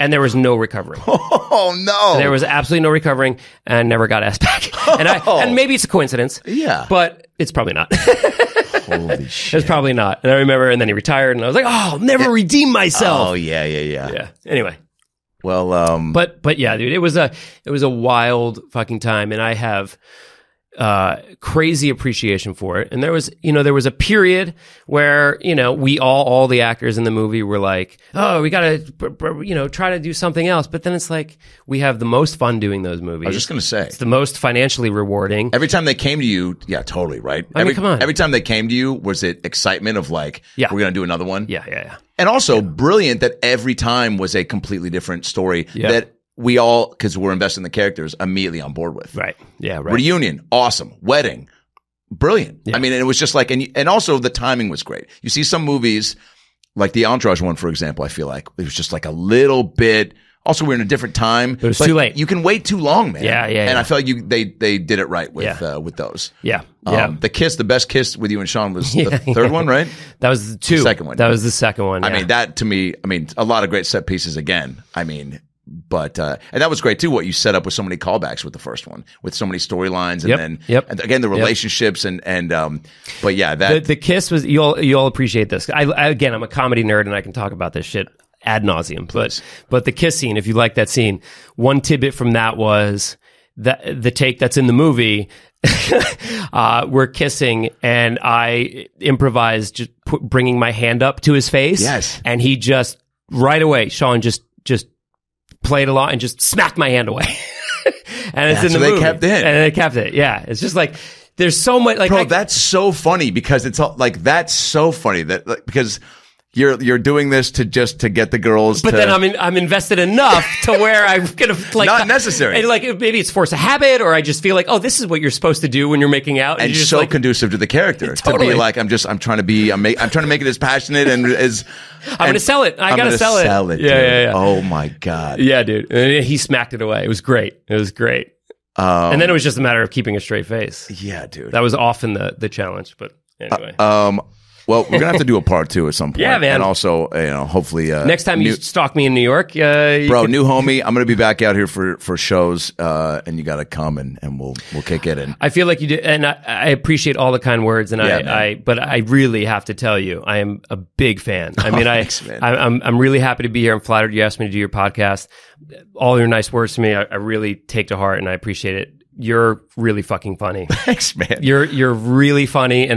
and there was no recovering. Oh no, there was absolutely no recovering, and never got asked back. And maybe it's a coincidence, yeah, but it's probably not. Holy shit. It was probably not. And I remember, and then he retired, and I was like, oh, I'll never redeem myself. Oh, yeah. Anyway. Well, But yeah, dude, it was a wild fucking time, and I have crazy appreciation for it. And there was a period where, we all the actors in the movie were like, oh, we gotta, try to do something else. But then it's like, we have the most fun doing those movies. I was just gonna say. It's the most financially rewarding. Every time they came to you, yeah, totally, right? I mean, come on. Every time they came to you, was it excitement of like, we're gonna do another one? Yeah. And also brilliant that every time was a completely different story that we all, because we're invested in the characters, immediately on board with. Right. Yeah, right. Reunion, awesome. Wedding, brilliant. Yeah. I mean, it was just like, and also the timing was great. You see some movies, like the Entourage one, for example, I feel like it was just like a little bit, also we're in a different time. It was too late. You can wait too long, man. Yeah. And I felt like they did it right with those. Yeah. The best kiss with you and Sean was the third one, right? That was the second one. I mean, that to me, a lot of great set pieces again. But and that was great too. What you set up with so many callbacks with the first one, with so many storylines, and and again the relationships and but yeah, that the kiss was you'll appreciate this. I I'm a comedy nerd and I can talk about this shit ad nauseum. But the kiss scene, if you like that scene, one tidbit from that was that the take that's in the movie. We're kissing and I improvised just bringing my hand up to his face. Yes, and he just right away, Sean just played a lot and just smacked my hand away. And it's in the movie. They kept it. Yeah, it's just like there's so much. Like, bro, that's so funny because it's all like that's so funny that like, because you're doing this to get the girls. But then I'm invested enough to where I'm gonna like not necessary. And like maybe it's force of habit or I just feel like oh this is what you're supposed to do when you're making out. And you're so like, conducive to the character totally. To be like I'm trying to make it as passionate and as. I'm gonna sell it. I gotta sell it. Yeah. Oh my god. Yeah, dude. And he smacked it away. It was great. And then it was just a matter of keeping a straight face. Yeah, dude. That was often the challenge. But anyway. Well, we're gonna have to do a part two at some point. Yeah, man. And also, hopefully next time you stalk me in New York, new homie. I'm gonna be back out here for shows, and you gotta come and we'll kick it in. I feel like you did, and I appreciate all the kind words, and but I really have to tell you, I am a big fan. I mean, I'm really happy to be here. I'm flattered you asked me to do your podcast. All your nice words to me, I really take to heart, and I appreciate it. You're really fucking funny. Thanks, man. You're really funny,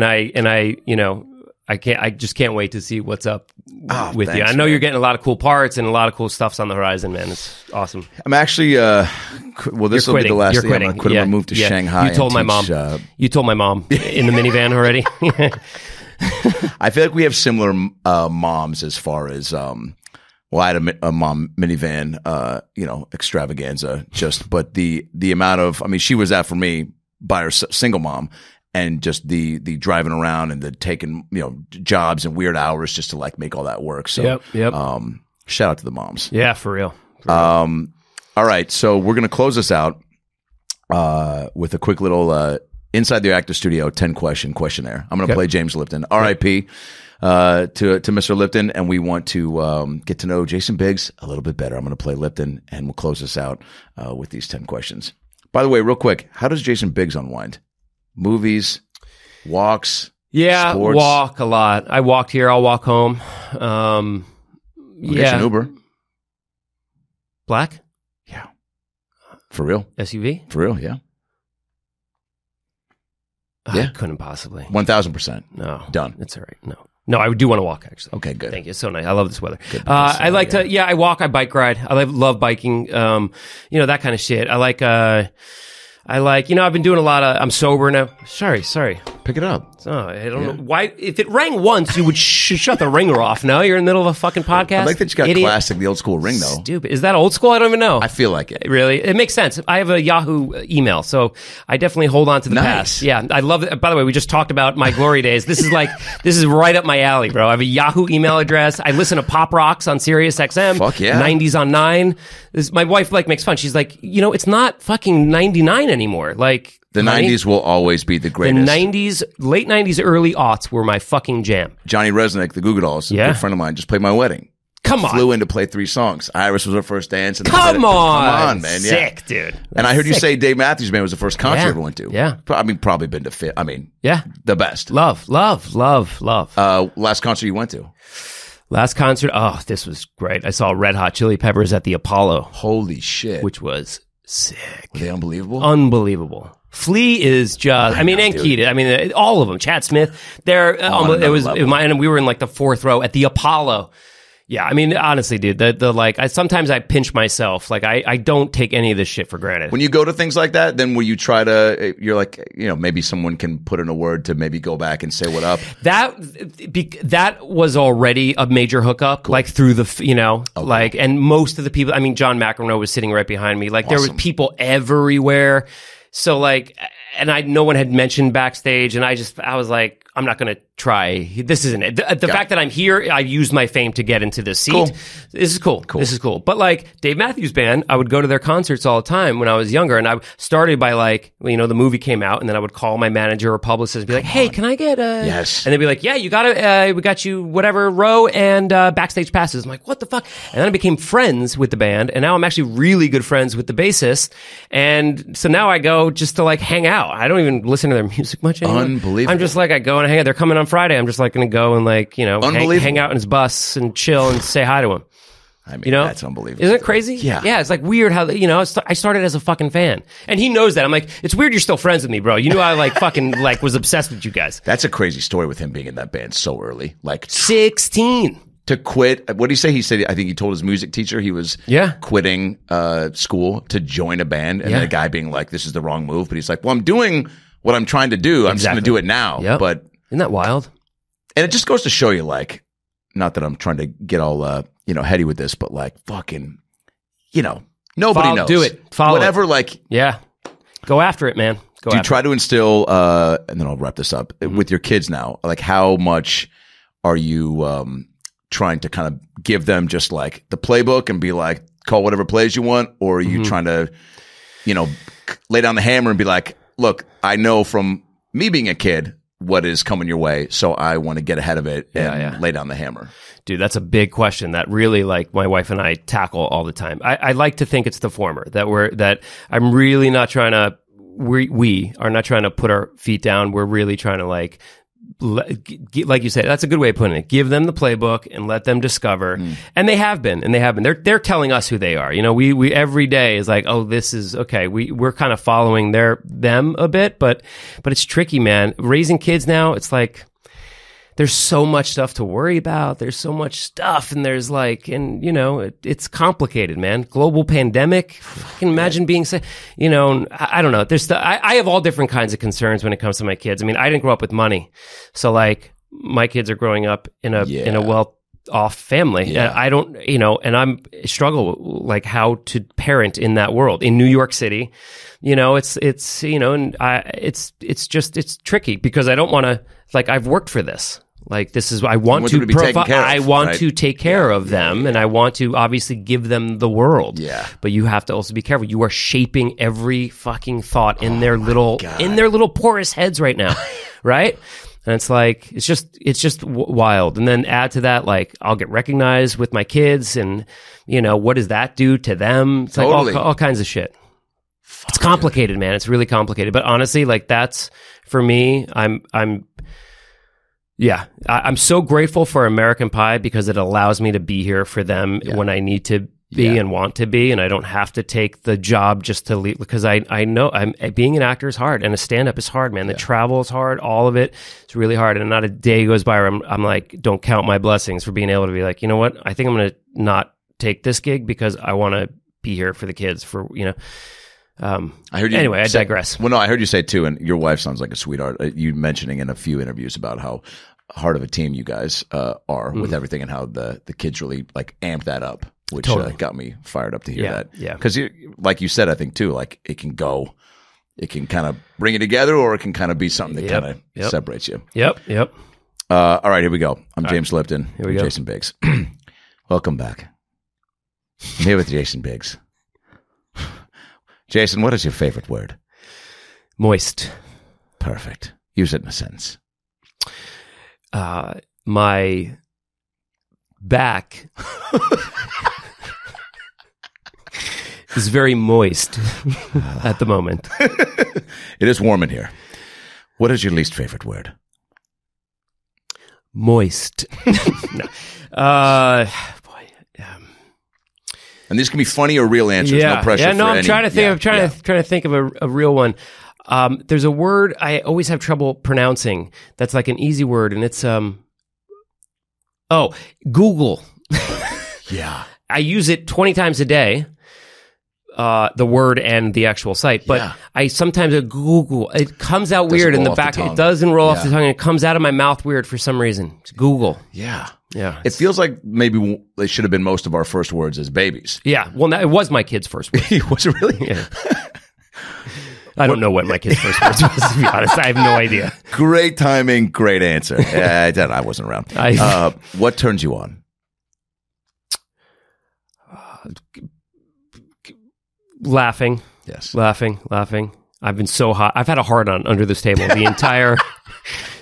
I just can't wait to see what's up with you. I know you're getting a lot of cool parts and a lot of cool stuff's on the horizon, man. It's awesome. I'm actually, this will be the last thing. I'm quitting. My move to Shanghai. You told my mom in the minivan already. I feel like we have similar moms as far as, I had a mom minivan, extravaganza but the amount of, she was that for me by her single mom. And just the driving around and the taking jobs and weird hours just to like make all that work. So shout out to the moms. Yeah, for real. All right, so we're gonna close this out with a quick little inside the actor studio 10-question questionnaire. I'm gonna play James Lipton, R.I.P. to Mr. Lipton, and we want to get to know Jason Biggs a little bit better. I'm gonna play Lipton, and we'll close this out with these 10 questions. By the way, real quick, how does Jason Biggs unwind? Movies, walks, sports. Walk a lot. I walked here. I'll walk home. Get you an Uber. Black? Yeah. For real? SUV? For real, yeah. I couldn't possibly. 1,000%. No. Done. That's all right. No. No, I do want to walk, actually. Okay, good. Thank you. It's so nice. I love this weather. I walk. I bike ride. I love biking. That kind of shit. I've been doing a lot of, I'm sober now. Sorry. Pick it up. Oh, I don't know why. If it rang once, you would shut the ringer off. No, you're in the middle of a fucking podcast. I like that you got classic, the old school ring though. Stupid. Is that old school? I don't even know. I feel like it. Really? It makes sense. I have a Yahoo email, so I definitely hold on to the past. Yeah, I love it. By the way, we just talked about my glory days. This is right up my alley, bro. I have a Yahoo email address. I listen to Pop Rocks on Sirius XM. Fuck yeah. 90s on 9. My wife makes fun. She's like, it's not fucking 99 anymore. The 90s will always be the greatest. The 90s, late 90s, early aughts were my fucking jam. Johnny Resnick, the Goo Goo Dolls, a good friend of mine, just played my wedding. Come on. Flew in to play 3 songs. Iris was her first dance. And Come on, man. Yeah. Sick, dude. That's and I heard you say Dave Matthews Band was the first concert I ever went to. Yeah. Probably been to fit. The best. Love. Last concert you went to? Last concert? Oh, this was great. I saw Red Hot Chili Peppers at the Apollo. Holy shit. Which was sick. Were they unbelievable? Unbelievable. Flea is just, and Keaton, all of them. Chad Smith, and we were in the 4th row at the Apollo. Yeah, honestly, dude, sometimes I pinch myself. I don't take any of this shit for granted. When you go to things like that, then will you try to, maybe someone can put in a word to maybe go back and say what up? That was already a major hookup, through the, and most of the people, John McEnroe was sitting right behind me. There was people everywhere. So and no one had mentioned backstage, and I was like, I'm not going to try. This isn't it. The fact that I'm here, I used my fame to get into this seat. Cool. This is cool. This is cool. But like Dave Matthews Band, I would go to their concerts all the time when I was younger. And I started by like, you know, the movie came out and then I would call my manager or publicist and be like, hey, can I get a... Yes. And they'd be like, yeah, you got it. We got you whatever row and backstage passes. I'm like, what the fuck? And then I became friends with the band. And now I'm actually really good friends with the bassist. And so now I go just to like hang out. I don't even listen to their music much anymore. Unbelievable. I'm just like, I go and hang out. They're coming on Friday. I'm just like going to go and like, you know, hang out in his bus and chill and say hi to him. I mean, you know? That's unbelievable. Isn't it crazy? Yeah. Yeah. It's like weird how, you know, I started as a fucking fan and he knows that. I'm like, it's weird. You're still friends with me, bro. You knew I like fucking like was obsessed with you guys. That's a crazy story with him being in that band so early, like 16 to quit. What did he say? He said, I think he told his music teacher he was quitting school to join a band. And then a guy being like, this is the wrong move. But he's like, well, I'm doing what I'm trying to do. I'm just going to do it now. Yep. But isn't that wild? And it just goes to show you, like, not that I'm trying to get all, you know, heady with this, but like fucking, you know, nobody knows. Do it. Follow whatever, it. Like. Yeah. Go after it, man. Go do you try to instill, and then I'll wrap this up, with your kids now, like how much are you trying to kind of give them just like the playbook and be like, call whatever plays you want? Or are you trying to, you know, lay down the hammer and be like, look, I know from me being a kid what is coming your way, so I want to get ahead of it and lay down the hammer? Dude, that's a big question that really, like, my wife and I tackle all the time. I like to think it's the former, that I'm really not trying to, we are not trying to put our feet down. We're really trying to, like you said, that's a good way of putting it. Give them the playbook and let them discover. And they have been, They're telling us who they are. You know, we every day is like, oh, this is okay. We're kind of following them a bit, but it's tricky, man. Raising kids now, it's like there's so much stuff to worry about. There's so much stuff, and there's like, and you know, it's complicated, man. Global pandemic. I can imagine being, you know, I don't know. I have all different kinds of concerns when it comes to my kids. I mean, I didn't grow up with money, so like my kids are growing up in a well-off family. Yeah. I don't, you know, and I struggle like how to parent in that world in New York City. You know, it's you know, and it's tricky because I don't want to, like, I've worked for this. Like, this is, I want to take care of them, and I want to obviously give them the world. Yeah. But you have to also be careful. You are shaping every fucking thought in their little porous heads right now, right? And it's like, it's just wild. And then add to that, like, I'll get recognized with my kids, and you know, what does that do to them? It's like all kinds of shit. Fuck, it's complicated, man. It's really complicated. But honestly, like, that's for me. I'm so grateful for American Pie because it allows me to be here for them when I need to be and want to be, and I don't have to take the job just to leave, because I know being an actor is hard, and a stand-up is hard, man. The travel is hard, all of it. It's really hard, and not a day goes by where I'm like, don't count my blessings for being able to be like, you know what? I think I'm going to not take this gig because I want to be here for the kids, for, you know. I heard you anyway, I digress. Well, no, I heard you say too, and your wife sounds like a sweetheart, you mentioning in a few interviews about how hard of a team you guys are with everything, and how the kids really like amped that up, which got me fired up to hear that. Yeah. Because like you said, I think too, like it can kind of bring you together, or it can kind of be something that kind of separates you. Yep. All right, here we go. I'm all James Lipton. Here we go. Jason Biggs. Welcome back. I'm here with Jason Biggs. Jason, what is your favorite word? Moist. Perfect. Use it in a sentence. My back is very moist at the moment. It is warm in here. What is your least favorite word? Moist. And these can be funny or real answers. Yeah. No pressure. Yeah, no, I'm trying to think. I'm trying to think of a real one. There's a word I always have trouble pronouncing. That's like an easy word, and it's Google. Yeah, I use it 20 times a day. The word and the actual site, but I sometimes Google. It comes out weird in the back. It doesn't roll off the tongue. It comes out of my mouth weird for some reason. It's Google. Yeah. Yeah. It feels like maybe they should have been most of our first words as babies. Yeah. Well, it was my kid's first word. It was really? Yeah. I don't know what my kid's first words was, to be honest. I have no idea. Great timing, great answer. I wasn't around. What turns you on? Laughing. Yes. Laughing. I've been so hot. I've had a hard on under this table the entire,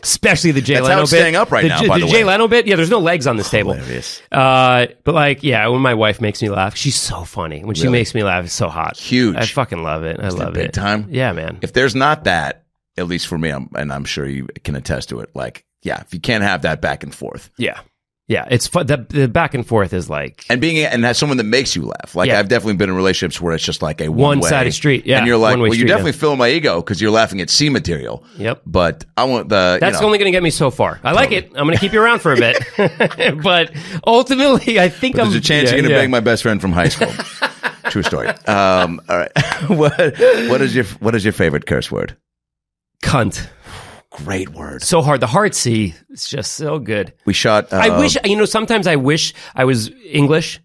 especially the Jay Leno bit. That's how it's staying up right now, by the way. The Jay Leno bit? Yeah, there's no legs on this table. Hilarious. But like, yeah, when my wife makes me laugh, she's so funny. When she makes me laugh, it's so hot. Huge. I fucking love it. I love it. Big time? Yeah, man. If there's not that, at least for me, and I'm sure you can attest to it, like, yeah, if you can't have that back and forth. Yeah. Yeah, it's fun. The back and forth is like, and as someone that makes you laugh. Like, yeah. I've definitely been in relationships where it's just like a one way side of street. Yeah, and you're like, well, you definitely fill my ego because you're laughing at C material. Yep. But I want the. That's only going to get me so far. I like it. I'm going to keep you around for a bit, but ultimately, I think there's a chance you're going to bang my best friend from high school. True story. All right. What is your favorite curse word? Cunt. Great word. So hard. The hard C is just so good. We shot... I wish... You know, sometimes I wish I was English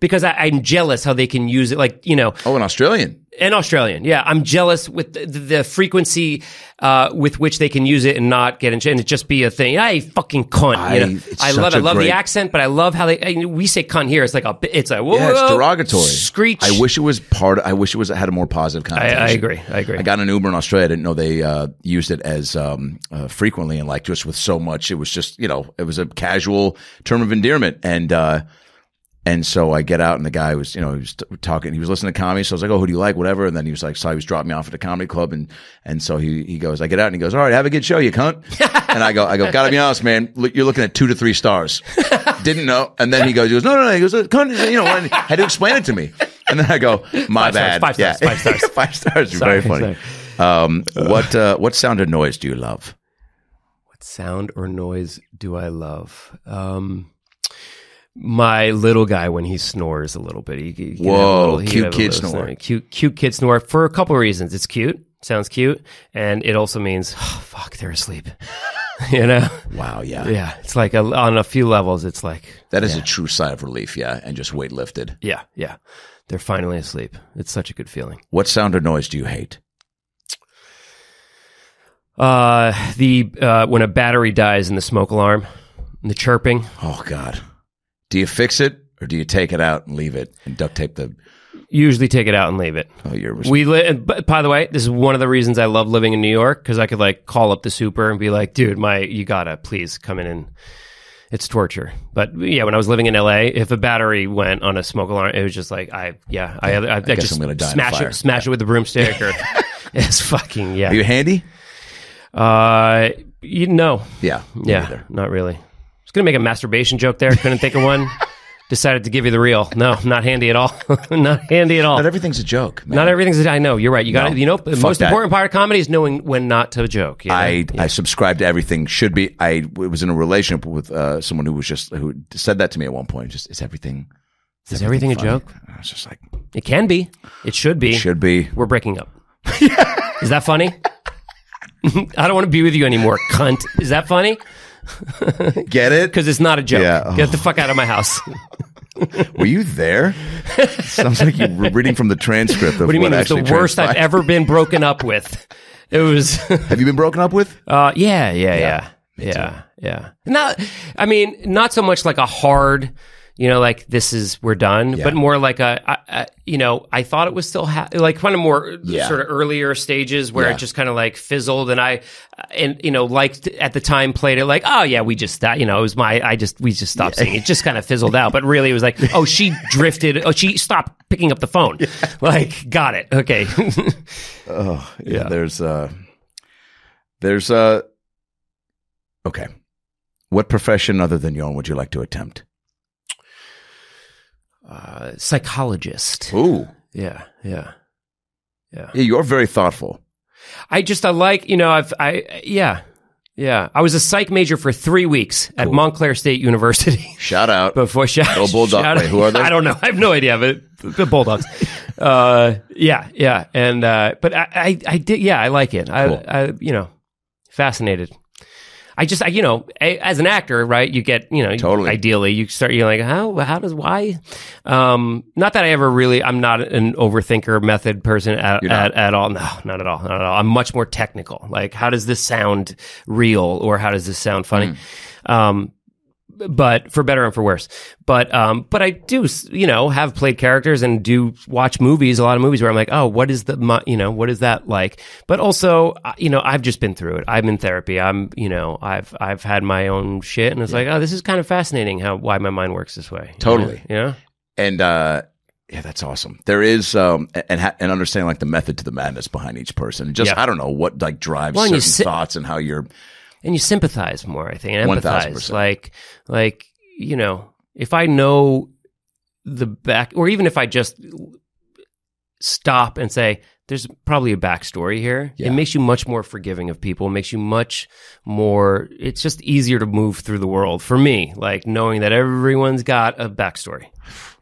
because I'm jealous how they can use it. Like, you know... Oh, an Australian. Yeah. I'm jealous with the frequency with which they can use it and not get into... And it just be a thing. Hey, fucking cunt. I love the accent, but I love how they... we say cunt here. It's like a... It's a... Whoa, yeah, it's derogatory. Screech. I wish it was part... I wish it had a more positive connotation. I agree. I got an Uber in Australia. I didn't know they used it as frequently and like just with so much. It was just, you know, it was a casual term of endearment. And so I get out, and the guy was, you know, he was talking. He was listening to comedy, so I was like, "Oh, who do you like?" Whatever. And then he was like, so he was dropping me off at a comedy club, and so he goes, I get out, and he goes, "All right, have a good show, you cunt." And I go, gotta be honest, man, you're looking at 2 to 3 stars. Didn't know. And then he goes, no. He goes, "Cunt," you know, and had to explain it to me. And then I go, my bad. Five stars. 5 stars. Sorry, very funny. Sorry. What sound or noise do you love? What sound or noise do I love? My little guy when he snores a little bit. Cute kid snore for a couple of reasons. It's cute, sounds cute, and it also means, oh, fuck, they're asleep. You know? Wow, yeah. Yeah, it's like on a few levels, it's like... That is a true sigh of relief, yeah, and just weight lifted. Yeah. They're finally asleep. It's such a good feeling. What sound or noise do you hate? When a battery dies in the smoke alarm, and the chirping. Oh, God. Do you fix it, or do you take it out and leave it and duct tape the... Usually take it out and leave it. Oh, you're responsible. By the way, this is one of the reasons I love living in New York, because I could like call up the super and be like, dude, you gotta please come in and... It's torture. But yeah, when I was living in LA, if a battery went on a smoke alarm, it was just like, I just smash it with a broomstick or... It's fucking, yeah. Are you handy? No. Yeah, not really. Gonna make a masturbation joke there. Couldn't think of one. Decided to give you the real. No, not handy at all. Not handy at all. Not everything's a joke, man. Not everything's a joke. I know. You're right. You got to, you know, the most important part of comedy is knowing when not to joke. You know? I subscribe to everything should be. I was in a relationship with someone who said that to me at one point. Just, is everything a joke? And I was just like, it can be. It should be. It should be. We're breaking up. Is that funny? I don't want to be with you anymore, cunt. Is that funny? Get it? Because it's not a joke. Yeah. Oh. Get the fuck out of my house. Were you there? Sounds like you were reading from the transcript. What do you mean? It's the worst I've ever been broken up with. It was. Have you been broken up with? Yeah. Not. I mean, not so much like a hard. You know, like this is we're done, but more like a you know, I thought it was still like kind of more sort of earlier stages where it just kind of like fizzled, and I you know, liked at the time played it like, oh yeah, we just that, you know, it was we just stopped saying it, just kind of fizzled out, but really it was like, oh, she drifted, oh, she stopped picking up the phone, like got it, okay. Oh yeah, there's okay. What profession other than your own would you like to attempt? Psychologist. Ooh. Yeah, you're very thoughtful. I like, you know, I was a psych major for 3 weeks at Montclair State University. Shout out. Before go Bulldogs. Wait, who are they? I don't know. I have no idea, but the Bulldogs. And but I did. Yeah, I like it. Cool. I you know, fascinated. I just, you know, as an actor, right, you get, you know, totally. Ideally you start, you're like, why? Not that I ever really, I'm not an overthinker method person at all. No, not at all. Not at all. I'm much more technical. Like, how does this sound real or how does this sound funny? But for better and for worse. But I do, you know, have played characters and do watch movies, a lot of movies where I'm like, oh, what is the, you know, what is that like? But also, you know, I've just been through it. I'm in therapy. I'm, you know, I've had my own shit and it's like, oh, this is kind of fascinating why my mind works this way. Totally. Yeah. You know? And, yeah, that's awesome. There is and understanding like the method to the madness behind each person. Just, I don't know what like drives certain thoughts and how you're. And you sympathize more, I think, and empathize. 1,000%. Like, you know, if I know the back, or even if I just stop and say, there's probably a backstory here. Yeah. It makes you much more forgiving of people. It makes you much more, it's just easier to move through the world for me, like knowing that everyone's got a backstory.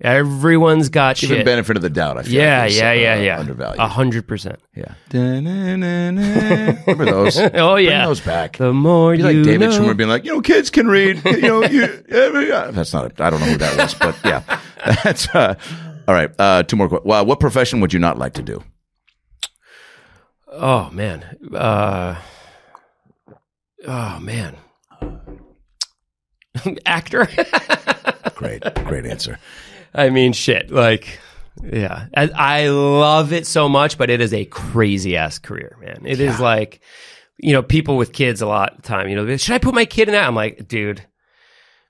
Everyone's got shit. Even benefit of the doubt, I feel like. Yeah. Undervalued. 100%. Yeah. Remember those? Oh, yeah. Bring those back. The more you like David Schwimmer being like, you know, kids can read. You know, that's not, I don't know who that was, but yeah. That's, all right. Two more questions. What profession would you not like to do? Oh man. Actor. Great answer. I mean, shit. Like, yeah, I love it so much, but it is a crazy ass career, man. It is like, you know, people with kids a lot of time, you know, should I put my kid in that? I'm like, dude.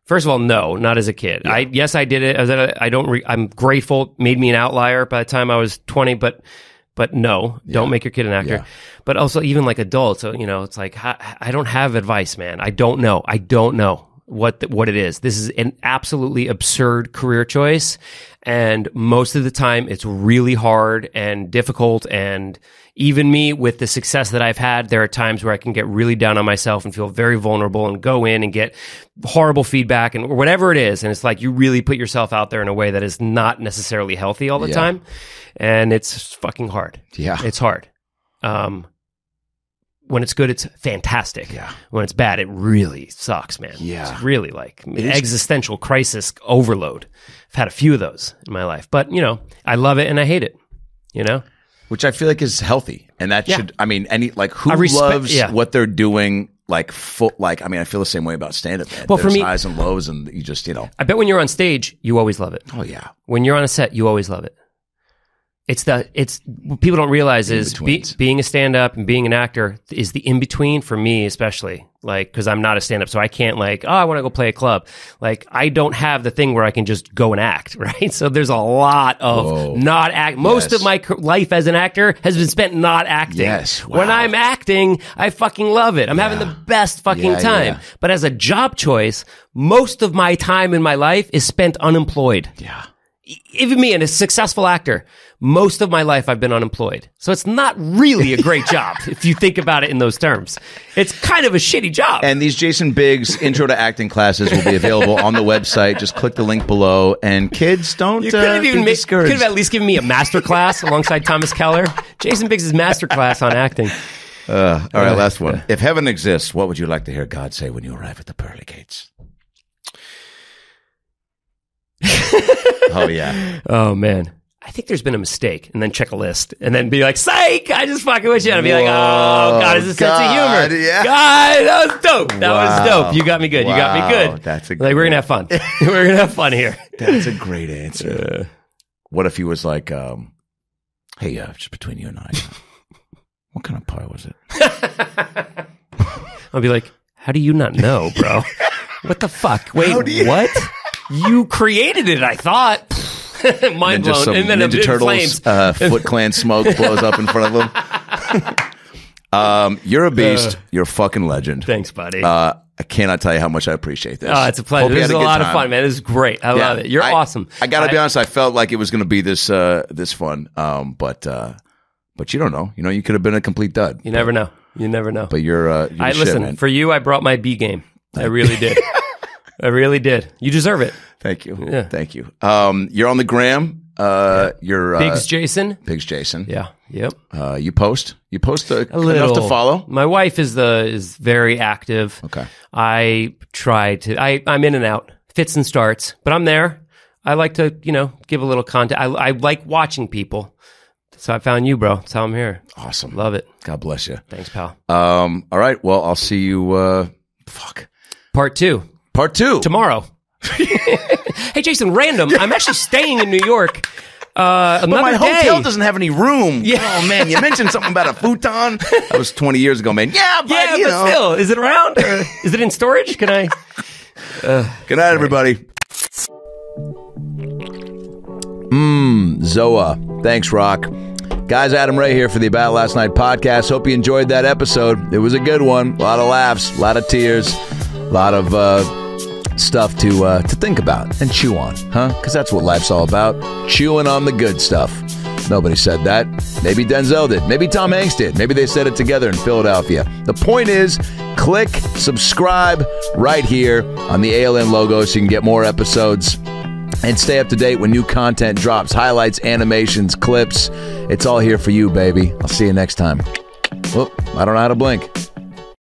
First of all, no, not as a kid. Yeah. I did it. I'm grateful. Made me an outlier by the time I was 20, but no, don't make your kid an actor. Yeah. But also even like adults, so, you know, it's like, I don't have advice, man. I don't know what it is. This is an absolutely absurd career choice. And most of the time it's really hard and difficult. And even me with the success that I've had, there are times where I can get really down on myself and feel very vulnerable and go in and get horrible feedback and or whatever it is. And it's like, you really put yourself out there in a way that is not necessarily healthy all the time. And it's fucking hard. Yeah. It's hard. When it's good, it's fantastic. Yeah. When it's bad, it really sucks, man. Yeah. It's really like existential crisis overload. I've had a few of those in my life, but you know, I love it and I hate it, you know? Which I feel like is healthy. And that should, I mean, who loves what they're doing, I mean, I feel the same way about stand-up. Well, for me, highs and lows and you just, you know. I bet when you're on stage, you always love it. Oh yeah. When you're on a set, you always love it. It's what people don't realize is being a stand-up and being an actor is the in-between for me, especially like, cause I'm not a stand-up. So I can't like, oh, I want to go play a club. Like I don't have the thing where I can just go and act. Right. So there's a lot of not act. Most of my life as an actor has been spent not acting. Yes. Wow. When I'm acting, I fucking love it. I'm having the best fucking time. Yeah. But as a job choice, most of my time in my life is spent unemployed. Yeah. Even me and a successful actor, most of my life I've been unemployed. So it's not really a great job if you think about it in those terms. It's kind of a shitty job. And these Jason Biggs intro to acting classes will be available on the website. Just click the link below. And kids, don't be discouraged. You could have at least given me a master class alongside Thomas Keller. Jason Biggs' master class on acting. All right, last one. If heaven exists, what would you like to hear God say when you arrive at the pearly gates? Oh yeah. Oh man. I think there's been a mistake, and then check a list, and then be like, "Psych! I just fucking wish you." And I'd be like, "Oh God, is a sense of humor? Yeah. God, that was dope. That was dope. You got me good. You got me good. That's a like we're gonna have fun. We're gonna have fun here." That's a great answer. What if he was like, "Hey, just between you and I, what kind of pie was it?" I'll be like, "How do you not know, bro? What the fuck? Wait, what?" You created it, I thought. Mind blown. And then Ninja Turtles, Foot Clan smoke blows up in front of them. You're a beast. You're a fucking legend. Thanks, buddy. I cannot tell you how much I appreciate this. Oh, it's a pleasure. This is a lot of fun, man. This is great. I love it. You're awesome. I gotta be honest. I felt like it was gonna be this fun, but you don't know. You know, you could have been a complete dud. You never know. You never know. But you're the shit, man. For you, I brought my B game. I really did. I really did. You deserve it. Thank you. Yeah. Thank you. You're on the gram Your Biggs Jason. Biggs Jason. Yeah. Yep. You post. You post a little, enough to follow. My wife is very active. Okay. I try to. I'm in and out, fits and starts, but I'm there. I like to, you know, give a little content. I like watching people. So I found you, bro. That's how I'm here. Awesome. Love it. God bless you. Thanks, pal. All right. Well, I'll see you. Part 2. Part 2. Tomorrow. Hey, Jason, random. I'm actually staying in New York another day. But my hotel doesn't have any room. Yeah. Oh, man. You mentioned something about a futon. That was 20 years ago, man. Yeah, but, you know. Still. Is it around? Or is it in storage? Can I? Good night, everybody. Zoa. Thanks, Rock. Guys, Adam Ray here for the About Last Night podcast. Hope you enjoyed that episode. It was a good one. A lot of laughs, a lot of tears, a lot of stuff to think about and chew on, huh? Because that's what life's all about, chewing on the good stuff. Nobody said that. Maybe Denzel did. Maybe Tom Hanks did. Maybe they said it together in Philadelphia. The point is, click subscribe right here on the ALN logo so you can get more episodes. And stay up to date when new content drops, highlights, animations, clips. It's all here for you, baby. I'll see you next time. Whoop, I don't know how to blink.